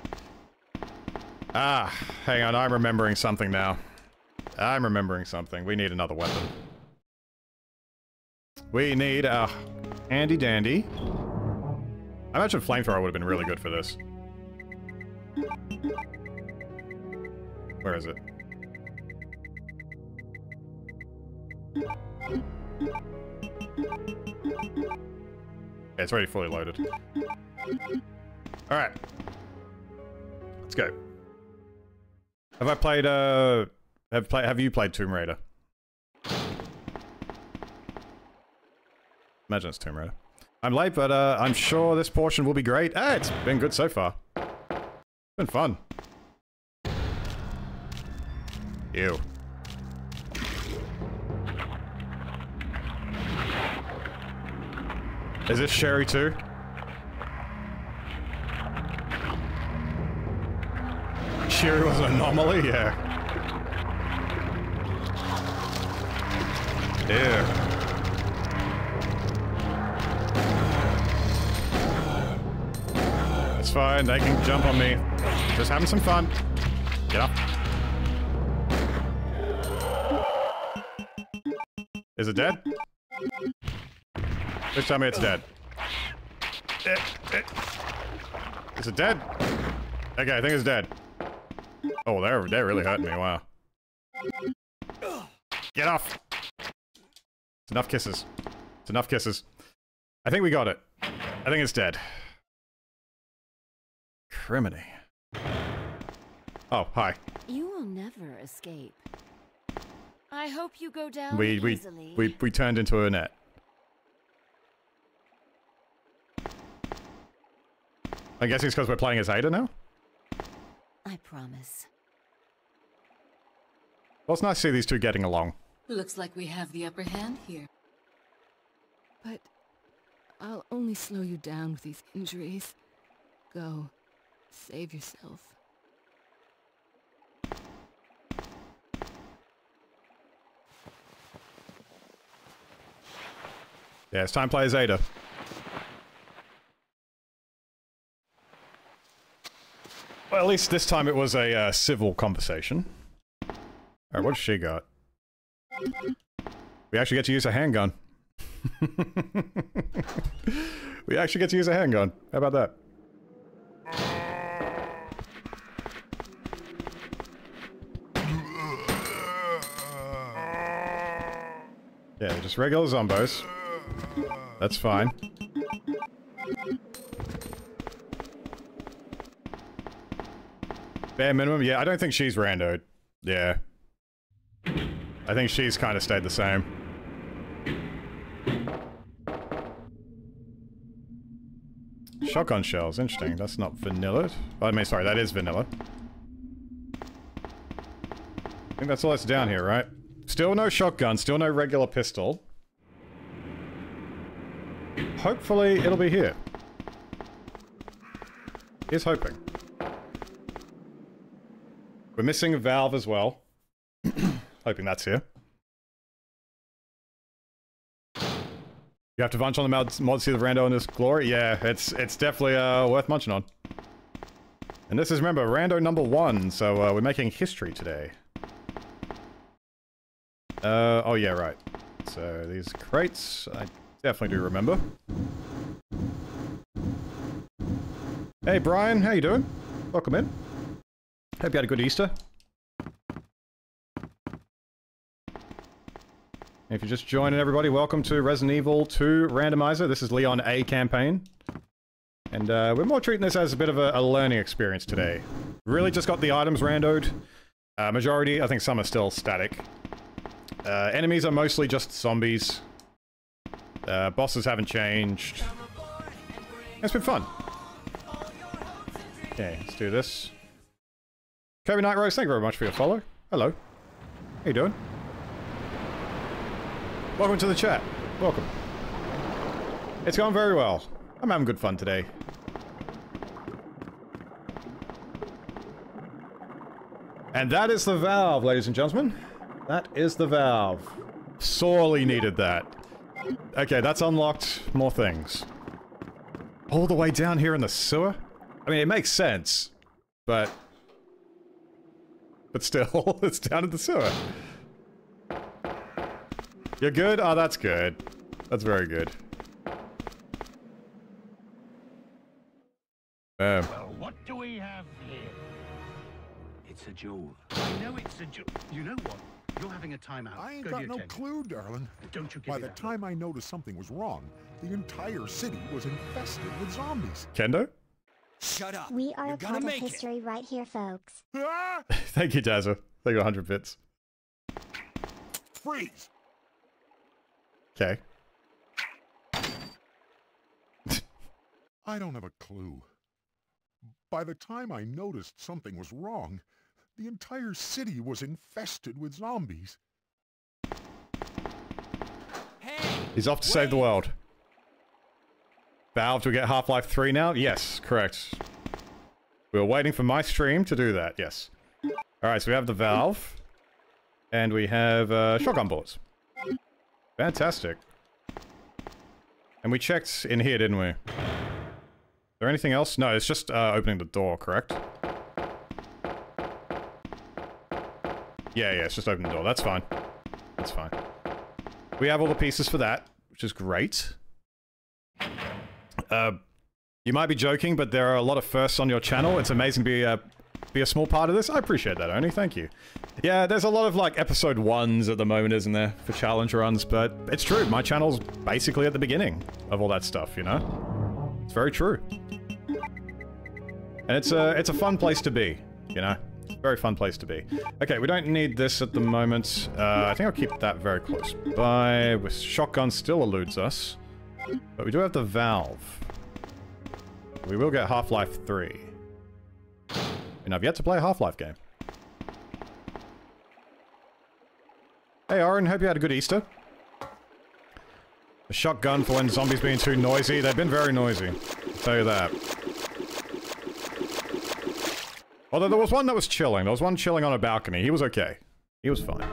Ah, hang on, I'm remembering something now. I'm remembering something. We need another weapon. We need a handy dandy. I imagine flamethrower would have been really good for this. Where is it? Yeah, it's already fully loaded. Alright. Let's go. Have I played, have you played Tomb Raider? Imagine it's Tomb Raider. I'm late, but I'm sure this portion will be great. Ah, it's been good so far. It's been fun. Ew. Is this Sherry too? Sherry was an anomaly? Yeah. Yeah. It's fine, they can jump on me. Just having some fun. Get up. Is it dead? Please tell me it's dead. Is it dead? Okay, I think it's dead. Oh, they're really hurting me, wow. Get off! It's enough kisses. It's enough kisses. I think we got it. I think it's dead. Criminy. Oh, hi. You will never escape. I hope you go down easily. We turned into a net. I'm guessing it's because we're playing as Ada now? I promise. Well, it's nice to see these two getting along. Looks like we have the upper hand here. But I'll only slow you down with these injuries. Go. Save yourself. Yeah, it's time to play as Ada. Well, at least this time it was a civil conversation. Alright, what's she got? We actually get to use a handgun. We actually get to use a handgun. How about that? Yeah, just regular zombos. That's fine. Bare minimum? Yeah, I don't think she's randoed. Yeah. I think she's kind of stayed the same. Shotgun shells, interesting. That's not vanilla. I mean, sorry, that is vanilla. I think that's all that's down here, right? Still no shotgun, still no regular pistol. Hopefully, it'll be here. Here's hoping. We're missing Valve as well. Hoping that's here. You have to munch on the mod to see the rando in this glory? Yeah, it's definitely worth munching on. And this is, remember, rando number 1, so we're making history today. Oh yeah, right. So these crates, I definitely do remember. Hey Brian, how you doing? Welcome in. Hope you had a good Easter. If you're just joining everybody, welcome to Resident Evil 2 Randomizer. This is Leon A campaign. And we're more treating this as a bit of a learning experience today. Really just got the items randoed. Majority, I think some are still static. Enemies are mostly just zombies. Bosses haven't changed. It's been fun. Okay, let's do this. Kirby Night Rose, thank you very much for your follow. Hello. How you doing? Welcome to the chat. Welcome. It's going very well. I'm having good fun today. And that is the Valve, ladies and gentlemen. That is the Valve. Sorely needed that. Okay, that's unlocked more things. All the way down here in the sewer? I mean, it makes sense, but... But still, it's down in the sewer. You're good? Oh, that's good. That's very good. Well, what do we have here? It's a jewel. I know it's a jewel. You know what? You're having a timeout. I ain't got no clue, darling. Don't you get it? By the time I noticed something was wrong, the entire city was infested with zombies. Kendo? Shut up. We are a part of history right here, folks. Thank you, Dazza. Thank you, 100 bits. Freeze. Okay. I don't have a clue. By the time I noticed something was wrong, the entire city was infested with zombies. Hey, he's off to save the world. Valve, do we get Half-Life 3 now? Yes, correct. We were waiting for my stream to do that, yes. Alright, so we have the Valve. And we have shotgun bullets. Fantastic. And we checked in here, didn't we? Is there anything else? No, it's just opening the door, correct? Yeah, it's just opening the door. That's fine. That's fine. We have all the pieces for that, which is great. You might be joking, but there are a lot of firsts on your channel. It's amazing to be a small part of this. I appreciate that, Oni. Thank you. Yeah, there's a lot of, like, episode 1s at the moment, isn't there? For challenge runs, but it's true. My channel's basically at the beginning of all that stuff, you know? It's very true. And it's a fun place to be, you know? Very fun place to be. Okay, we don't need this at the moment. I think I'll keep that very close by. Shotgun still eludes us. But we do have the Valve. We will get Half-Life 3. And I've yet to play a Half-Life game. Hey Oren, hope you had a good Easter. A shotgun for when zombies being too noisy. They've been very noisy. I'll tell you that. Although there was one that was chilling. There was one chilling on a balcony. He was okay. He was fine.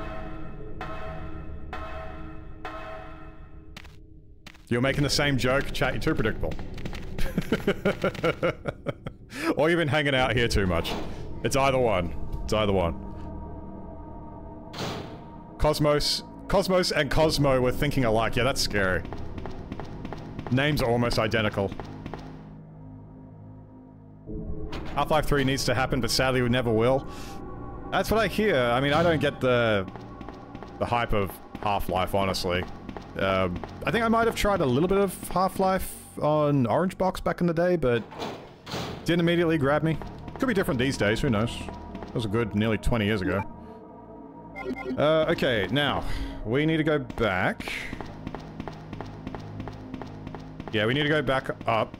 You're making the same joke, chat, you're too predictable. Or you've been hanging out here too much. It's either one. It's either one. Cosmos and Cosmo were thinking alike. Yeah, that's scary. Names are almost identical. Half-Life 3 needs to happen, but sadly we never will. That's what I hear. I mean, I don't get the hype of Half-Life, honestly. I think I might have tried a little bit of Half-Life on Orange Box back in the day, but didn't immediately grab me. Could be different these days, who knows? That was a good nearly 20 years ago. Okay, now, we need to go back. Yeah, we need to go back up.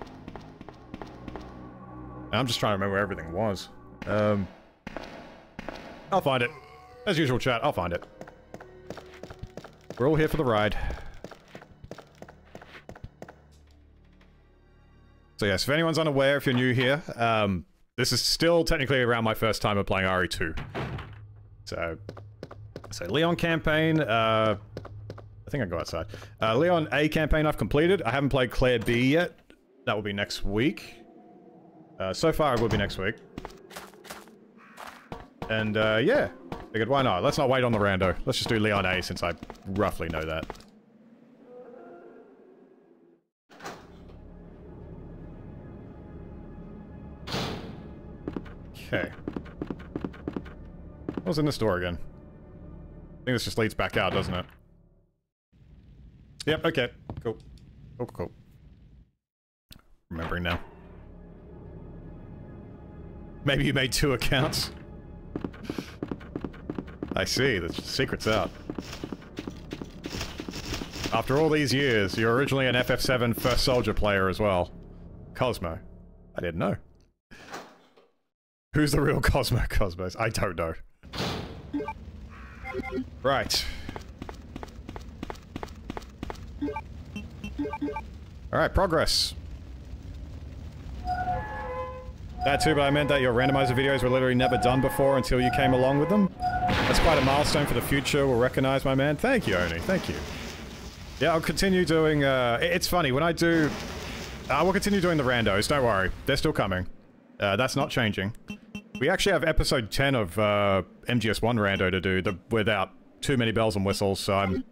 I'm just trying to remember where everything was. I'll find it. As usual, chat, I'll find it. We're all here for the ride. So yes, if anyone's unaware, if you're new here, this is still technically around my first time of playing RE2. So Leon campaign, I think I go outside. Leon A campaign I've completed. I haven't played Claire B yet. That will be next week. So far it will be next week. And yeah, figured why not? Let's not wait on the rando. Let's just do Leon A since I roughly know that. Okay. What was in this door again? I think this just leads back out, doesn't it? Yep, okay. Cool. Cool, cool. Remembering now. Maybe you made 2 accounts? I see, the secret's out. After all these years, you're originally an FF7 First Soldier player as well. Cosmo. I didn't know. Who's the real Cosmo Cosmos? I don't know. Right. Alright, progress. That too, but I meant that your randomizer videos were literally never done before until you came along with them. That's quite a milestone for the future, we'll recognize, my man. Thank you, Oni, thank you. Yeah, I'll continue doing, it's funny, when I do... I will continue doing the randos, don't worry. They're still coming. That's not changing. We actually have episode 10 of MGS1 Rando to do without too many bells and whistles, so I'm...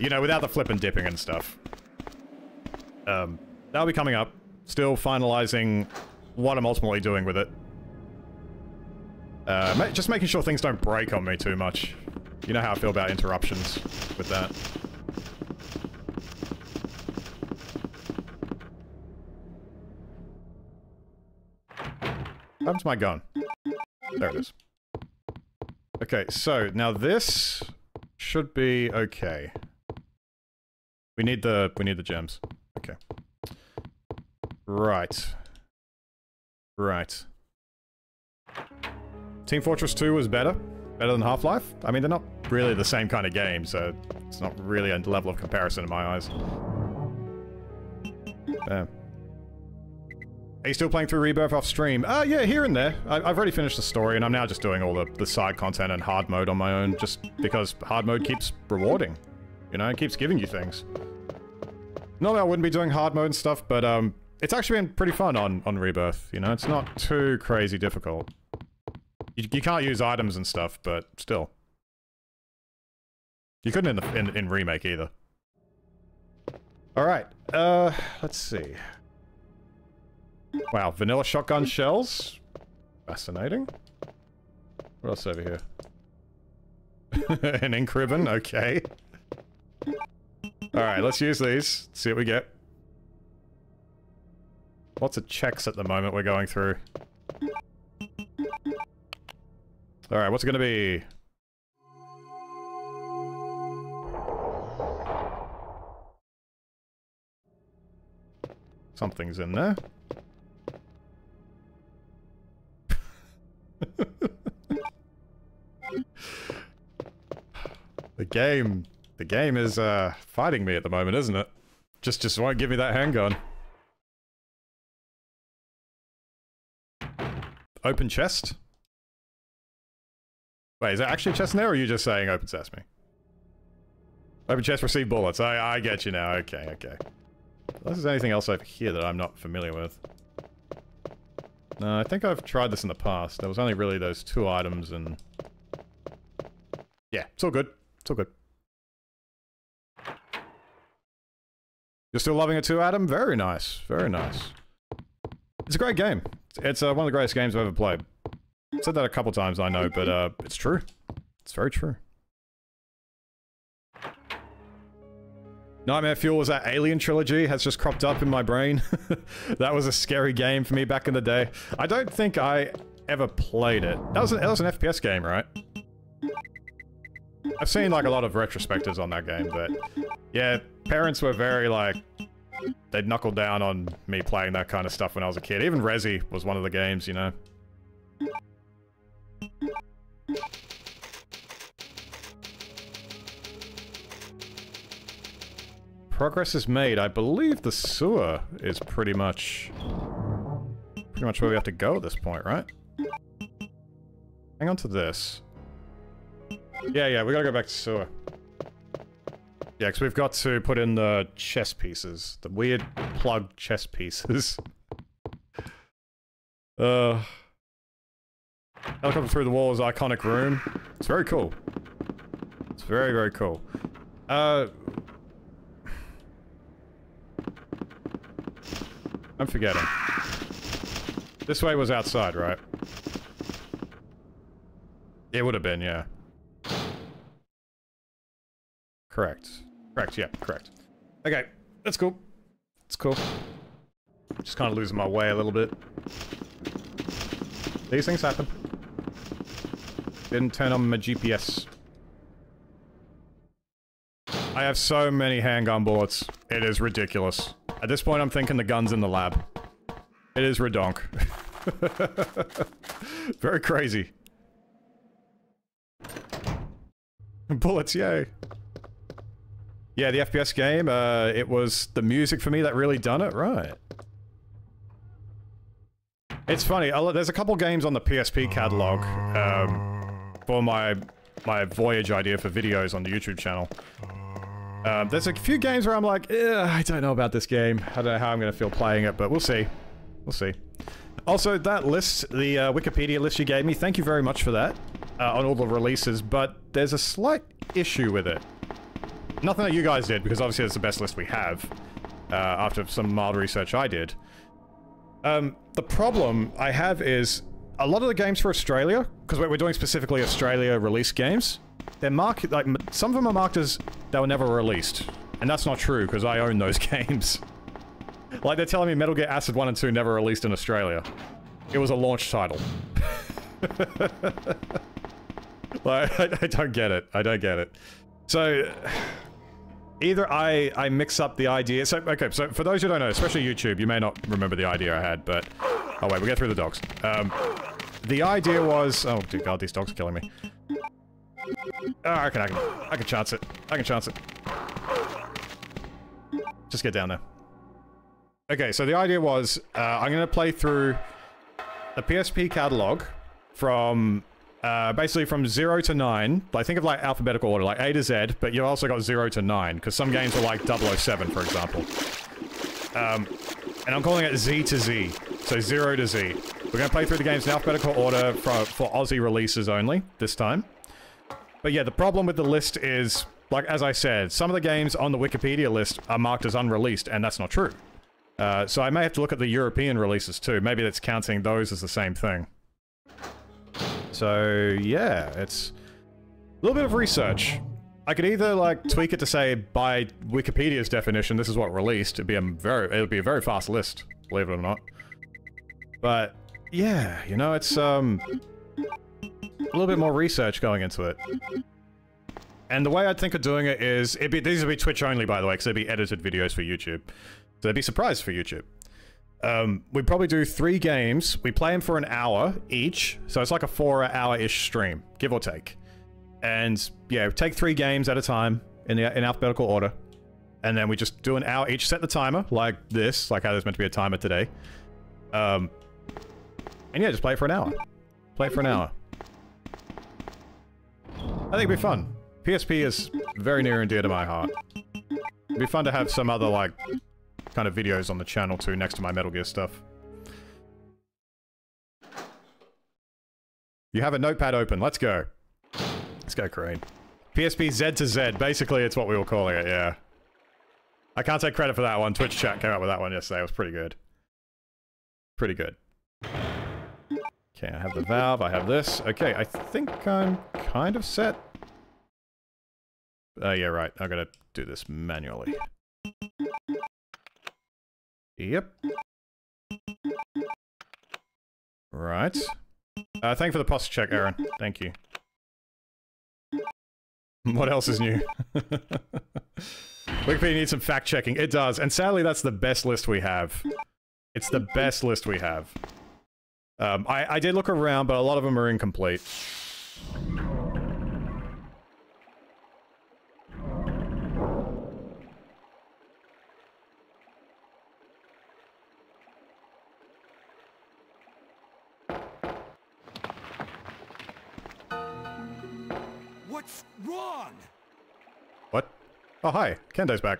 you know, without the flip and dipping and stuff. That'll be coming up. Still finalizing what I'm ultimately doing with it. Just making sure things don't break on me too much. You know how I feel about interruptions with that. What happened to my gun? There it is. Okay, so now this should be okay. We need the gems. Okay. Right. Right. Team Fortress 2 was better. Better than Half-Life. I mean, they're not really the same kind of game, so it's not really a level of comparison in my eyes. Damn. Are you still playing through Rebirth off stream? Yeah, here and there. I've already finished the story, and I'm now just doing all the side content and hard mode on my own, just because hard mode keeps rewarding. You know, it keeps giving you things. Normally I wouldn't be doing hard mode and stuff, but it's actually been pretty fun on Rebirth, you know? It's not too crazy difficult. You can't use items and stuff, but still. You couldn't in Remake either. Alright, let's see. Wow, vanilla shotgun shells? Fascinating. What else over here? An ink ribbon, okay. Alright, let's use these, see what we get. Lots of checks at the moment we're going through. Alright, what's it gonna be? Something's in there. The game is fighting me at the moment, isn't it? Just won't give me that handgun. Open chest? Wait, is that actually a chest in there, or are you just saying open sesame? Open chest, receive bullets. I get you now. Okay, okay. Unless there's anything else over here that I'm not familiar with. No, I think I've tried this in the past. There was only really those 2 items and... Yeah, it's all good. It's all good. You're still loving it too, Adam? Very nice. Very nice. It's a great game. It's one of the greatest games I've ever played. I've said that a couple times, I know, but it's true. It's very true. Nightmare Fuel was that Alien trilogy has just cropped up in my brain. That was a scary game for me back in the day. I don't think I ever played it. That was an FPS game, right? I've seen like a lot of retrospectives on that game, but yeah, parents were very like, they'd knuckled down on me playing that kind of stuff when I was a kid. Even Resi was one of the games, you know. Progress is made. I believe the sewer is pretty much where we have to go at this point, right? Hang on to this. Yeah, we gotta go back to sewer. Yeah, because we've got to put in the chess pieces. The weird plug chess pieces. Helicopter through the wall is iconic room. It's very cool. It's very, very cool. I'm forgetting. This way was outside, right? It would have been, yeah. Correct, yeah, correct. Okay, that's cool. It's cool. Just kind of losing my way a little bit. These things happen. Didn't turn on my GPS. I have so many handgun bullets. It is ridiculous. At this point, I'm thinking the gun's in the lab. It is redonk. Very crazy. Bullets, yay. Yeah, the FPS game, it was the music for me that really done it, right? It's funny, there's a couple games on the PSP catalog, for my Voyage idea for videos on the YouTube channel. There's a few games where I'm like, I don't know about this game, I don't know how I'm gonna feel playing it, but we'll see. We'll see. Also, that list, the Wikipedia list you gave me, thank you very much for that, on all the releases, but there's a slight issue with it. Nothing that you guys did, because obviously that's the best list we have, after some mild research I did. The problem I have is, a lot of the games for Australia, because we're doing specifically Australia release games, they're marked, like, some of them are marked as they were never released. And that's not true, because I own those games. Like, they're telling me Metal Gear Acid 1 and 2 never released in Australia. It was a launch title. Like, I don't get it. I don't get it. So, either I mix up the idea. So, okay, so for those who don't know, especially YouTube, you may not remember the idea I had, but... Oh, wait, we'll get through the dogs. The idea was... Oh, dear God, these dogs are killing me. Oh, I can chance it. I can chance it. Just get down there. Okay, so the idea was, I'm gonna play through the PSP catalog from... basically from 0 to 9, like, think of like alphabetical order, like A to Z, but you've also got 0 to 9, because some games are like 007, for example. And I'm calling it Z to Z, so 0 to Z. We're going to play through the games in alphabetical order for Aussie releases only, this time. But yeah, the problem with the list is, like, as I said, some of the games on the Wikipedia list are marked as unreleased, and that's not true. So I may have to look at the European releases too, maybe that's counting those as the same thing. So, yeah, it's a little bit of research. I could either, like, tweak it to say, by Wikipedia's definition, this is what released. It'd be a very fast list, believe it or not. But, yeah, you know, it's, a little bit more research going into it. And the way I think of doing it is, these would be Twitch only, by the way, because they'd be edited videos for YouTube. So they'd be surprised for YouTube. We probably do 3 games, we play them for an hour each, so it's like a 4-hour-ish stream, give or take. And, yeah, take 3 games at a time, in alphabetical order, and then we just do an hour each, set the timer, like this, like how there's meant to be a timer today. And yeah, just play for an hour. Play for an hour. I think it'd be fun. PSP is very near and dear to my heart. It'd be fun to have some other, like, kind of videos on the channel too, next to my Metal Gear stuff. You have a notepad open, let's go. Let's go, Crane. PSP Z to Z, basically it's what we were calling it, yeah. I can't take credit for that one, Twitch chat came up with that one yesterday, it was pretty good. Pretty good. Okay, I have the valve, I have this. Okay, I think I'm kind of set. Yeah, right, I'm gonna do this manually. Yep. Right. Thank you for the posture check, Aaron. Thank you. What else is new? Wikipedia needs some fact checking. It does, and sadly that's the best list we have. It's the best list we have. I did look around, but a lot of them are incomplete. What's wrong? What? Oh, hi. Kentai's back.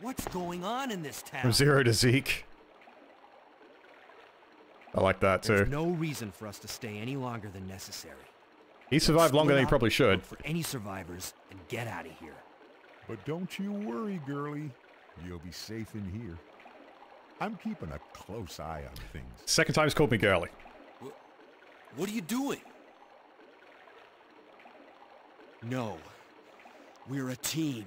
What's going on in this town? From Zero to Zeke. I like that, too. There's no reason for us to stay any longer than necessary. He survived longer than he probably should. For any survivors, and get out of here. But don't you worry, girlie. You'll be safe in here. I'm keeping a close eye on things. Second time's called me girlie. What are you doing? No. We're a team.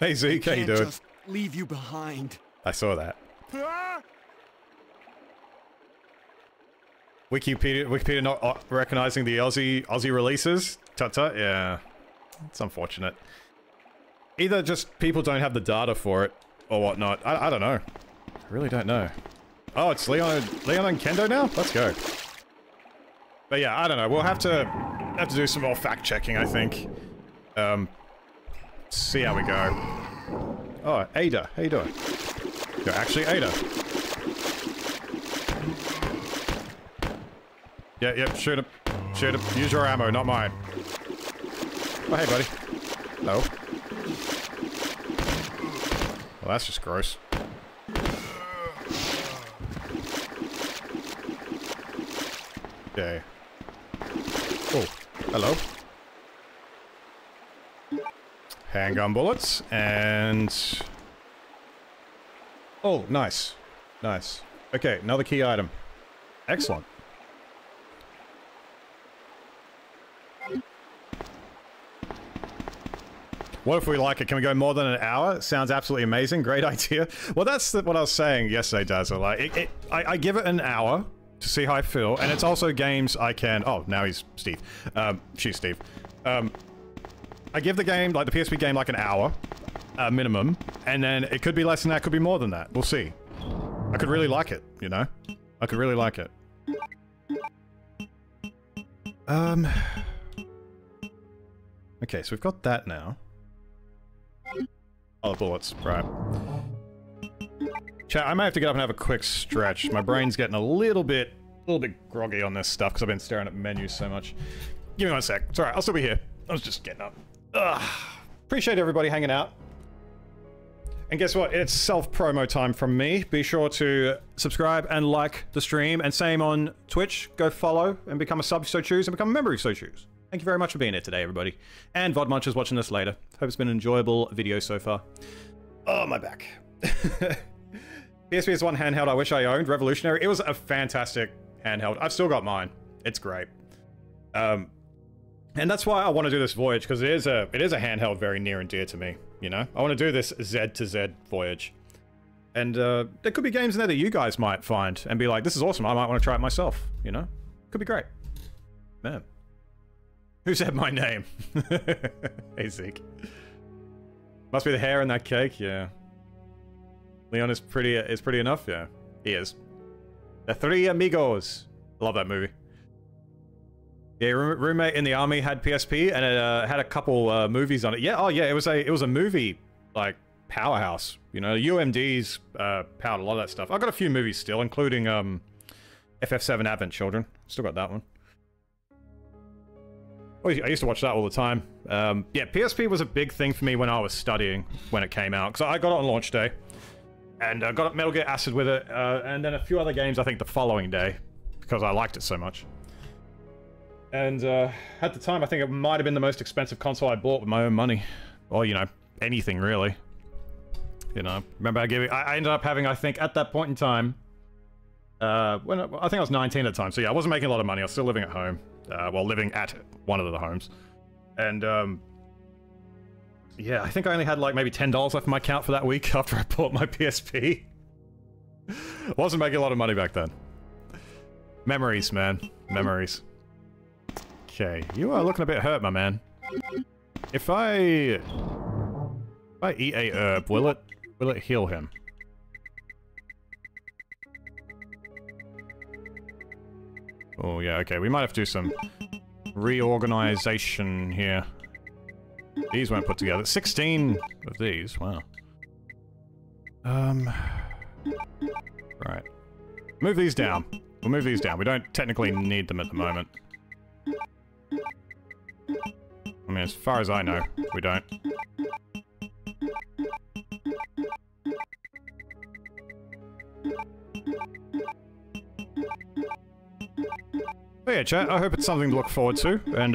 Hey, Zeke, how you doing? Just leave you behind. I saw that. Wikipedia not recognizing the Aussie releases? Tut-tut? Yeah. It's unfortunate. Either just people don't have the data for it, or whatnot. I don't know. I really don't know. Oh, it's Leon and Kendo now? Let's go. But yeah, I don't know. We'll have to do some more fact-checking, I think. See how we go. Oh, Ada. How you doing? You're actually Ada. Yeah, yep, shoot him. Shoot him. Use your ammo, not mine. Oh, hey, buddy. No. Well, that's just gross. Okay. Oh, hello. Handgun bullets, and... Oh, nice. Nice. Okay, another key item. Excellent. What if we like it? Can we go more than an hour? Sounds absolutely amazing. Great idea. Well, that's what I was saying yesterday, Dazzle. Like, I give it an hour to see how I feel, and it's also games I can... Oh, now he's Steve. She's Steve. I give the game, like the PSP game, like an hour minimum, and then it could be less than that, could be more than that. We'll see. I could really like it, you know? I could really like it. Okay, so we've got that now. Oh, bullets, right. Chat, I may have to get up and have a quick stretch. My brain's getting a little bit groggy on this stuff because I've been staring at menus so much. Give me one sec. It's alright, I'll still be here. I was just getting up. Ugh. Appreciate everybody hanging out. And guess what? It's self-promo time from me. Be sure to subscribe and like the stream. And same on Twitch. Go follow and become a sub if so choose and become a member if so choose. Thank you very much for being here today, everybody. And VOD Munchers watching this later. Hope it's been an enjoyable video so far. Oh, my back. PSP is one handheld I wish I owned. Revolutionary. It was a fantastic handheld. I've still got mine. It's great. And that's why I want to do this voyage, because it is a handheld very near and dear to me, you know? I want to do this Z-to-Z voyage. And there could be games in there that you guys might find and be like, this is awesome, I might want to try it myself, you know? Could be great. Man. Who said my name? Hey, Zeke. Must be the hair in that cake, yeah. Leon is pretty enough, yeah. He is. The Three Amigos. I love that movie. Yeah, roommate in the army had PSP, and it had a couple movies on it. Yeah, oh yeah, it was a movie like powerhouse. You know, UMD's powered a lot of that stuff. I've got a few movies still, including FF7 Advent Children. Still got that one. I used to watch that all the time. Yeah, PSP was a big thing for me when I was studying when it came out, because I got it on launch day, and I got Metal Gear Acid with it, and then a few other games I think the following day because I liked it so much. And at the time, I think it might have been the most expensive console I bought with my own money. Or, you know, anything really. You know, remember I ended up having, I think, at that point in time, I think I was 19 at the time, so yeah, I wasn't making a lot of money. I was still living at home, well, living at one of the homes. And, yeah, I think I only had like maybe $10 left in my account for that week after I bought my PSP. Wasn't making a lot of money back then. Memories, man. Memories. Okay, you are looking a bit hurt, my man. If I eat a herb, will it heal him? Oh yeah, okay, we might have to do some reorganization here. These weren't put together. 16 of these, wow. Right. Move these down. We'll move these down. We don't technically need them at the moment. mean, as far as I know, we don't. But yeah, chat, I hope it's something to look forward to, and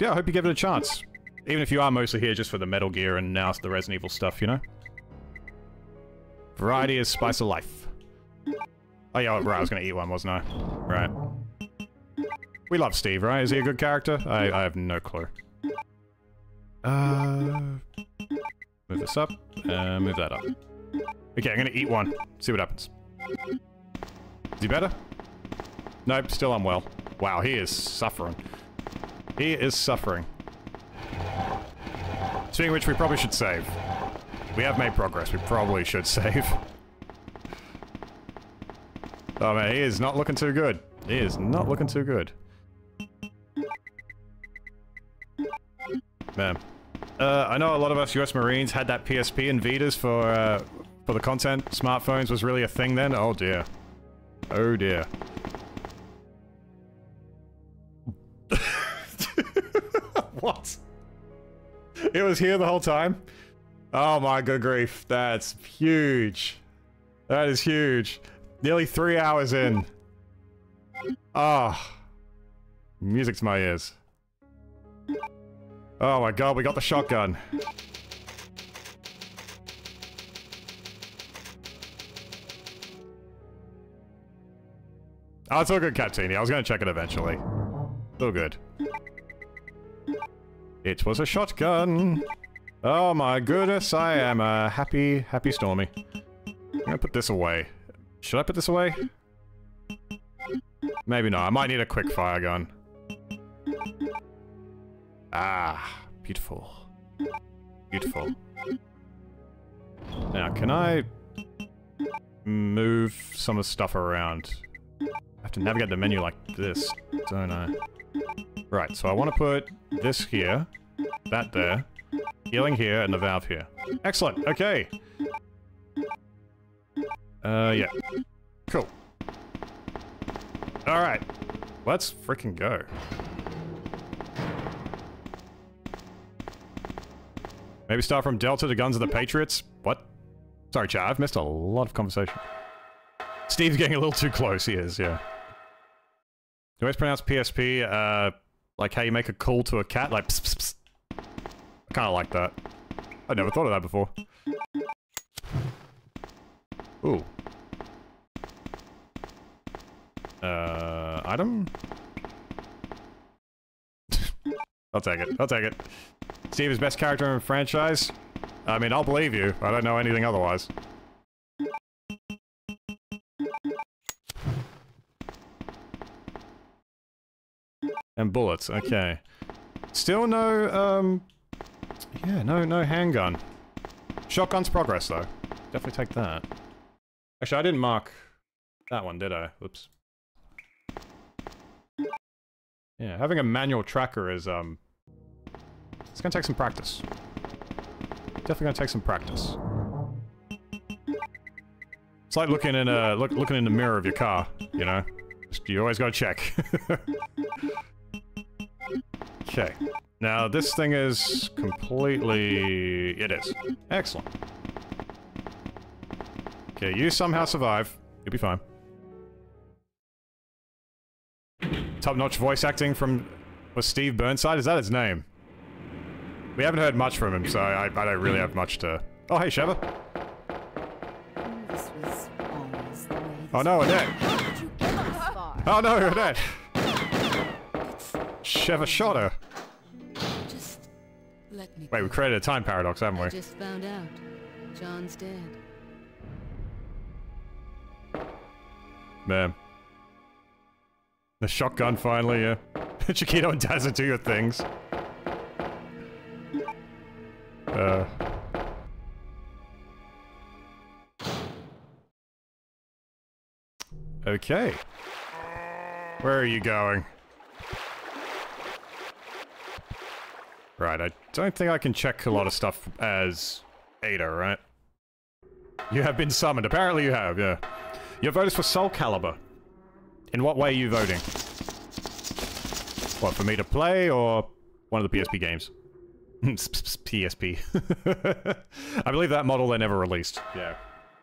yeah, I hope you give it a chance. Even if you are mostly here just for the Metal Gear and now the Resident Evil stuff, you know? Variety is spice of life. Oh yeah, right, I was gonna eat one, wasn't I? Right. We love Steve, right? Is he a good character? I have no clue. Move this up, move that up. Okay, I'm gonna eat one, see what happens. Is he better? Nope, still unwell. Wow, he is suffering. He is suffering. Speaking of which, we probably should save. We have made progress, we probably should save. Oh man, he is not looking too good. He is not looking too good. Man. I know a lot of us US Marines had that PSP and Vitas for the content. Smartphones was really a thing then. Oh dear. Oh dear. What? It was here the whole time? Oh my good grief. That's huge. That is huge. Nearly 3 hours in. Ah, oh, music to my ears. Oh my god, we got the shotgun. Oh, it's all good, Captini. I was gonna check it eventually. It's all good. It was a shotgun. Oh my goodness, I am a happy, happy Stormy. I'm gonna put this away. Should I put this away? Maybe not. I might need a quick fire gun. Ah, beautiful. Beautiful. Now, can I move some of the stuff around? I have to navigate the menu like this, don't I? Right, so I want to put this here, that there, healing here, and the valve here. Excellent, okay! Yeah. Cool. Alright, let's freaking go. Maybe start from Delta to Guns of the Patriots? What? Sorry, chat, I've missed a lot of conversation. Steve's getting a little too close, he is, yeah. You always pronounce PSP, like how you make a call to a cat, like pss, pss, pss. I kinda like that. I never thought of that before. Ooh. Item? I'll take it. I'll take it. Steve is best character in the franchise? I mean, I'll believe you. I don't know anything otherwise. And bullets, okay. Still no, yeah, no handgun. Shotgun's progress, though. Definitely take that. Actually, I didn't mark that one, did I? Whoops. Yeah, having a manual tracker is, it's gonna take some practice. Definitely gonna take some practice. It's like looking in a, looking in the mirror of your car, you know? You always gotta check. Okay. Now, this thing is completely... It is. Excellent. Okay, you somehow survive. You'll be fine. Top-notch voice acting from was Steve Burnside? Is that his name? We haven't heard much from him, so I don't really have much to... Oh, hey, Sheva. Oh no, Annette! Oh no, Annette! Sheva shot her! Wait, we created a time paradox, haven't we? I just found out. John's dead. Man. The shotgun finally, yeah. Chiquito and Dazza, do your things. Okay. Where are you going? Right, I don't think I can check a lot of stuff as Ada, right? You have been summoned. Apparently you have, yeah. Your vote is for Soul Calibur. In what way are you voting? What, for me to play, or one of the PSP games? PSP. I believe that model they never released. Yeah,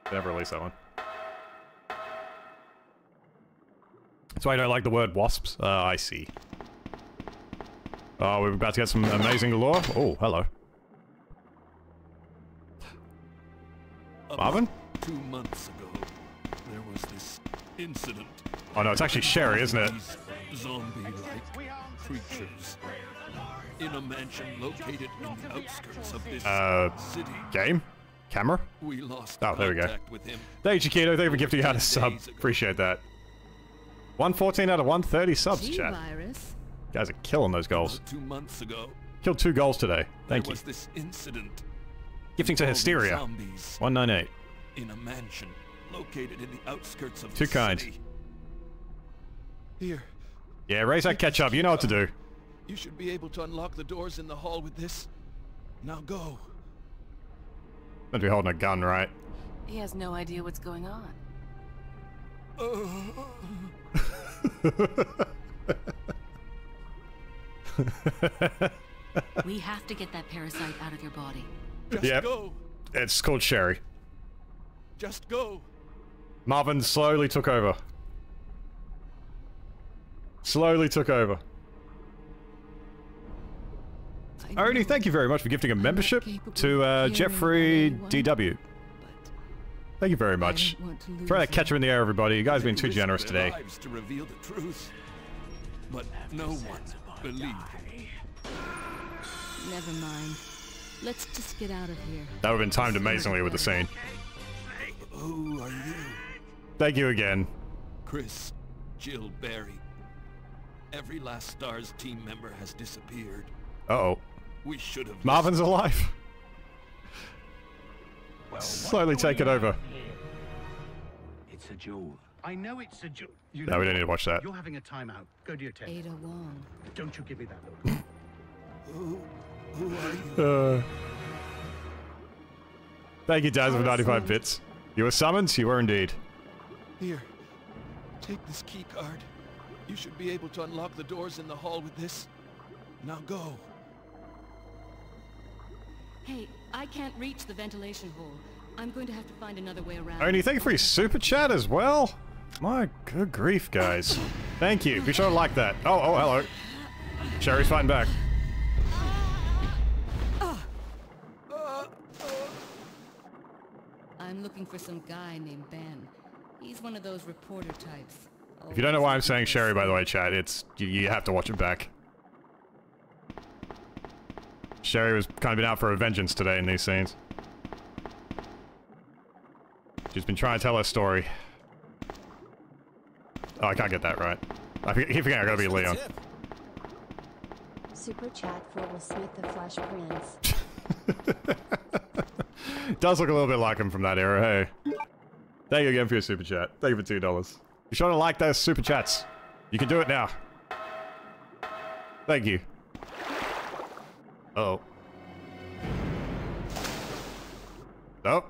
they never released that one. That's why I don't like the word wasps. I see. Oh, we're about to get some amazing lore. Oh, hello. Marvin? 2 months ago, there was this incident. Oh no, it's actually Sherry, isn't it? Zombie-like creatures in a mansion located in the outskirts of this city. Game? Camera? We lost oh, there we go. With him. Thank you, Chiquito. Thank you for gifting out a sub. Appreciate that. 114 out of 130 subs, chat. You guys are killing those goals. 2 months ago, killed 2 goals today. Thank you. This incident. Gifting to Hysteria. 198. In a mansion located in the outskirts of the city. Here. Yeah, raise that ketchup. You know what to do. You should be able to unlock the doors in the hall with this. Now go. Don't be holding a gun, right? He has no idea what's going on. We have to get that parasite out of your body. Just go. It's called Sherry. Just go. Marvin slowly took over. Slowly took over. Ernie, thank you very much for gifting a membership to Jeffrey DW. Thank you very much. Throw that ketchup in the air, everybody. You guys have been too generous today. To reveal the truth, but no one believed me. Never mind. Let's just get out of here. That would have been timed amazingly with the scene. Who are you? Thank you again. Chris, Jill, Barry. Every Last Star's team member has disappeared. Uh-oh. We should have. Marvin's alive. Well, slowly take it over. It's a jewel. I know it's a jewel. No, we don't need to watch that. You're having a timeout. Go to your tent. Ada Wong. Don't you give me that look. Who are you? Thank you, Daz, for 95 bits. You were summoned? You were indeed. Here. Take this key card. You should be able to unlock the doors in the hall with this. Now go. Hey, I can't reach the ventilation hole. I'm going to have to find another way around. Ernie, thank you for your super chat as well. My good grief, guys. Thank you. Be sure to like that. Oh, oh, hello. Sherry's fighting back. I'm looking for some guy named Ben. He's one of those reporter types. If you don't know why I'm saying Sherry, by the way, chat, it's you have to watch it back. Sherry was kind of been out for a vengeance today in these scenes. She's been trying to tell her story. Oh, I can't get that right. I keep forgetting I gotta be Leon. Super chat for Will Smith, the Flash Prince. Does look a little bit like him from that era, hey. Thank you again for your super chat. Thank you for $2. Be sure to like those super chats. You can do it now. Thank you. Uh-oh. Nope.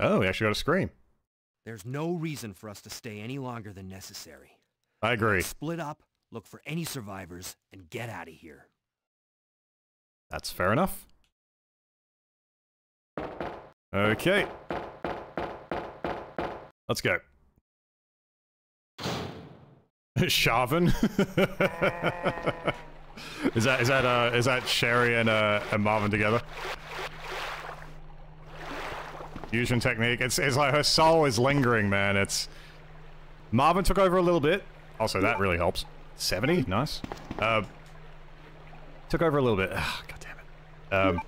Oh, we actually got a scream. There's no reason for us to stay any longer than necessary. I agree. Split up, look for any survivors, and get out of here. That's fair enough. Okay. Let's go. Sharvin? is that Sherry and Marvin together? Fusion technique. It's like her soul is lingering, man. It's Marvin took over a little bit. Also, that really helps. 70, nice. Took over a little bit. Oh, God damn it.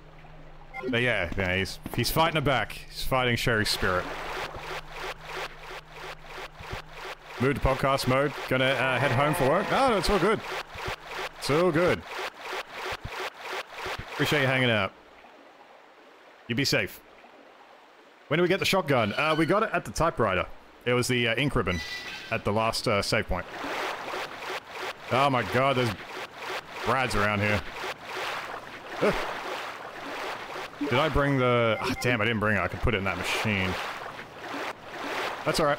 But yeah, he's fighting her back. He's fighting Sherry's spirit. Moved to podcast mode. Gonna head home for work. Oh, no, it's all good. It's all good. Appreciate you hanging out. You be safe. When do we get the shotgun? We got it at the typewriter. It was the ink ribbon at the last save point. Oh my god, there's Brads around here. Ugh. Did I bring the... Oh, damn, I didn't bring it. I could put it in that machine. That's alright.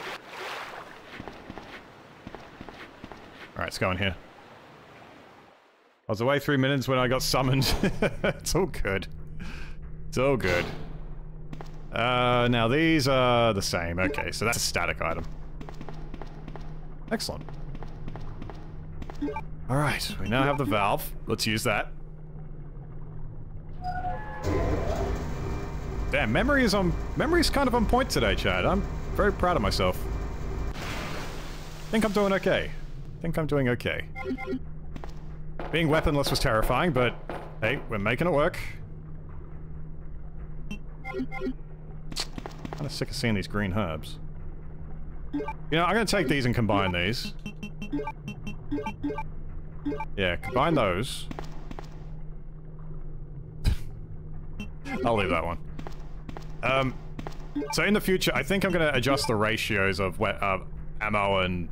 Alright, let's go in here. I was away 3 minutes when I got summoned. It's all good. It's all good. Now these are the same. Okay, so that's a static item. Excellent. Alright, we now have the valve. Let's use that. Damn, memory's kind of on point today, Chad. I'm very proud of myself. Think I'm doing okay. Think I'm doing okay. Being weaponless was terrifying, but hey, we're making it work. I'm kind of sick of seeing these green herbs. You know, I'm gonna take these and combine these. Yeah, combine those. I'll leave that one. So in the future, I think I'm gonna adjust the ratios of ammo and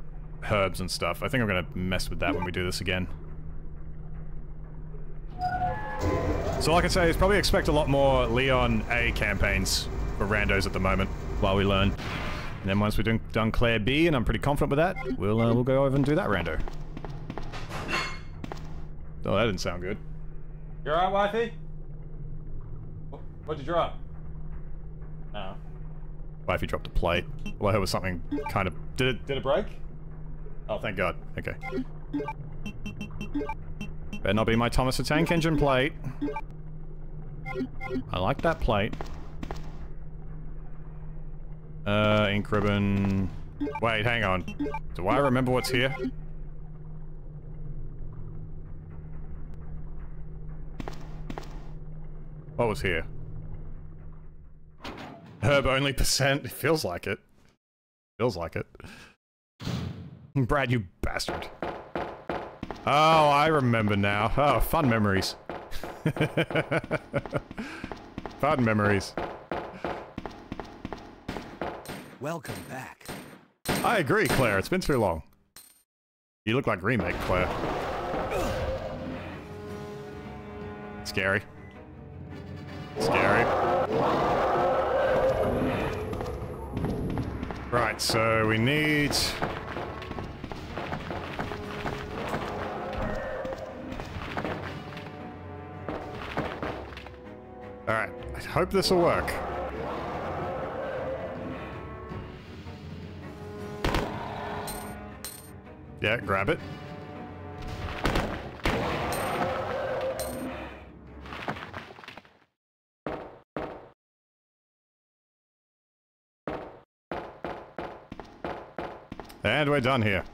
herbs and stuff. I think I'm gonna mess with that when we do this again. So like I say, is probably expect a lot more Leon A campaigns for randos at the moment while we learn. And then once we've done Claire B, and I'm pretty confident with that, we'll go over and do that rando. Oh, that didn't sound good. You alright, wifey? What'd you drop? No. Wifey dropped a plate. Well, I heard it was something kind of... Did it break? Oh, thank God. Okay. Better not be my Thomas the Tank Engine plate. I like that plate. Ink ribbon... Wait, hang on. Do I remember what's here? What was here? Herb only %? It feels like it. Feels like it. Brad, you bastard. Oh, I remember now. Oh, fun memories. Fun memories. Welcome back. I agree, Claire. It's been too long. You look like Remake, Claire. Scary. Scary. Right, so we need... Alright, I hope this will work. Yeah, grab it. And we're done here.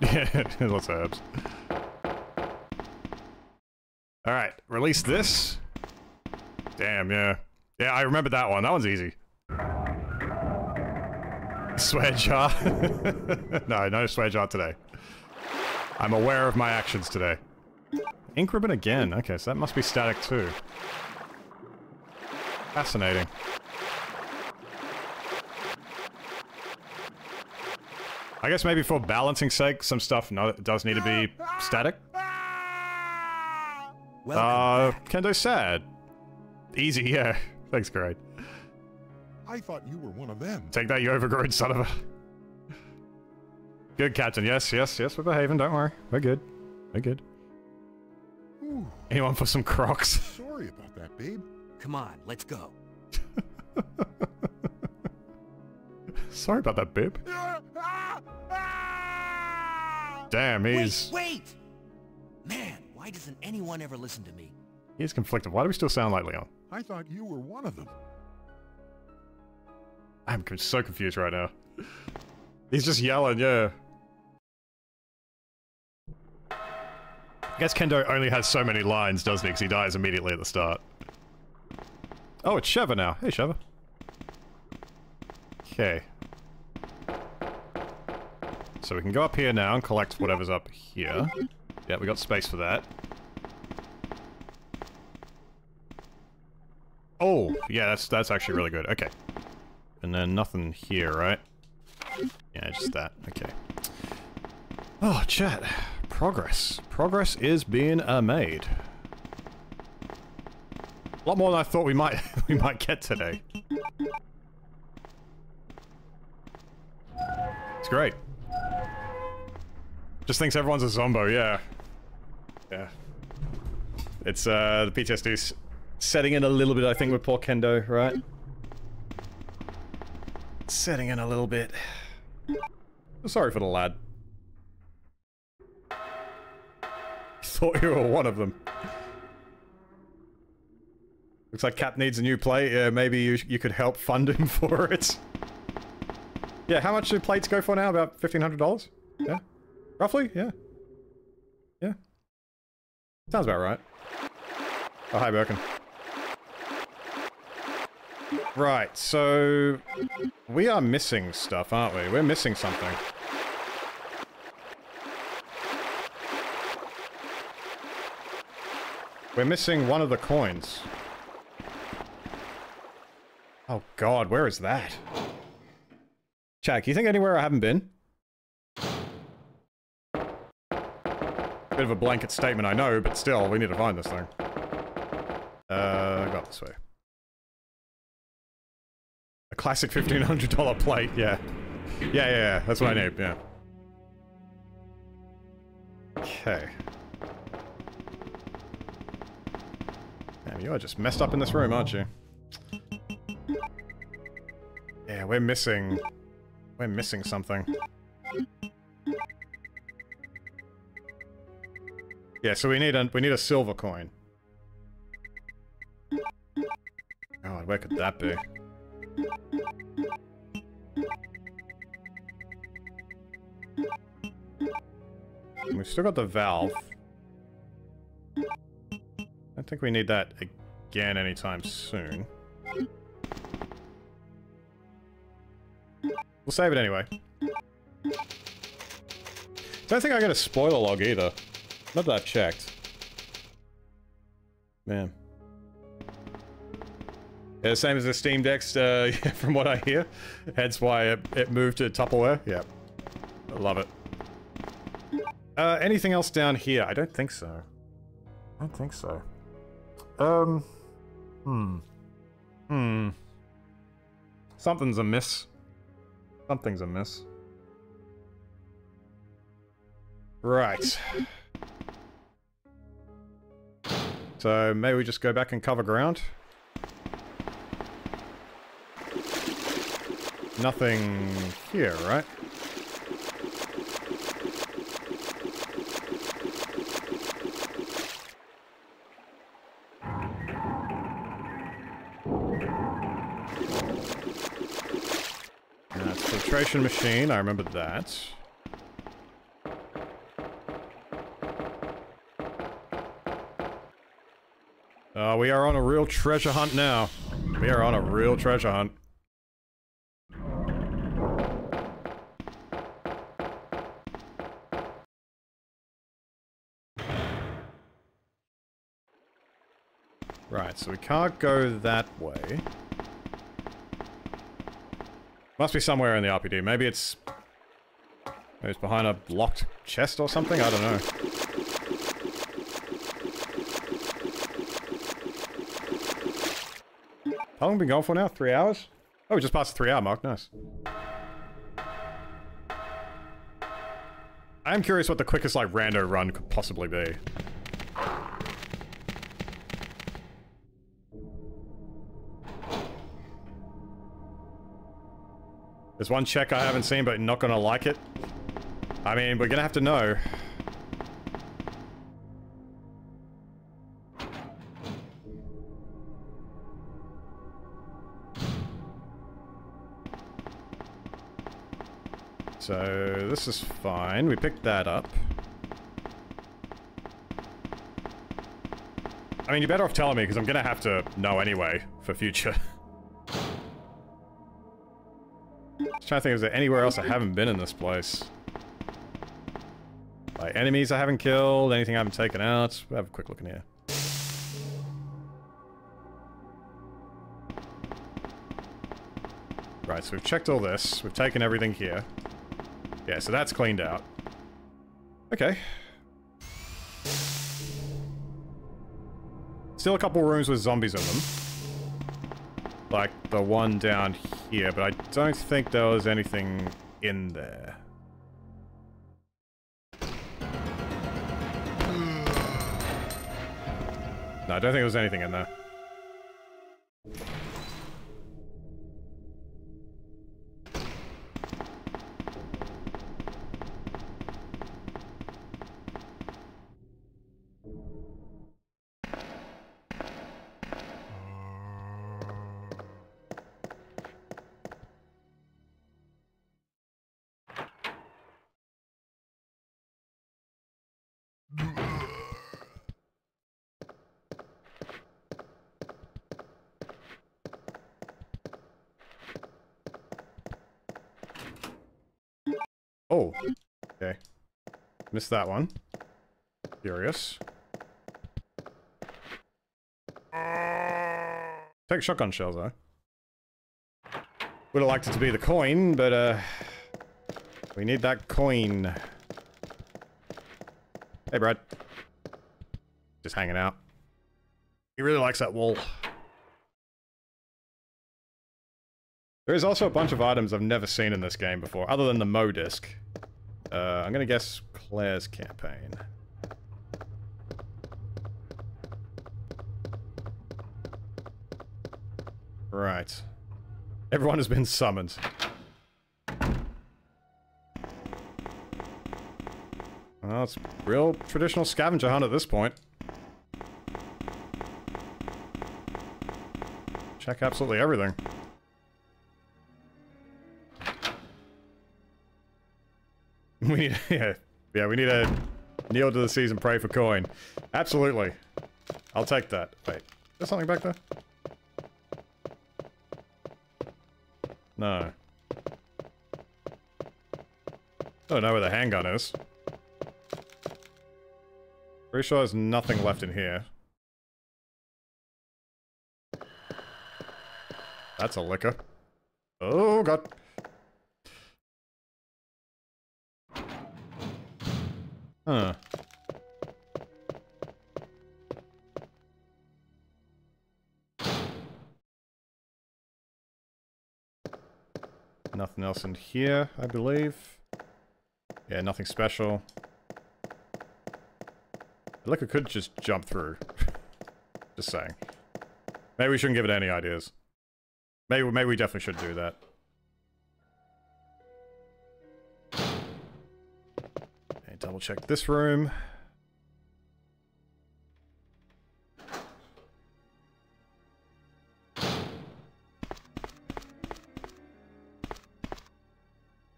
Yeah, lots of herbs. Alright, release this. Damn, yeah. Yeah, I remember that one. That one's easy. Swear jar. No, no swear jar today. I'm aware of my actions today. Ink ribbon again. Okay, so that must be static too. Fascinating. I guess maybe for balancing sake, some stuff does need to be static. Kendo's sad. Easy, yeah. Thanks, Grade. I thought you were one of them. Take that, you overgrown son of a... Good, Captain. Yes, yes, yes, we're behaving. Don't worry. We're good. We're good. Ooh. Anyone for some Crocs? Sorry about that, babe. Come on, let's go. Sorry about that, babe. Damn, he's... Wait! Man, why doesn't anyone ever listen to me? He's conflicted. Why do we still sound like Leon? I thought you were one of them. I'm so confused right now. He's just yelling, yeah. I guess Kendo only has so many lines, doesn't he? Because he dies immediately at the start. Oh, it's Sheva now. Hey, Sheva. Okay. So we can go up here now and collect whatever's up here. Yeah, we got space for that. Oh, yeah, that's actually really good. Okay. And then nothing here, right? Yeah, just that. Okay. Oh, chat. Progress. Progress is being made. A lot more than I thought we might get today. It's great. Just thinks everyone's a zombo, yeah. Yeah. It's, the PTSD's setting in a little bit, I think, with poor Kendo, right? Setting in a little bit. Sorry for the lad. Thought you were one of them. Looks like Cap needs a new plate. Yeah, maybe you could help fund him for it. Yeah, how much do plates go for now? About $1,500? Yeah. Roughly? Yeah. Yeah. Sounds about right. Oh, hi, Birkin. Right, so... we are missing stuff, aren't we? We're missing something. We're missing one of the coins. Oh god, where is that? Chad, can you think anywhere I haven't been? Bit of a blanket statement, I know, but still, we need to find this thing. Go this way. A classic $1,500 plate, yeah. Yeah, that's what I need, yeah. Okay. Damn, you are just messed up in this room, aren't you? Yeah, we're missing something. Yeah, so we need a silver coin. God, where could that be? And we've still got the valve. I don't think we need that again anytime soon. We'll save it anyway. Don't think I got a spoiler log either. Not that I've checked. Man. Yeah, same as the Steam Deck's, from what I hear. Hence why it moved to Tupperware. Yeah. I love it. Anything else down here? I don't think so. I don't think so. Something's amiss. Something's amiss. Right. So, maybe we just go back and cover ground. Nothing here, right? Filtration machine, I remember that. We are on a real treasure hunt now. We are on a real treasure hunt. Right, so we can't go that way. Must be somewhere in the RPD. Maybe it's behind a locked chest or something? I don't know. How long have we been going for now? 3 hours? Oh, we just passed the 3 hour mark. Nice. I am curious what the quickest, like, rando run could possibly be. There's one check I haven't seen, but not gonna like it. I mean, we're gonna have to know. So, this is fine. We picked that up. I mean, you're better off telling me, because I'm gonna have to know anyway, for future. Trying to think, is there anywhere else I haven't been in this place? Like, enemies I haven't killed, anything I haven't taken out. We'll have a quick look in here. Right, so we've checked all this. We've taken everything here. Yeah, so that's cleaned out. Okay. Still a couple rooms with zombies in them. Like the one down here, but I don't think there was anything in there. No, I don't think there was anything in there. Oh, okay. Missed that one. Curious. Take shotgun shells, though. Would have liked it to be the coin, but, we need that coin. Hey, Brad. Just hanging out. He really likes that wall. There is also a bunch of items I've never seen in this game before, other than the Mo disc. I'm gonna guess Claire's campaign. Right. Everyone has been summoned. Well, it's a real traditional scavenger hunt at this point. Check absolutely everything. We need, we need a kneel to the seas and pray for coin. Absolutely. I'll take that. Wait, there's something back there? No. Don't know where the handgun is. Pretty sure there's nothing left in here. That's a licker. Oh, God. Huh. Nothing else in here, I believe. Yeah, nothing special. The liquor could just jump through. Just saying. Maybe we shouldn't give it any ideas. Maybe we definitely should do that. Double check this room.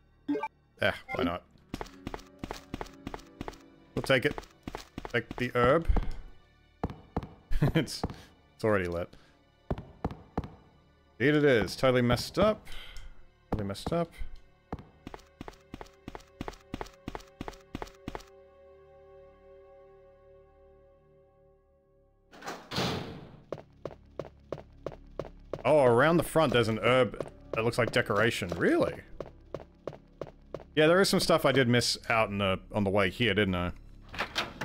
Eh, why not? We'll take it. Take the herb. It's already lit. Indeed it is. Totally messed up. Totally messed up. Oh, around the front there's an herb that looks like decoration. Really? Yeah, there is some stuff I did miss out in the, on the way here, didn't I?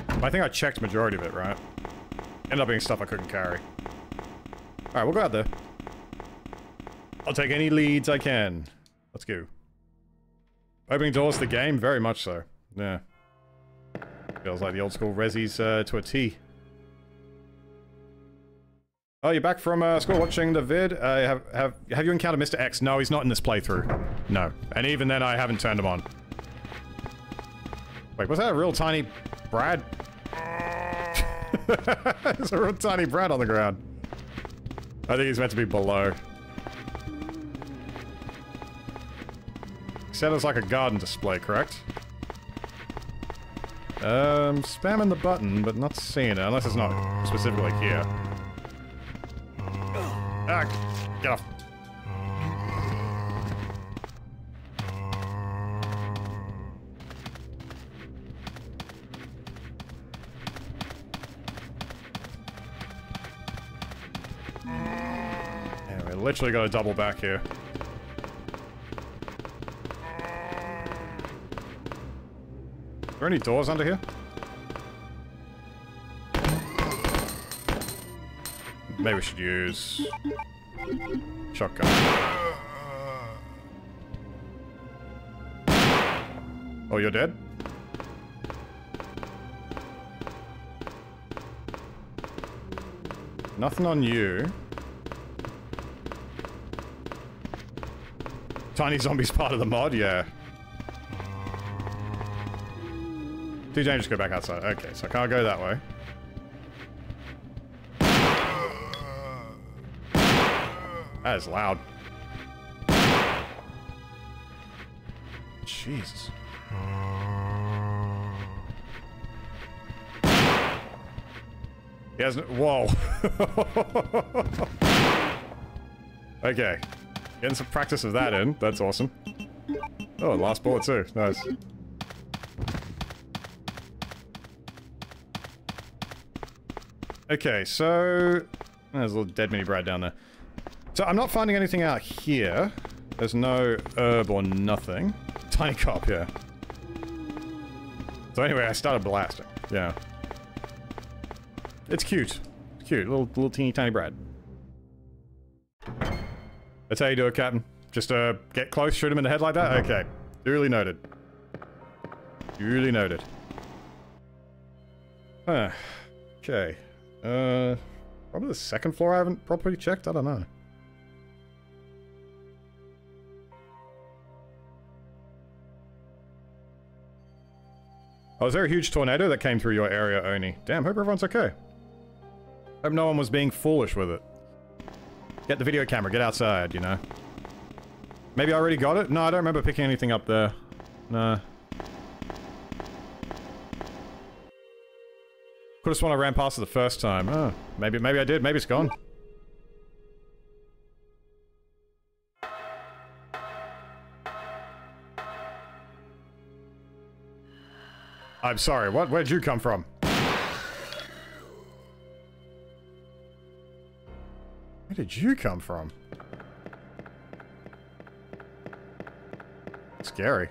But I think I checked the majority of it, right? Ended up being stuff I couldn't carry. Alright, we'll go out there. I'll take any leads I can. Let's go. Opening doors to the game? Very much so. Yeah. Feels like the old school Resi's to a T. Oh, you're back from school watching the vid? Have you encountered Mr. X? No, he's not in this playthrough. No. And even then, I haven't turned him on. Wait, was that a real tiny Brad? There's a real tiny Brad on the ground. I think he's meant to be below. Except it's like a garden display, correct? Spamming the button, but not seeing it, unless it's not specifically here. Ah, get off. Yeah, we literally got to double back here. Are there any doors under here? Maybe we should use shotgun. Oh, you're dead? Nothing on you. Tiny zombies part of the mod, yeah. Did I just go back outside? Okay, so I can't go that way. That is loud. Jesus. He hasn't. Whoa. Okay. Getting some practice of that in. That's awesome. Oh, last bullet too. Nice. Okay, so... There's a little dead mini-Brad down there. So I'm not finding anything out here. There's no herb or nothing. Tiny cop, yeah. So anyway, I started blasting. Yeah. It's cute. It's cute. Little teeny tiny Brad. That's how you do it, Captain. Just, get close, shoot him in the head like that? Okay. Duly noted. Duly noted. Huh. Okay. Probably the second floor I haven't properly checked? I don't know. Oh, is there a huge tornado that came through your area, Oni? Damn, hope everyone's okay. Hope no one was being foolish with it. Get the video camera, get outside, you know. Maybe I already got it? No, I don't remember picking anything up there. No. Could have sworn I ran past it the first time. Oh, maybe I did. Maybe it's gone. I'm sorry. What? Where'd you come from? Where did you come from? Scary.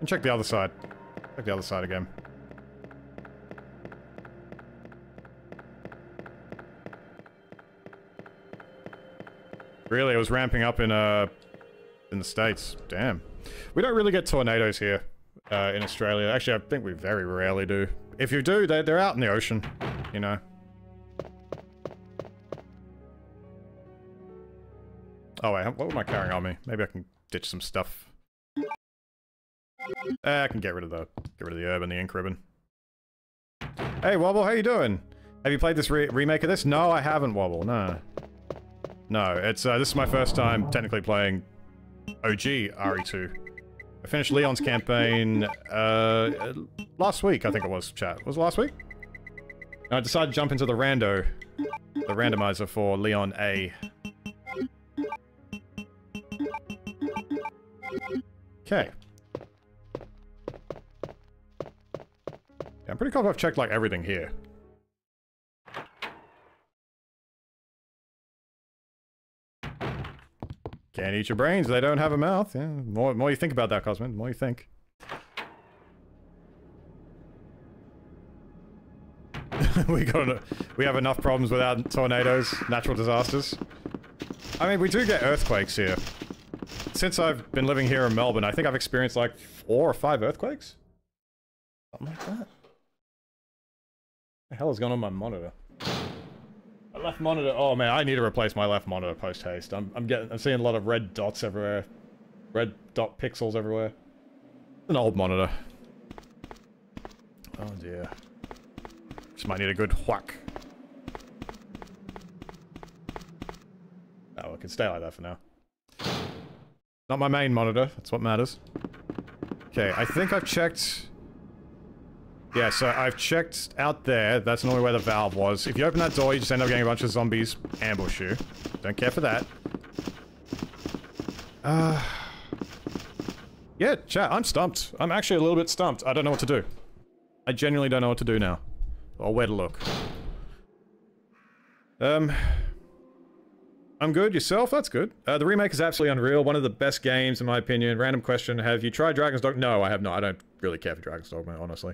And check the other side. Check the other side again. Really, it was ramping up in the States. Damn. We don't really get tornadoes here in Australia. Actually, I think we very rarely do. If you do, they're out in the ocean, you know. Oh wait, what am I carrying on me? Maybe I can ditch some stuff. I can get rid of the herb and the ink ribbon. Hey Wobble, how you doing? Have you played this remake of this? No, I haven't, Wobble. No, no. It's this is my first time technically playing OG RE2. I finished Leon's campaign last week, I think it was. Chat, was it last week? And I decided to jump into the randomizer for Leon A. Okay. I'm pretty confident I've checked, like, everything here. Can't eat your brains, they don't have a mouth. Yeah, more you think about that, Cosmin, more you think. We have enough problems without tornadoes, natural disasters. I mean, we do get earthquakes here. Since I've been living here in Melbourne, I think I've experienced, like, 4 or 5 earthquakes? Something like that. The hell is going on my monitor? My left monitor. Oh man, I need to replace my left monitor post haste. I'm seeing a lot of red dots everywhere, red dot pixels everywhere. An old monitor. Oh dear. Just might need a good whack. Oh, it can stay like that for now. Not my main monitor. That's what matters. Okay, I think I've checked. Yeah, so I've checked out there. That's normally where the valve was. If you open that door, you just end up getting a bunch of zombies ambush you. Don't care for that. Yeah, chat, I'm stumped. I'm actually a little bit stumped. I don't know what to do. I genuinely don't know what to do now. Or where to look. I'm good. Yourself? That's good. The remake is absolutely unreal. One of the best games, in my opinion. Random question. Have you tried Dragon's Dogma? No, I have not. I don't really care for Dragon's Dogma, honestly.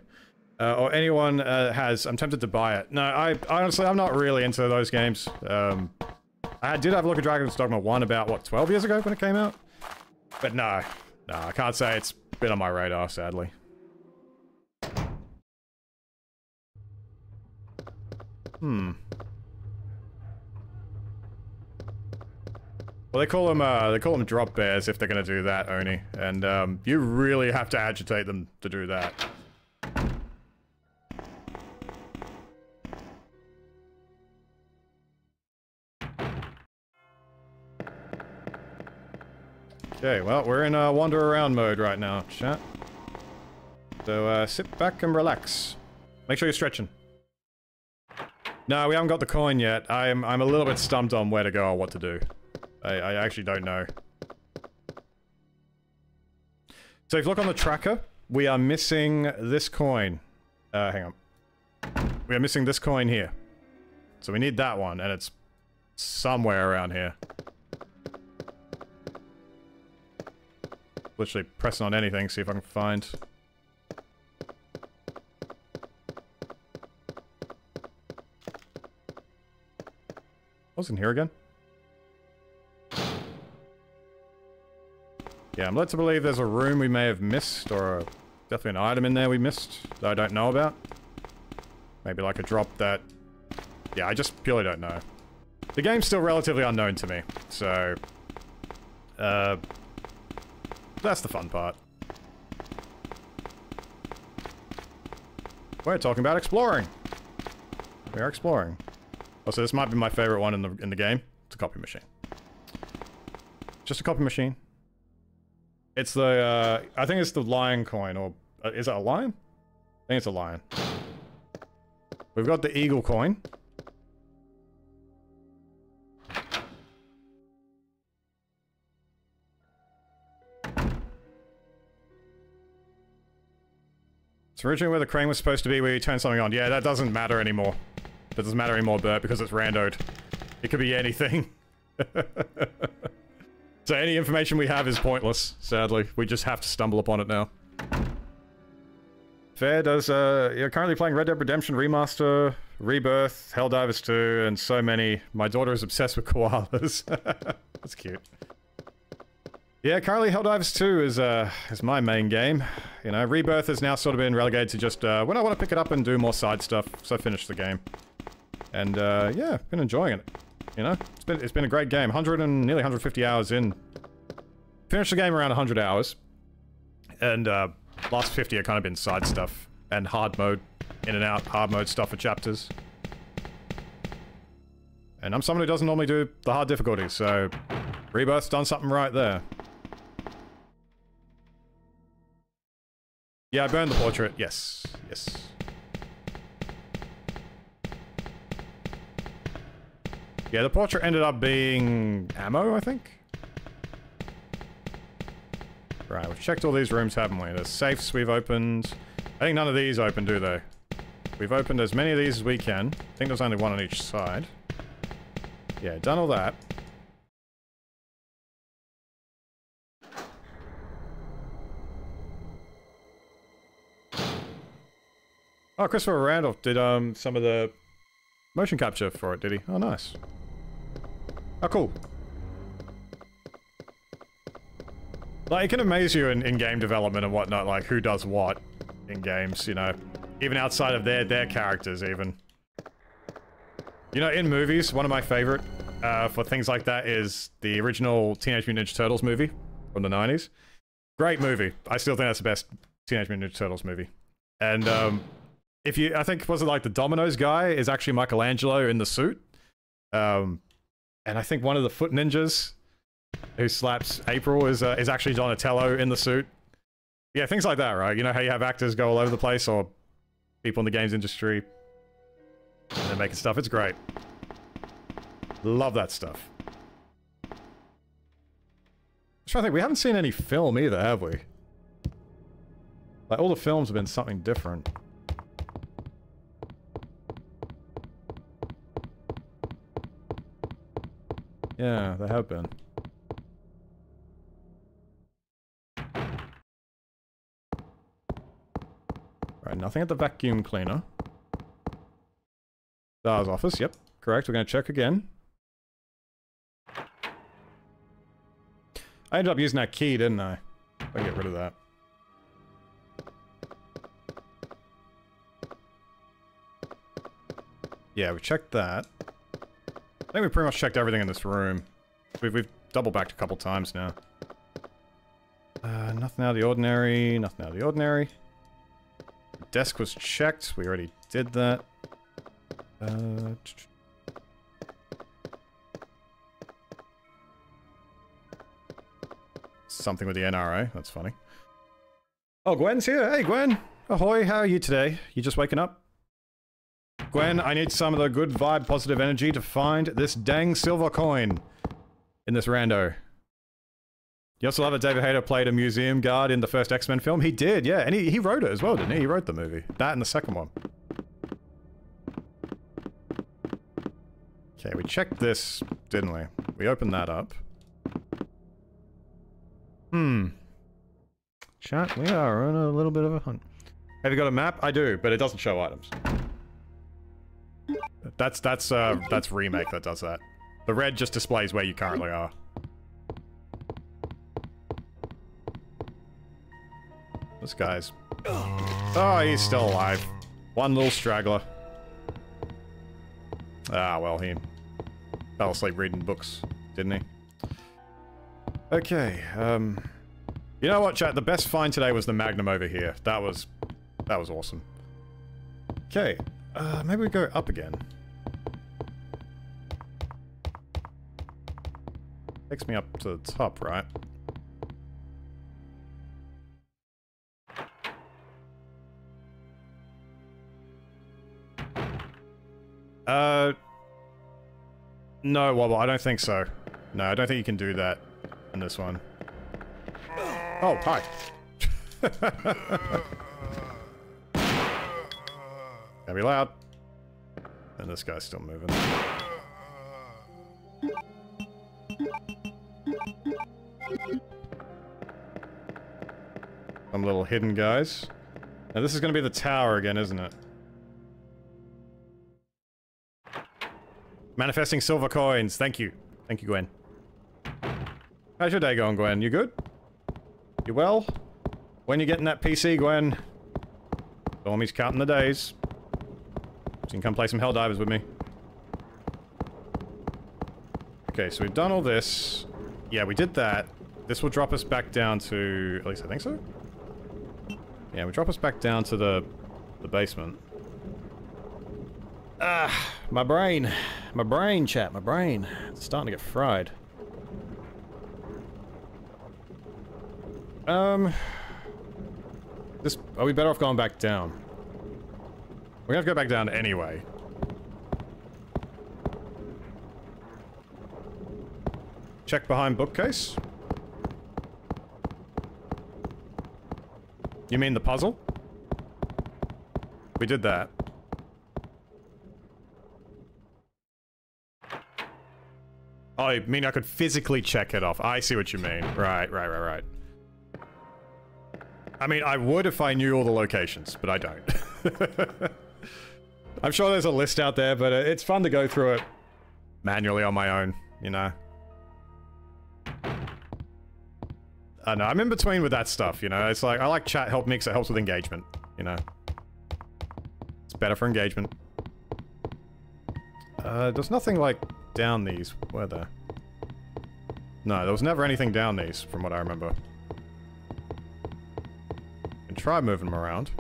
Or anyone has. I'm tempted to buy it. No, I honestly, I'm not really into those games. I did have a look at Dragon's Dogma 1 about, what, 12 years ago when it came out? But no, no, I can't say it's been on my radar, sadly. Hmm. Well, they call them drop bears if they're gonna do that, Oni, and you really have to agitate them to do that. Okay, well, we're in wander around mode right now, chat. So sit back and relax. Make sure you're stretching. No, we haven't got the coin yet. I'm a little bit stumped on where to go or what to do. I actually don't know. So if you look on the tracker, we are missing this coin. Hang on. We are missing this coin here. So we need that one, and it's somewhere around here. Literally pressing on anything, see if I can find... I was in here again. Yeah, I'm led to believe there's a room we may have missed, or definitely an item in there we missed that I don't know about. Maybe like a drop that... Yeah, I just purely don't know. The game's still relatively unknown to me, so... that's the fun part. We're talking about exploring! We are exploring. Also, this might be my favorite one in the game. It's a copy machine. Just a copy machine. It's the, I think it's the lion coin, or... is it a lion? I think it's a lion. We've got the eagle coin. It's originally where the crane was supposed to be, where you turn something on. Yeah, that doesn't matter anymore. That doesn't matter anymore, Bert, because it's randoed. It could be anything. So any information we have is pointless, sadly. We just have to stumble upon it now. Fair does, you're currently playing Red Dead Redemption Remaster, Rebirth, Helldivers 2, and so many. My daughter is obsessed with koalas. That's cute. Yeah, currently Helldivers 2 is my main game. You know, Rebirth has now sort of been relegated to just, when I want to pick it up and do more side stuff, so I finished the game. And, yeah, been enjoying it. You know, it's been a great game. 100 and nearly 150 hours in. Finished the game around 100 hours. And, last 50 have kind of been side stuff. And hard mode, in and out, hard mode stuff for chapters. And I'm someone who doesn't normally do the hard difficulties, so... Rebirth's done something right there. Yeah, I burned the portrait. Yes. Yes. Yeah, the portrait ended up being ammo, I think? Right, we've checked all these rooms, haven't we? The safes we've opened. I think none of these open, do they? We've opened as many of these as we can. I think there's only one on each side. Yeah, done all that. Oh, Christopher Randolph did some of the motion capture for it, did he? Oh, nice. Oh, cool. Like, it can amaze you in game development and whatnot, like, who does what in games, you know? Even outside of their characters, even. You know, in movies, one of my favorite for things like that is the original Teenage Mutant Ninja Turtles movie from the 90s. Great movie. I still think that's the best Teenage Mutant Ninja Turtles movie. And, if you, I think, was it like the Dominoes guy is actually Michelangelo in the suit? And I think one of the foot ninjas who slaps April is actually Donatello in the suit. Yeah, things like that, right? You know how you have actors go all over the place, or people in the games industry, and they're making stuff. It's great. Love that stuff. I'm trying to think, we haven't seen any film either, have we? Like, all the films have been something different. Yeah, they have been. Right, nothing at the vacuum cleaner. Star's office, yep, correct. We're gonna check again. I ended up using that key, didn't I? I'll get rid of that. Yeah, we checked that. I think we pretty much checked everything in this room. We've double-backed a couple times now. Nothing out of the ordinary, nothing out of the ordinary. The desk was checked, we already did that. Something with the NRA, that's funny. Oh, Gwen's here! Hey, Gwen! Ahoy, how are you today? You just waking up? Gwen, I need some of the good vibe, positive energy to find this dang silver coin in this rando. You also love that David Hayter played a museum guard in the first X-Men film? He did, yeah, and he wrote it as well, didn't he? He wrote the movie. That and the second one. Okay, we checked this, didn't we? We opened that up. Hmm. Chat, we are on a little bit of a hunt. Have you got a map? I do, but it doesn't show items. That's Remake that does that. The red just displays where you currently are. This guy's... Oh, he's still alive. One little straggler. Ah, well, he fell asleep reading books, didn't he? Okay, you know what, chat? The best find today was the Magnum over here. That was awesome. Okay. Maybe we go up again. Takes me up to the top, right? No, Wobble, I don't think so. No, I don't think you can do that in this one. Oh, hi. Gotta be loud. And this guy's still moving. Some little hidden guys. Now this is gonna be the tower again, isn't it? Manifesting silver coins. Thank you. Thank you, Gwen. How's your day going, Gwen? You good? You well? When you getting that PC, Gwen? Dormy's counting the days. So you can come play some Helldivers with me. Okay, so we've done all this. Yeah, we did that. This will drop us back down to... At least I think so? Yeah, we drop us back down to the basement. Ah, my brain. My brain, chat, my brain. It's starting to get fried. Are we better off going back down? We're gonna have to go back down anyway. Check behind bookcase? You mean the puzzle? We did that. Oh, you mean I could physically check it off? I see what you mean. Right. I mean, I would if I knew all the locations, but I don't. I'm sure there's a list out there, but it's fun to go through it manually on my own, you know? I know, I'm in between with that stuff, you know? It's like, I like chat help me because it helps with engagement, you know? It's better for engagement. There's nothing, like, down these, were there? No, there was never anything down these, from what I remember. Try moving them around.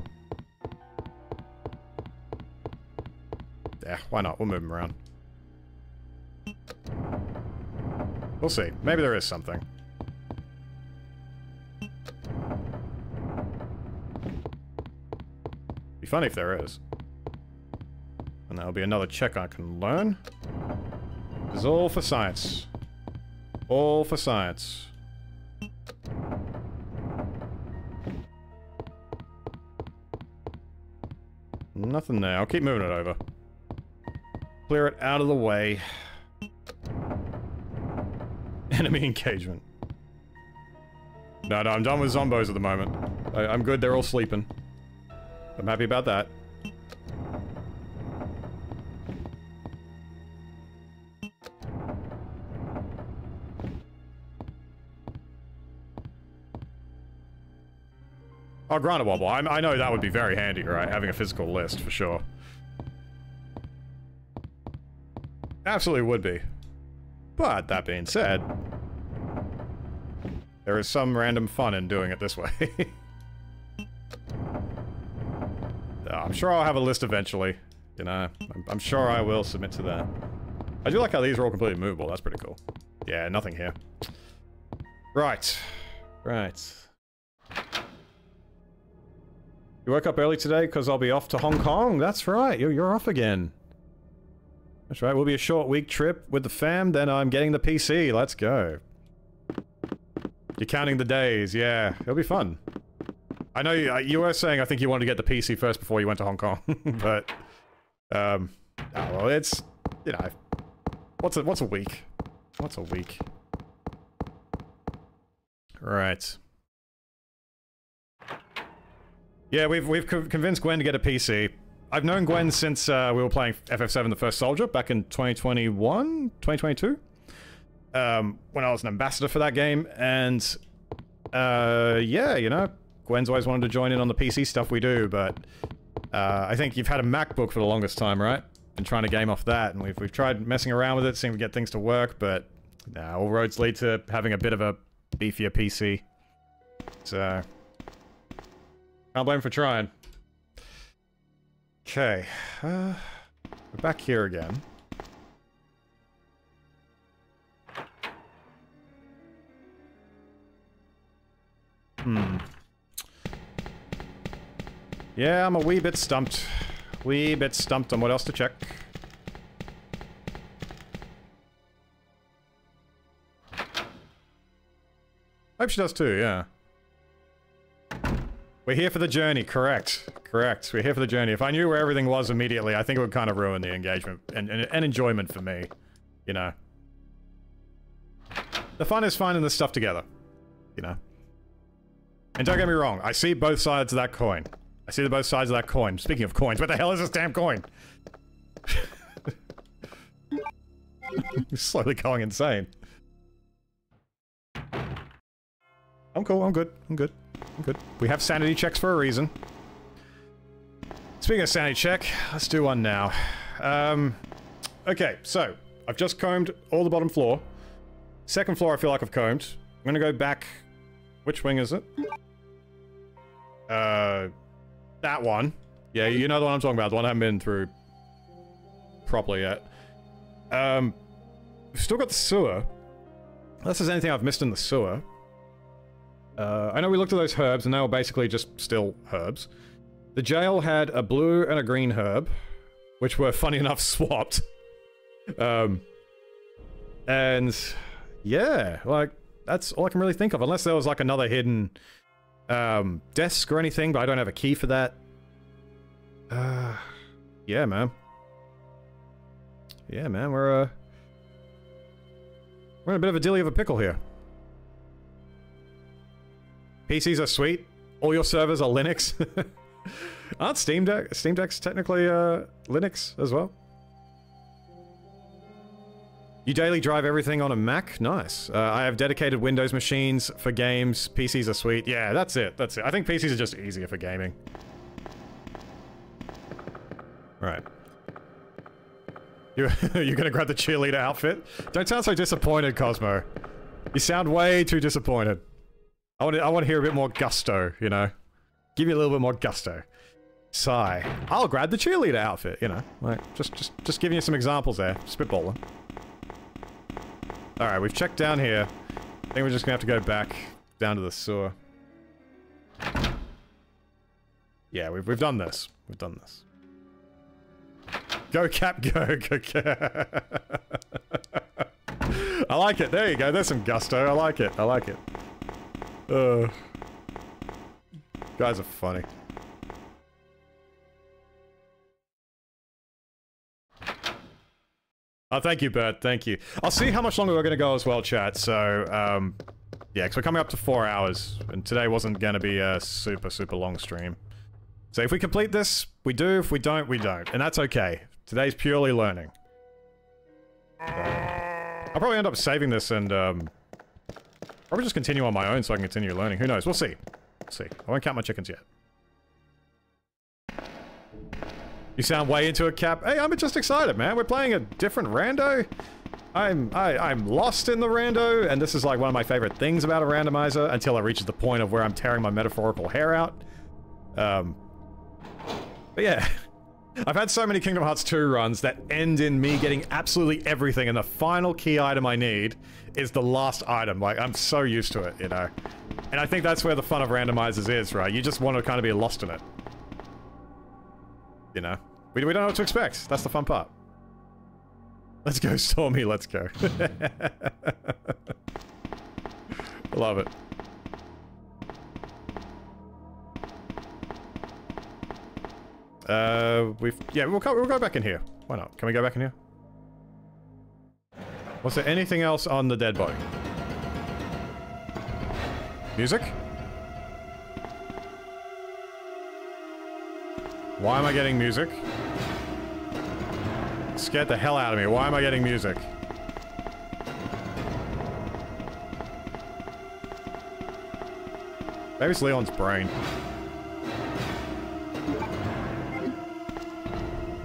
Yeah, why not? We'll move them around. We'll see. Maybe there is something. Be funny if there is. And that'll be another check I can learn. It's all for science. All for science. Nothing there. I'll keep moving it over. Clear it out of the way. Enemy engagement. No, I'm done with zombos at the moment. I'm good. They're all sleeping. I'm happy about that. Oh, Grindawobble. I know that would be very handy, right? Having a physical list, for sure. Absolutely would be. But, that being said, there is some random fun in doing it this way. I'm sure I'll have a list eventually. You know, I'm sure I will submit to that. I do like how these are all completely movable. That's pretty cool. Yeah, nothing here. Right. Right. You woke up early today because I'll be off to Hong Kong. That's right. You're off again. That's right. We'll be a short week trip with the fam. Then I'm getting the PC. Let's go. You're counting the days. Yeah. It'll be fun. I know you were saying I think you wanted to get the PC first before you went to Hong Kong. But, oh, well, it's, you know, what's a week? What's a week? Right. Yeah, we've convinced Gwen to get a PC. I've known Gwen since we were playing FF7 The First Soldier back in 2021? 2022? When I was an ambassador for that game, and... yeah, you know, Gwen's always wanted to join in on the PC stuff we do, but... I think you've had a MacBook for the longest time, right? Been trying to game off that, and we've tried messing around with it, seeing to get things to work, but... Nah, all roads lead to having a bit of a beefier PC. So... can't blame him for trying. Okay, we're back here again. Hmm. Yeah, I'm a wee bit stumped. Wee bit stumped on what else to check. Hope she does too, yeah. We're here for the journey, correct. Correct. We're here for the journey. If I knew where everything was immediately, I think it would kind of ruin the engagement and enjoyment for me, you know. The fun is finding this stuff together, you know. And don't get me wrong, I see both sides of that coin. I see both sides of that coin. Speaking of coins, what the hell is this damn coin? I'm slowly going insane. I'm cool, I'm good, I'm good. Good. We have sanity checks for a reason. Speaking of sanity check, let's do one now. Okay, so I've just combed all the bottom floor. Second floor I feel like I've combed. I'm gonna go back... which wing is it? That one. Yeah, you know the one I'm talking about, the one I haven't been through properly yet. We've still got the sewer. Unless there's anything I've missed in the sewer. I know we looked at those herbs, and they were basically just still herbs. The jail had a blue and a green herb, which were, funny enough, swapped. And... yeah, like, that's all I can really think of, unless there was, like, another hidden... desk or anything, but I don't have a key for that. Yeah, man. Yeah, man, we're in a bit of a dilly of a pickle here. PCs are sweet. All your servers are Linux. Aren't Steam Deck? Steam Deck's technically Linux as well. You daily drive everything on a Mac? Nice. I have dedicated Windows machines for games. PCs are sweet. Yeah, that's it. That's it. I think PCs are just easier for gaming. Right. You're gonna grab the cheerleader outfit? Don't sound so disappointed, Cosmo. You sound way too disappointed. I want to hear a bit more gusto, you know? Give you a little bit more gusto. Sigh. I'll grab the cheerleader outfit, you know? Like, just giving you some examples there. Spitballing. Alright, we've checked down here. I think we're just gonna have to go back down to the sewer. Yeah, we've done this. We've done this. Go, Cap, go! Go, Cap! I like it. There you go. There's some gusto. I like it. I like it. Guys are funny. Oh, thank you, Bert. Thank you. I'll see how much longer we're gonna go as well, chat. So, yeah, because we're coming up to 4 hours, and today wasn't gonna be a super long stream. So if we complete this, we do. If we don't, we don't, and that's okay. Today's purely learning. I'll probably end up saving this and. Probably just continue on my own so I can continue learning. Who knows? We'll see. Let's see. I won't count my chickens yet. You sound way into a cap. Hey, I'm just excited, man. We're playing a different rando. I'm lost in the rando, and this is like one of my favorite things about a randomizer until it reaches the point of where I'm tearing my metaphorical hair out. But yeah, I've had so many Kingdom Hearts 2 runs that end in me getting absolutely everything, and the final key item I need is the last item. Like, I'm so used to it, you know. And I think that's where the fun of randomizers is, right? You just want to kind of be lost in it. You know, we don't know what to expect. That's the fun part. Let's go, Stormy, let's go. I love it. We'll go back in here. Why not? Can we go back in here? Was there anything else on the dead body? Music? Why am I getting music? Scared the hell out of me. Why am I getting music? Maybe it's Leon's brain.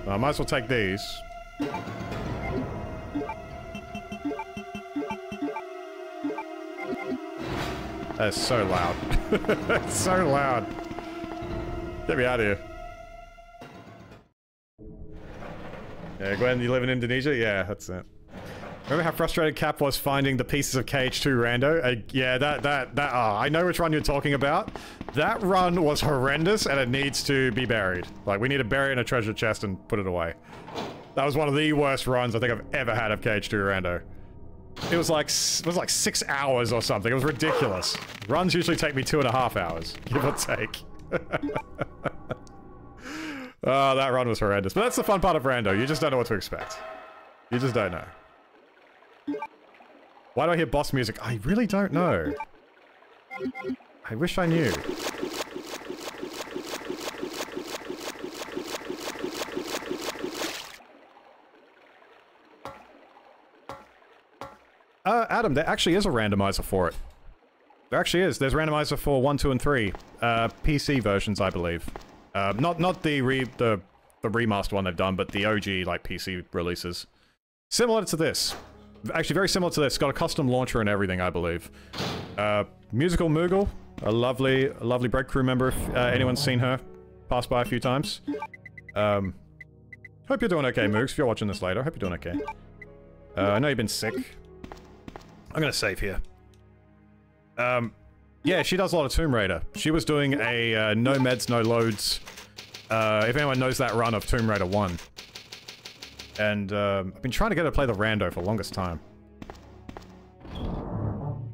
I might as well take these. That's so loud. That's so loud. Get me out of here. Yeah, Gwen, you live in Indonesia? Yeah, that's it. Remember how frustrated Cap was finding the pieces of KH2 rando? I know which run you're talking about. That run was horrendous and it needs to be buried. Like, we need to bury it in a treasure chest and put it away. That was one of the worst runs I think I've ever had of KH2 rando. It was like 6 hours or something. It was ridiculous. Runs usually take me 2.5 hours, give or take. Oh, that run was horrendous. But that's the fun part of rando. You just don't know what to expect. You just don't know. Why do I hear boss music? I really don't know. I wish I knew. Adam, there actually is a randomizer for it. There actually is. There's randomizer for 1, 2, and 3. PC versions, I believe. Not the remastered one they've done, but the OG, like, PC releases. Similar to this. Actually, very similar to this. Got a custom launcher and everything, I believe. Musical Moogle, a lovely Bread Crew member, if anyone's seen her. Passed by a few times. Hope you're doing okay, Moogs, if you're watching this later. Hope you're doing okay. I know you've been sick. I'm gonna save here. Yeah, she does a lot of Tomb Raider. She was doing a no meds, no loads. If anyone knows that run of Tomb Raider 1. And I've been trying to get her to play the rando for the longest time. So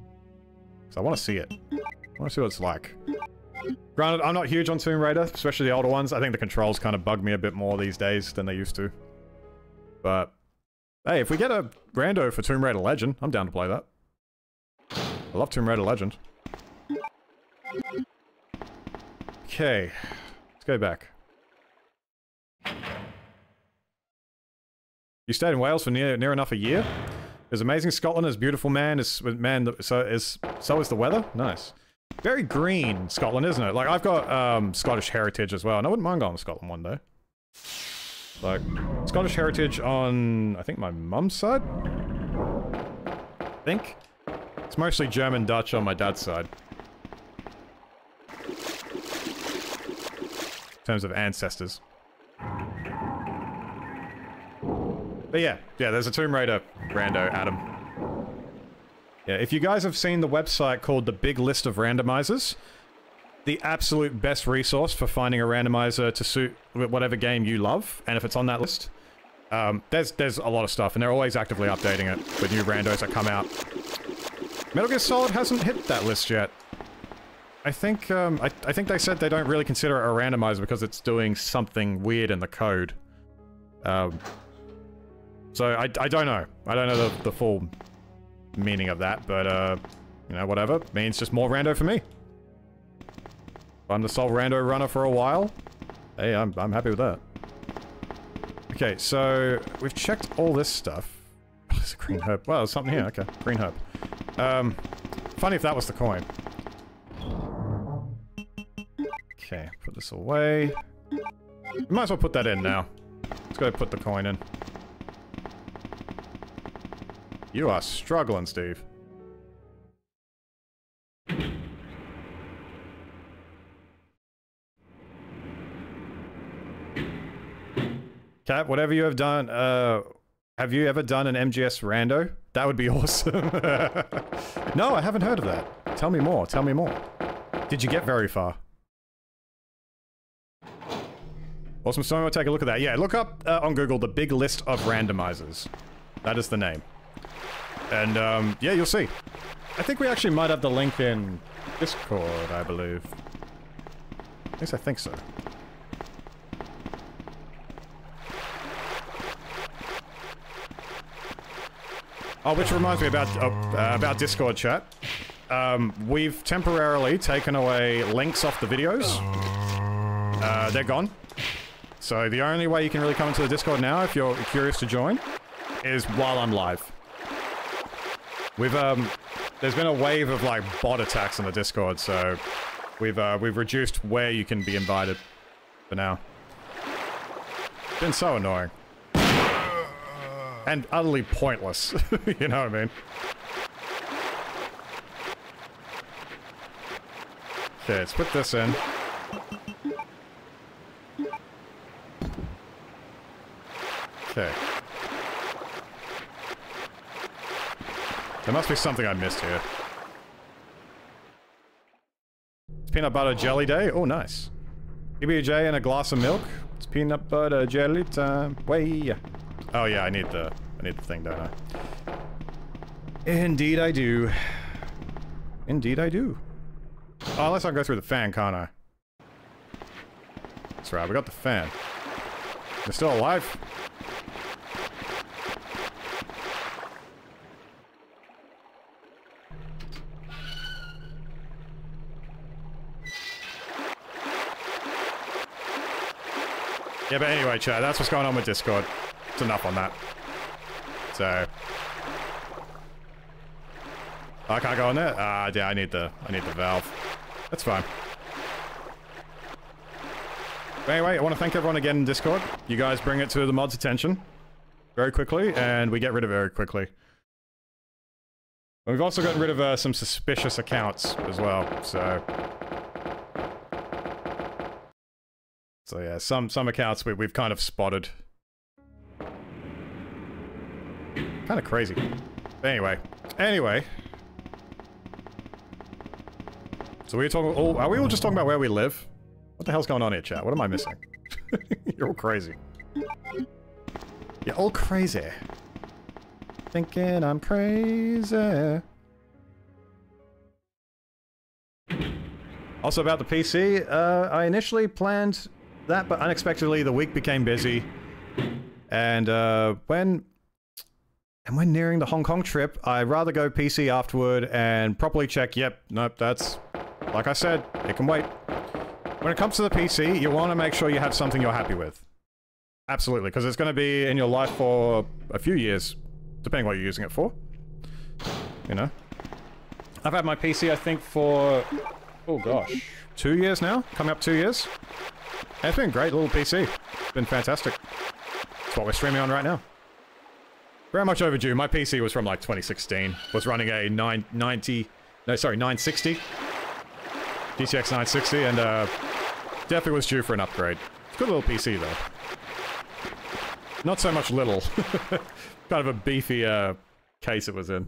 I want to see it. I want to see what it's like. Granted, I'm not huge on Tomb Raider, especially the older ones. I think the controls kind of bug me a bit more these days than they used to. But, hey, if we get a rando for Tomb Raider Legend, I'm down to play that. I love Tomb Raider Legend. Okay, let's go back. You stayed in Wales for near enough a year? It was amazing. Scotland is beautiful, man. So is the weather. Nice. Very green, Scotland, isn't it? Like, I've got Scottish heritage as well, and I wouldn't mind going to Scotland one day. Like, Scottish heritage on, I think, my mum's side? I think. It's mostly German Dutch on my dad's side. In terms of ancestors. But yeah, there's a Tomb Raider rando, Adam. Yeah, if you guys have seen the website called The Big List of Randomizers, the absolute best resource for finding a randomizer to suit whatever game you love, and if it's on that list, there's a lot of stuff, and they're always actively updating it with new randos that come out. Metal Gear Solid hasn't hit that list yet. I think they said they don't really consider it a randomizer because it's doing something weird in the code. So I don't know. I don't know the full meaning of that, but, you know, whatever. It means just more rando for me. If I'm the sole rando runner for a while, hey, I'm happy with that. Okay, so we've checked all this stuff. Oh, there's a green herb. Well, there's something here. Okay, green herb. Funny if that was the coin. Okay, put this away. We might as well put that in now. Let's go ahead and put the coin in. You are struggling, Steve. Cat, whatever you have done, have you ever done an MGS rando? That would be awesome. No, I haven't heard of that. Tell me more, tell me more. Did you get very far? Awesome, so I'm gonna take a look at that. Yeah, look up on Google the big list of randomizers. That is the name. And yeah, you'll see. I think we actually might have the link in Discord, I believe. At least I think so. Oh, which reminds me about Discord chat. We've temporarily taken away links off the videos. They're gone. So the only way you can really come into the Discord now, if you're curious to join, is while I'm live. We've there's been a wave of like bot attacks on the Discord, so we've reduced where you can be invited for now. It's been so annoying. And utterly pointless, you know what I mean? Okay, let's put this in. Okay. There must be something I missed here. It's peanut butter jelly day? Oh, nice. PB&J and a glass of milk. It's peanut butter jelly time. Way. Oh yeah, I need the thing, don't I? Indeed I do. Indeed I do. Oh, unless I can go through the fan, can't I? That's right, we got the fan. They're still alive. Yeah, but anyway, chat, that's what's going on with Discord. It's enough on that. So I can't go on there? Ah, yeah, I need the valve. That's fine. But anyway, I want to thank everyone again in Discord. You guys bring it to the mods' attention very quickly, and we get rid of it very quickly. And we've also gotten rid of some suspicious accounts as well, so... So yeah, some accounts we've kind of spotted. Kind of crazy. But anyway. So we're talking. Oh, are we all just talking about where we live? What the hell's going on here, chat? What am I missing? You're all crazy. You're all crazy. Thinking I'm crazy. Also about the PC. I initially planned that, but unexpectedly the week became busy. And when nearing the Hong Kong trip, I'd rather go PC afterward and properly check, yep, nope, that's... Like I said, it can wait. When it comes to the PC, you want to make sure you have something you're happy with. Absolutely, because it's going to be in your life for a few years, depending what you're using it for. You know? I've had my PC, I think, for... Oh gosh. 2 years now? Coming up 2 years? And it's been a great little PC. It's been fantastic. It's what we're streaming on right now. Very much overdue. My PC was from like 2016. Was running a 960. GTX 960, and definitely was due for an upgrade. It's a good little PC though. Not so much little. Kind of a beefy case it was in.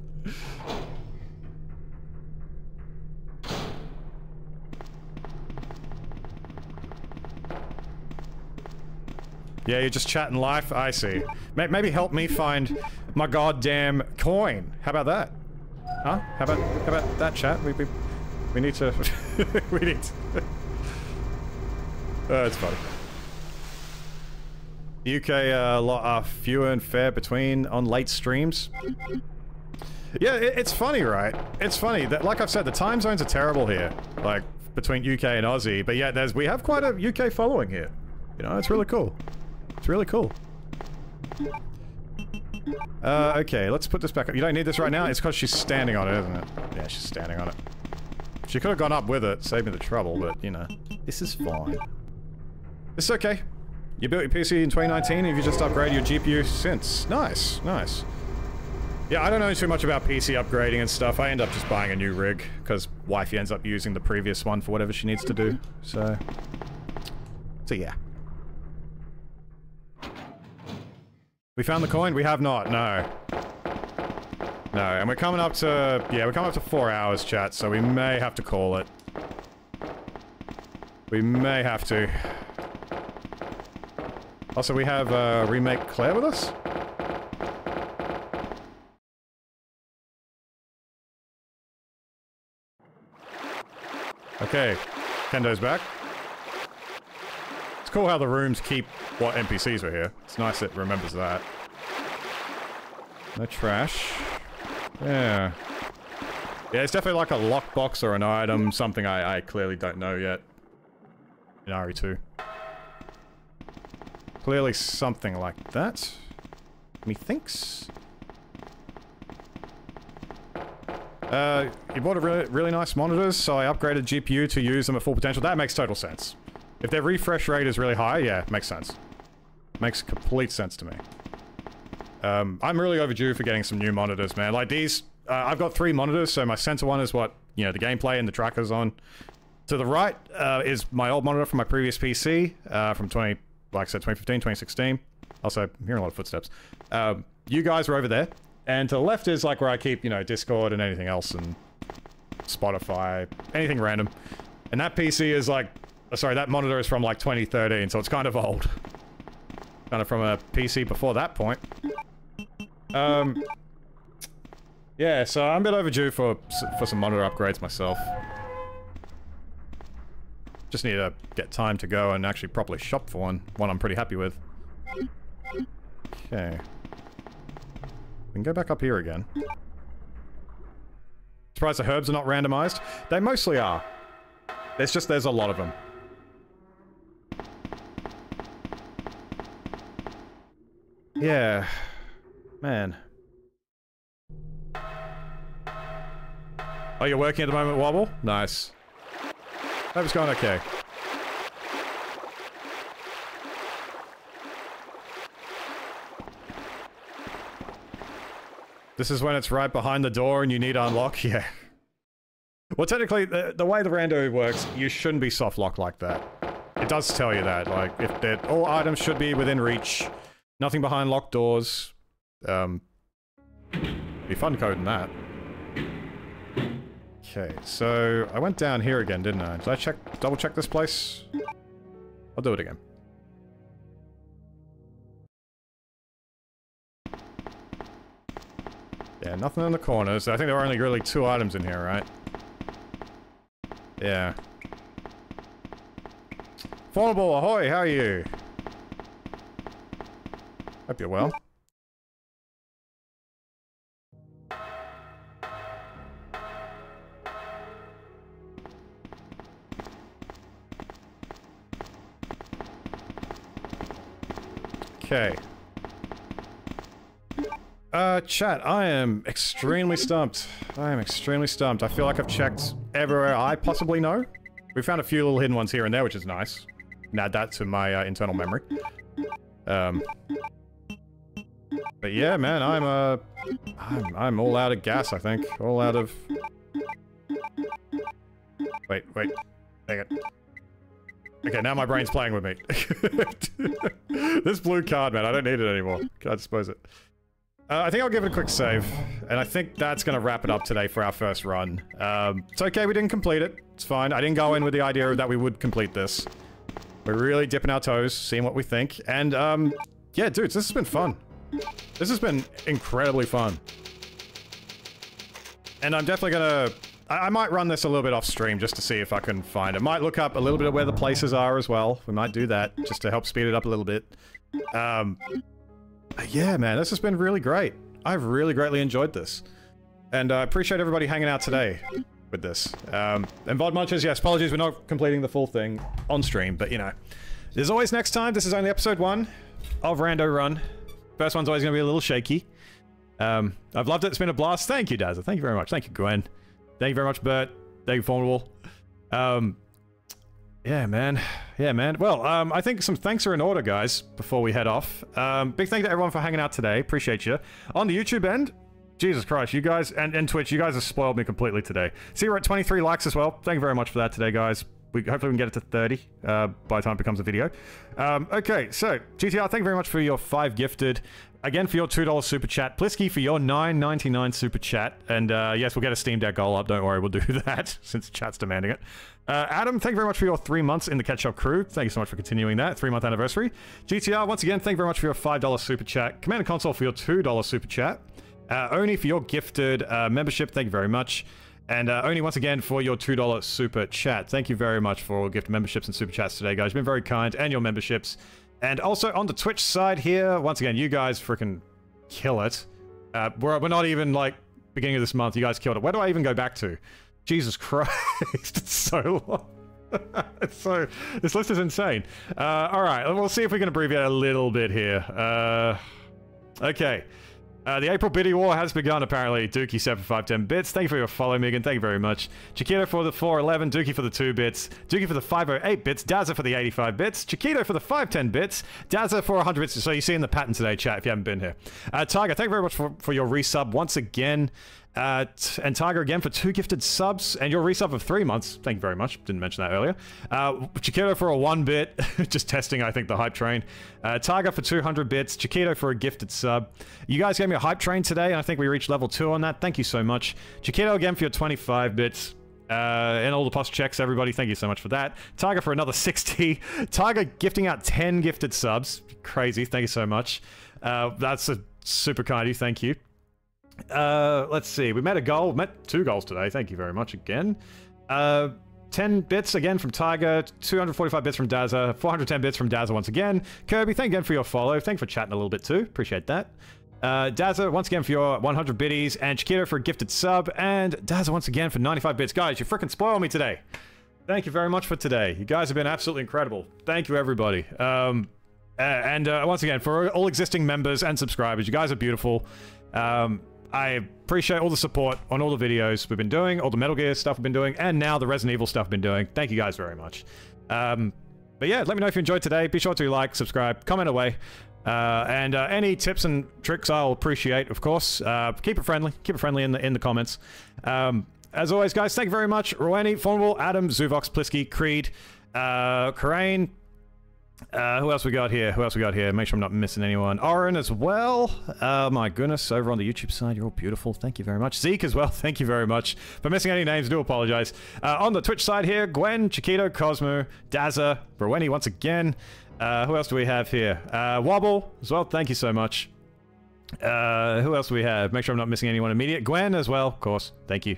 Yeah, you're just chatting life? I see. Maybe help me find my goddamn coin. How about that? Huh? How about that, chat? We need to... we need to... It's funny. The UK are few and fair between on late streams. Yeah, it's funny, right? It's funny that, like I've said, the time zones are terrible here. Like, between UK and Aussie, but yet we have quite a UK following here. You know, it's really cool. It's really cool. Okay, let's put this back up. You don't need this right now? It's because she's standing on it, isn't it? Yeah, she's standing on it. She could have gone up with it, saved me the trouble, but, you know, this is fine. It's okay. You built your PC in 2019, and you just upgraded your GPU since. Nice, nice. Yeah, I don't know too much about PC upgrading and stuff. I end up just buying a new rig, because wifey ends up using the previous one for whatever she needs to do, so... So, yeah. We found the coin? We have not, no. No, and we're coming up to... Yeah, we're coming up to 4 hours, chat, so we may have to call it. We may have to. Also, we have, Remake Claire with us? Okay, Kendo's back. It's cool how the rooms keep what NPCs are here. It's nice it remembers that. No trash. Yeah. Yeah, it's definitely like a lockbox or an item, something I clearly don't know yet. In RE2. Clearly something like that. Methinks. You bought a really nice monitors, so I upgraded GPU to use them at full potential. That makes total sense. If their refresh rate is really high, yeah, makes sense. Makes complete sense to me. I'm really overdue for getting some new monitors, man. Like these, I've got 3 monitors, so my sensor one is what, you know, the gameplay and the tracker's on. To the right is my old monitor from my previous PC, from 20... Like I said, 2015, 2016. Also, I'm hearing a lot of footsteps. You guys were over there. And to the left is like where I keep, you know, Discord and anything else and Spotify, anything random. And that PC is like... Sorry, that monitor is from like 2013, so it's kind of old. Kind of from a PC before that point. Yeah, so I'm a bit overdue for some monitor upgrades myself. Just need to get time to go and actually properly shop for one. One I'm pretty happy with. Okay. We can go back up here again. Surprised the herbs are not randomized? They mostly are. There's just, there's a lot of them. Yeah. Man. Oh, you're working at the moment, Wobble? Nice. Hope it's going okay. This is when it's right behind the door and you need to unlock? Yeah. Well, technically, the way the rando works, you shouldn't be softlocked like that. It does tell you that, like, if all items should be within reach. Nothing behind locked doors. Be fun coding that. Okay, so I went down here again, didn't I? Did I double check this place? I'll do it again. Yeah, nothing in the corners. I think there were only really 2 items in here, right? Yeah. Formable, ahoy, how are you? Hope you're well. Okay. Chat, I am extremely stumped. I am extremely stumped. I feel like I've checked everywhere I possibly know. We found a few little hidden ones here and there, which is nice. And add that to my internal memory. But yeah, man, I'm all out of gas, I think. All out of... Wait, wait. Dang it. Okay, now my brain's playing with me. This blue card, man, I don't need it anymore. Can I dispose it? I think I'll give it a quick save, and I think that's going to wrap it up today for our first run. It's okay, we didn't complete it. It's fine. I didn't go in with the idea that we would complete this. We're really dipping our toes, seeing what we think, and, yeah, dudes, this has been fun. This has been incredibly fun. And I'm definitely going to... I might run this a little bit off stream just to see if I can find it. Might look up a little bit of where the places are as well. We might do that just to help speed it up a little bit. Yeah, man, this has been really great. I've really greatly enjoyed this. And I appreciate everybody hanging out today with this. And VOD Munchers, yes, apologies, we're not completing the full thing on stream, but you know. There's always next time. This is only episode 1 of Rando Run. First one's always going to be a little shaky. I've loved it. It's been a blast. Thank you, Dazza. Thank you very much. Thank you, Gwen. Thank you very much, Bert. Dang formidable. Yeah, man. Well, I think some thanks are in order, guys, before we head off. Big thank you to everyone for hanging out today. Appreciate you. On the YouTube end, Jesus Christ, you guys, and Twitch, you guys have spoiled me completely today. See, we're at 23 likes as well. Thank you very much for that today, guys. Hopefully we can get it to 30 by the time it becomes a video. Okay, so, GTR, thank you very much for your 5 gifted. Again, for your $2 super chat. Plisky, for your $9.99 super chat. And yes, we'll get a Steam Deck goal up. Don't worry, we'll do that, since chat's demanding it. Adam, thank you very much for your 3 months in the Ketchup crew. Thank you so much for continuing that. 3-month anniversary. GTR, once again, thank you very much for your $5 super chat. Commander Console, for your $2 super chat. Oni, for your gifted membership. Thank you very much. And Oni, once again, for your $2 super chat. Thank you very much for all gift memberships and super chats today, guys. You've been very kind, and your memberships. And also on the Twitch side here, once again, you guys freaking kill it. We're not even, like, beginning of this month. You guys killed it. Where do I even go back to? Jesus Christ, it's so long. It's so, this list is insane. All right, we'll see if we can abbreviate a little bit here. Okay. The April Biddy War has begun, apparently. Dookie7510 bits. Thank you for your follow, Megan. Thank you very much. Chiquito for the 411. Dookie for the 2 bits. Dookie for the 508 bits. Dazza for the 85 bits. Chiquito for the 510 bits. Dazza for 100 bits. So you're seeing the pattern today, chat, if you haven't been here. Tiger, thank you very much for your resub once again. And Tiger again for 2 gifted subs and your resub of 3 months. Thank you very much. Didn't mention that earlier. Chiquito for a 1 bit. Just testing, I think, the hype train. Tiger for 200 bits. Chiquito for a gifted sub. You guys gave me a hype train today, and I think we reached level 2 on that. Thank you so much. Chiquito again for your 25 bits. And all the post checks, everybody. Thank you so much for that. Tiger for another 60. Tiger gifting out 10 gifted subs. Crazy. Thank you so much. That's a super kind of you. Thank you. Let's see, we met a goal, met 2 goals today, thank you very much again. 10 bits again from Tiger, 245 bits from Dazza, 410 bits from Dazza once again. Kirby, thank you again for your follow, thanks for chatting a little bit too, appreciate that. Dazza, once again for your 100 biddies, and Chiquito for a gifted sub, and Dazza once again for 95 bits. Guys, you freaking spoil me today. Thank you very much for today, you guys have been absolutely incredible. Thank you everybody. And once again, for all existing members and subscribers, you guys are beautiful. I appreciate all the support on all the videos we've been doing, all the Metal Gear stuff we've been doing, and now the Resident Evil stuff we've been doing. Thank you guys very much. But yeah, let me know if you enjoyed today. Be sure to like, subscribe, comment away. And any tips and tricks I'll appreciate, of course. Keep it friendly in the comments. As always, guys, thank you very much. Rowani, Formable, Adam, Zuvox, Plisky, Creed, Karain. Who else we got here? Make sure I'm not missing anyone. Oren as well. My goodness, over on the YouTube side, you're all beautiful. Thank you very much. Zeke as well. Thank you very much. For missing any names, do apologize. On the Twitch side here, Gwen, Chiquito, Cosmo, Dazza, Rowani once again. Who else do we have here? Wobble as well. Thank you so much. Who else do we have? Make sure I'm not missing anyone immediate. Gwen as well, of course. Thank you.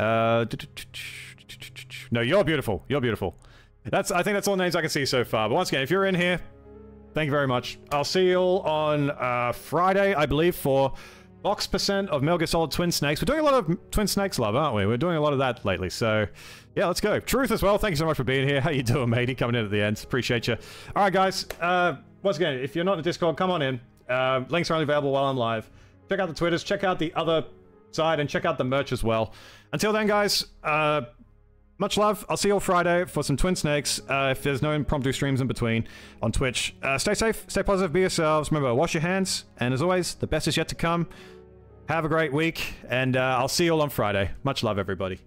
No, you're beautiful. You're beautiful. I think that's all the names I can see so far. But once again, if you're in here, thank you very much. I'll see you all on Friday, I believe, for Box Percent of Metal Gear Solid Twin Snakes. We're doing a lot of Twin Snakes love, aren't we? We're doing a lot of that lately, so yeah, let's go. Truth as well, thank you so much for being here. How you doing, matey? Coming in at the end. Appreciate you. All right, guys. Once again, if you're not in the Discord, come on in. Links are only available while I'm live. Check out the Twitters, check out the other side, and check out the merch as well. Until then, guys, much love. I'll see you all Friday for some Twin Snakes, if there's no impromptu streams in between on Twitch. Stay safe, stay positive, be yourselves. Remember, wash your hands. And as always, the best is yet to come. Have a great week, and I'll see you all on Friday. Much love, everybody.